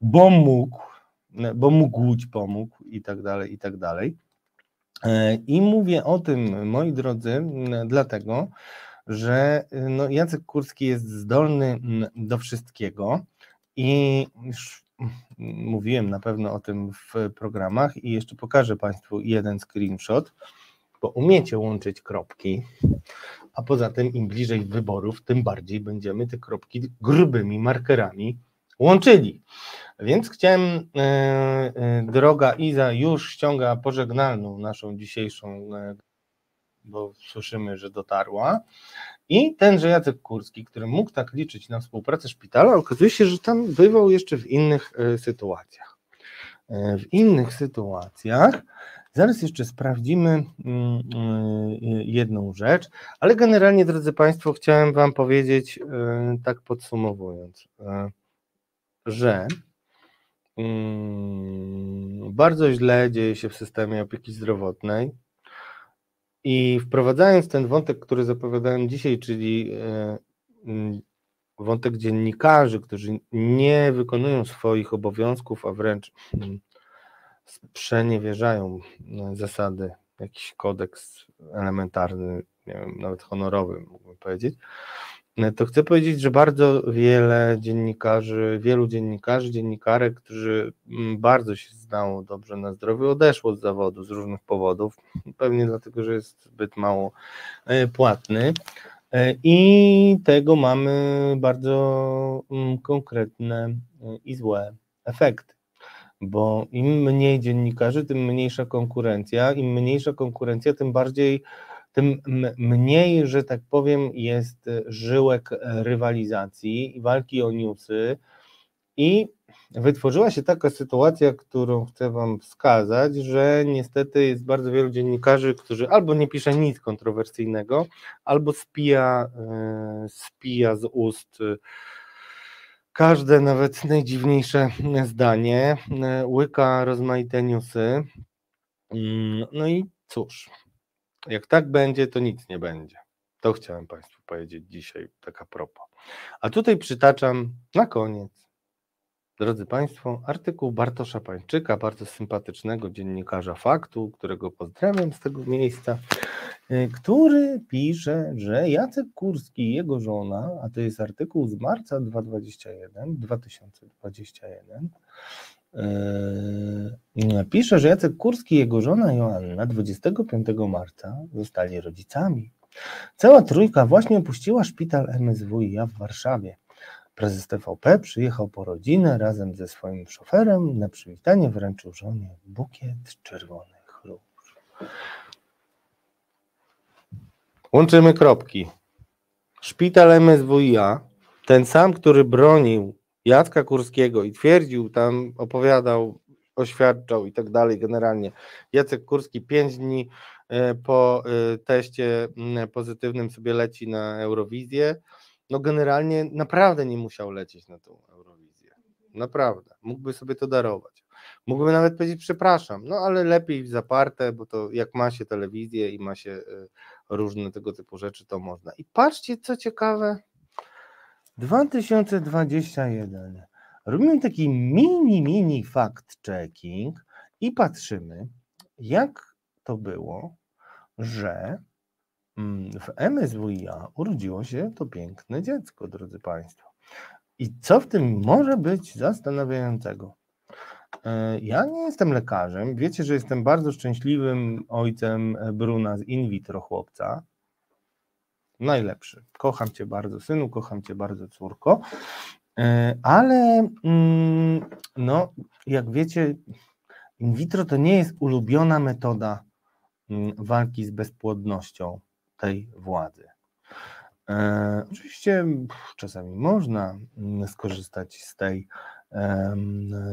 bo mógł pomógł i tak dalej, i tak dalej. I mówię o tym, moi drodzy, dlatego, że no Jacek Kurski jest zdolny do wszystkiego i mówiłem na pewno o tym w programach i jeszcze pokażę Państwu jeden screenshot, bo umiecie łączyć kropki, a poza tym im bliżej wyborów, tym bardziej będziemy te kropki grubymi markerami łączyli. Więc chciałem, droga Iza już ściąga pożegnalną naszą dzisiejszą, bo słyszymy, że dotarła. I tenże Jacek Kurski, który mógł tak liczyć na współpracę szpitala, okazuje się, że tam bywał jeszcze w innych sytuacjach. Zaraz jeszcze sprawdzimy jedną rzecz, ale generalnie, drodzy Państwo, chciałem Wam powiedzieć, tak podsumowując, że bardzo źle dzieje się w systemie opieki zdrowotnej i wprowadzając ten wątek, który zapowiadałem dzisiaj, czyli wątek dziennikarzy, którzy nie wykonują swoich obowiązków, a wręcz sprzeniewierzają zasady, jakiś kodeks elementarny, nie wiem, nawet honorowy, mógłbym powiedzieć, to chcę powiedzieć, że bardzo wiele dziennikarzy, dziennikarek, którzy bardzo się znało dobrze na zdrowiu, odeszło z zawodu z różnych powodów, pewnie dlatego, że jest zbyt mało płatny i tego mamy bardzo konkretne i złe efekty, bo im mniej dziennikarzy, tym mniejsza konkurencja, tym bardziej, tym mniej, że tak powiem, jest żyłek rywalizacji i walki o newsy i wytworzyła się taka sytuacja, którą chcę Wam wskazać, że niestety jest bardzo wielu dziennikarzy, którzy albo nie pisze nic kontrowersyjnego, albo spija z ust każde nawet najdziwniejsze zdanie, łyka rozmaite newsy, no i cóż, jak tak będzie, to nic nie będzie. To chciałem Państwu powiedzieć dzisiaj, tak a propos. A tutaj przytaczam na koniec, drodzy Państwo, artykuł Bartosza Pańczyka, bardzo sympatycznego dziennikarza Faktu, którego pozdrawiam z tego miejsca, który pisze, że Jacek Kurski i jego żona, a to jest artykuł z marca 2021, pisze, że Jacek Kurski i jego żona Joanna 25 marca zostali rodzicami. Cała trójka właśnie opuściła szpital MSWiA w Warszawie. Prezes TVP przyjechał po rodzinę razem ze swoim szoferem. Na przywitanie wręczył żonie bukiet czerwonych róż. Łączymy kropki. Szpital MSWiA, ten sam, który bronił Jacka Kurskiego i twierdził, tam opowiadał, oświadczał i tak dalej, generalnie Jacek Kurski 5 dni po teście pozytywnym sobie leci na Eurowizję, no generalnie naprawdę nie musiał lecieć na tą Eurowizję, naprawdę, mógłby sobie to darować, mógłby nawet powiedzieć przepraszam, no ale lepiej w zaparte, bo to jak ma się telewizję i ma się różne tego typu rzeczy, to można. I patrzcie, co ciekawe, 2021. Robimy taki mini fact-checking i patrzymy, jak to było, że w MSWiA urodziło się to piękne dziecko, drodzy Państwo. I co w tym może być zastanawiającego? Ja nie jestem lekarzem. Wiecie, że jestem bardzo szczęśliwym ojcem Bruna z in vitro chłopca. Najlepszy. Kocham Cię bardzo, synu, kocham Cię bardzo, córko, ale no, jak wiecie, in vitro to nie jest ulubiona metoda walki z bezpłodnością tej władzy. Oczywiście czasami można skorzystać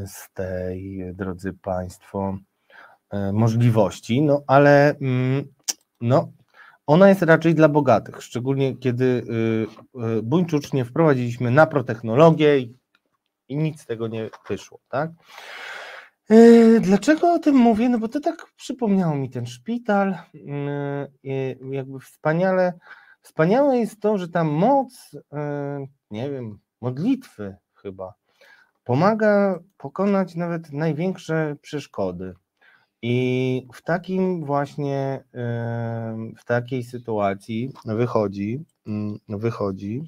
z tej, drodzy Państwo, możliwości, no ale no, ona jest raczej dla bogatych, szczególnie kiedy buńczucznie wprowadziliśmy naprotechnologię i nic z tego nie wyszło, tak? Dlaczego o tym mówię? No bo to tak przypomniało mi ten szpital. Jakby wspaniałe jest to, że ta moc, nie wiem, modlitwy chyba, pomaga pokonać nawet największe przeszkody. I w takim właśnie, w takiej sytuacji wychodzi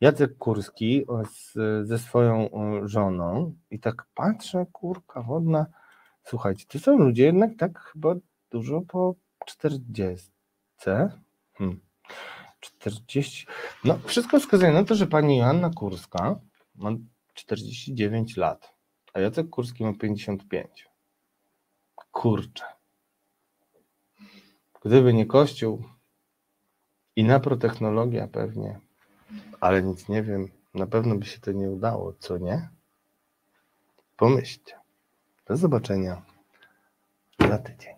Jacek Kurski ze swoją żoną i tak patrzę, kurka wodna, słuchajcie, to są ludzie jednak tak chyba dużo po 40. 40. No wszystko wskazuje na to, że pani Joanna Kurska ma 49 lat, a Jacek Kurski ma 55. Kurczę. Gdyby nie Kościół i naprotechnologia pewnie, ale nic nie wiem, na pewno by się to nie udało, co nie? Pomyślcie. Do zobaczenia za tydzień.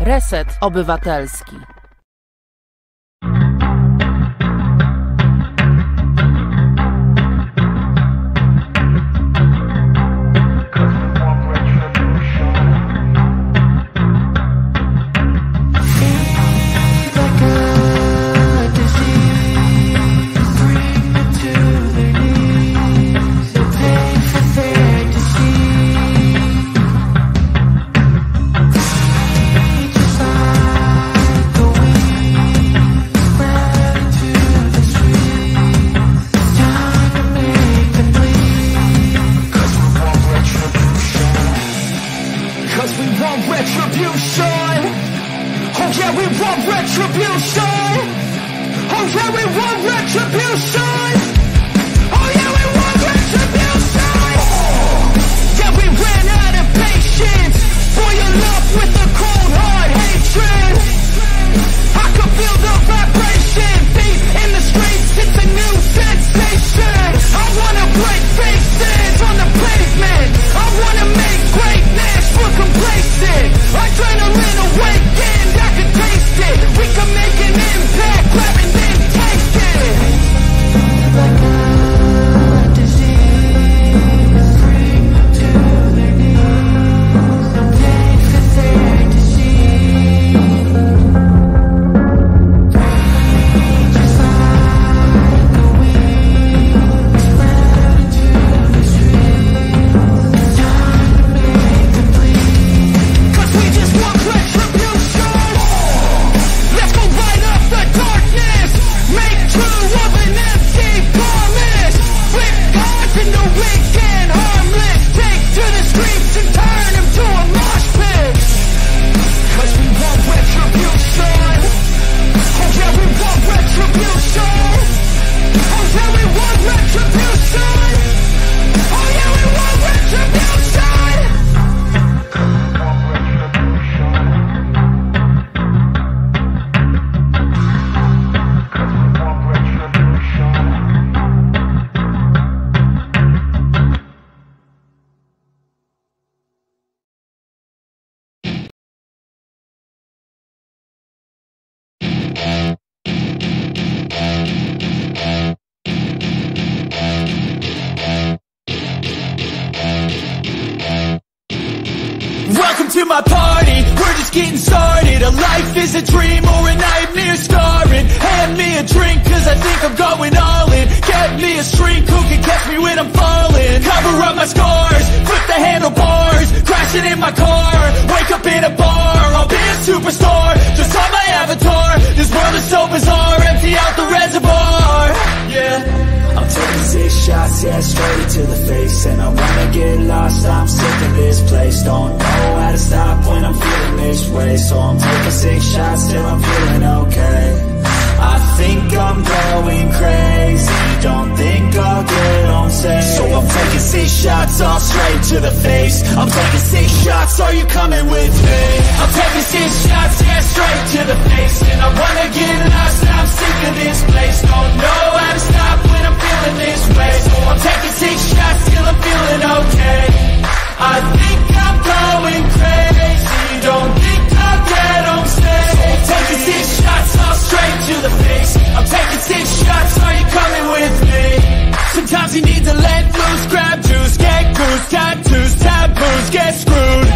Reset Obywatelski. A dream or a nightmare scarring. Hand me a drink cause I think I'm going all in. Get me a shrink who can catch me when I'm falling. Cover up my scars, flip the handlebars, crashing in my car, wake up in a bar. I'll be a superstar, just on my avatar. This world is so bizarre, empty out the reservoir. Yeah, I'm taking 6 shots, yeah, straight to the face. And I wanna get lost, I'm sick of this place. Don't know how to stop when I'm feeling this way, so I'm taking 6 shots till I'm feeling okay. I think I'm going crazy, don't think I'll get on safe. So I'm taking 6 shots, all straight to the face. I'm taking 6 shots, are you coming with me? I'm taking 6 shots, yeah, straight to the face. And I wanna get lost, and I'm sick of this place. Don't know how to stop when I'm feeling this way. So I'm taking 6 shots till I'm feeling okay. I think I'm going crazy, don't think I'll get on stage. So I'm taking 6 shots, all straight to the face. I'm taking 6 shots, are you coming with me? to let loose, grab juice, get goose, tattoos, taboos, get screwed.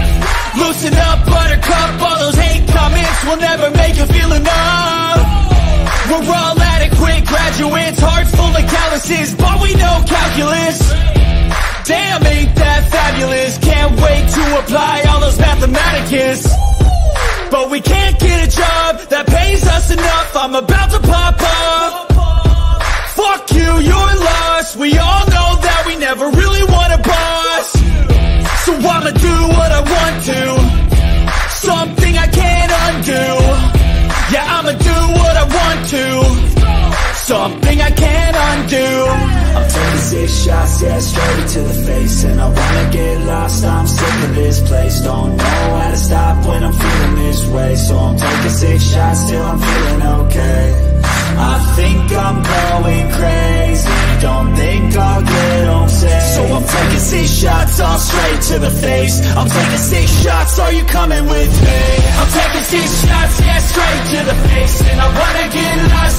Loosen up, buttercup, all those hate comments will never make you feel enough. We're all adequate graduates, hearts full of calluses, but we know calculus. Damn, ain't that fabulous, can't wait to apply all those mathematicus. But we can't get a job that pays us enough, I'm about to pop up. Fuck you, you're lost, we all know that we never really want a boss. So I'ma do what I want to, something I can't undo. Yeah, I'ma do what I want to, something I can't undo. I'm taking 6 shots, yeah, straight to the face. And I wanna get lost, I'm sick of this place. Don't know how to stop when I'm feeling this way. So I'm taking 6 shots till I'm feeling okay. I think I'm going crazy, don't think I'll get on safe. So I'm taking 6 shots, all straight to the face. I'm taking 6 shots, are you coming with me? I'm taking 6 shots, yeah, straight to the face. And I wanna get lost,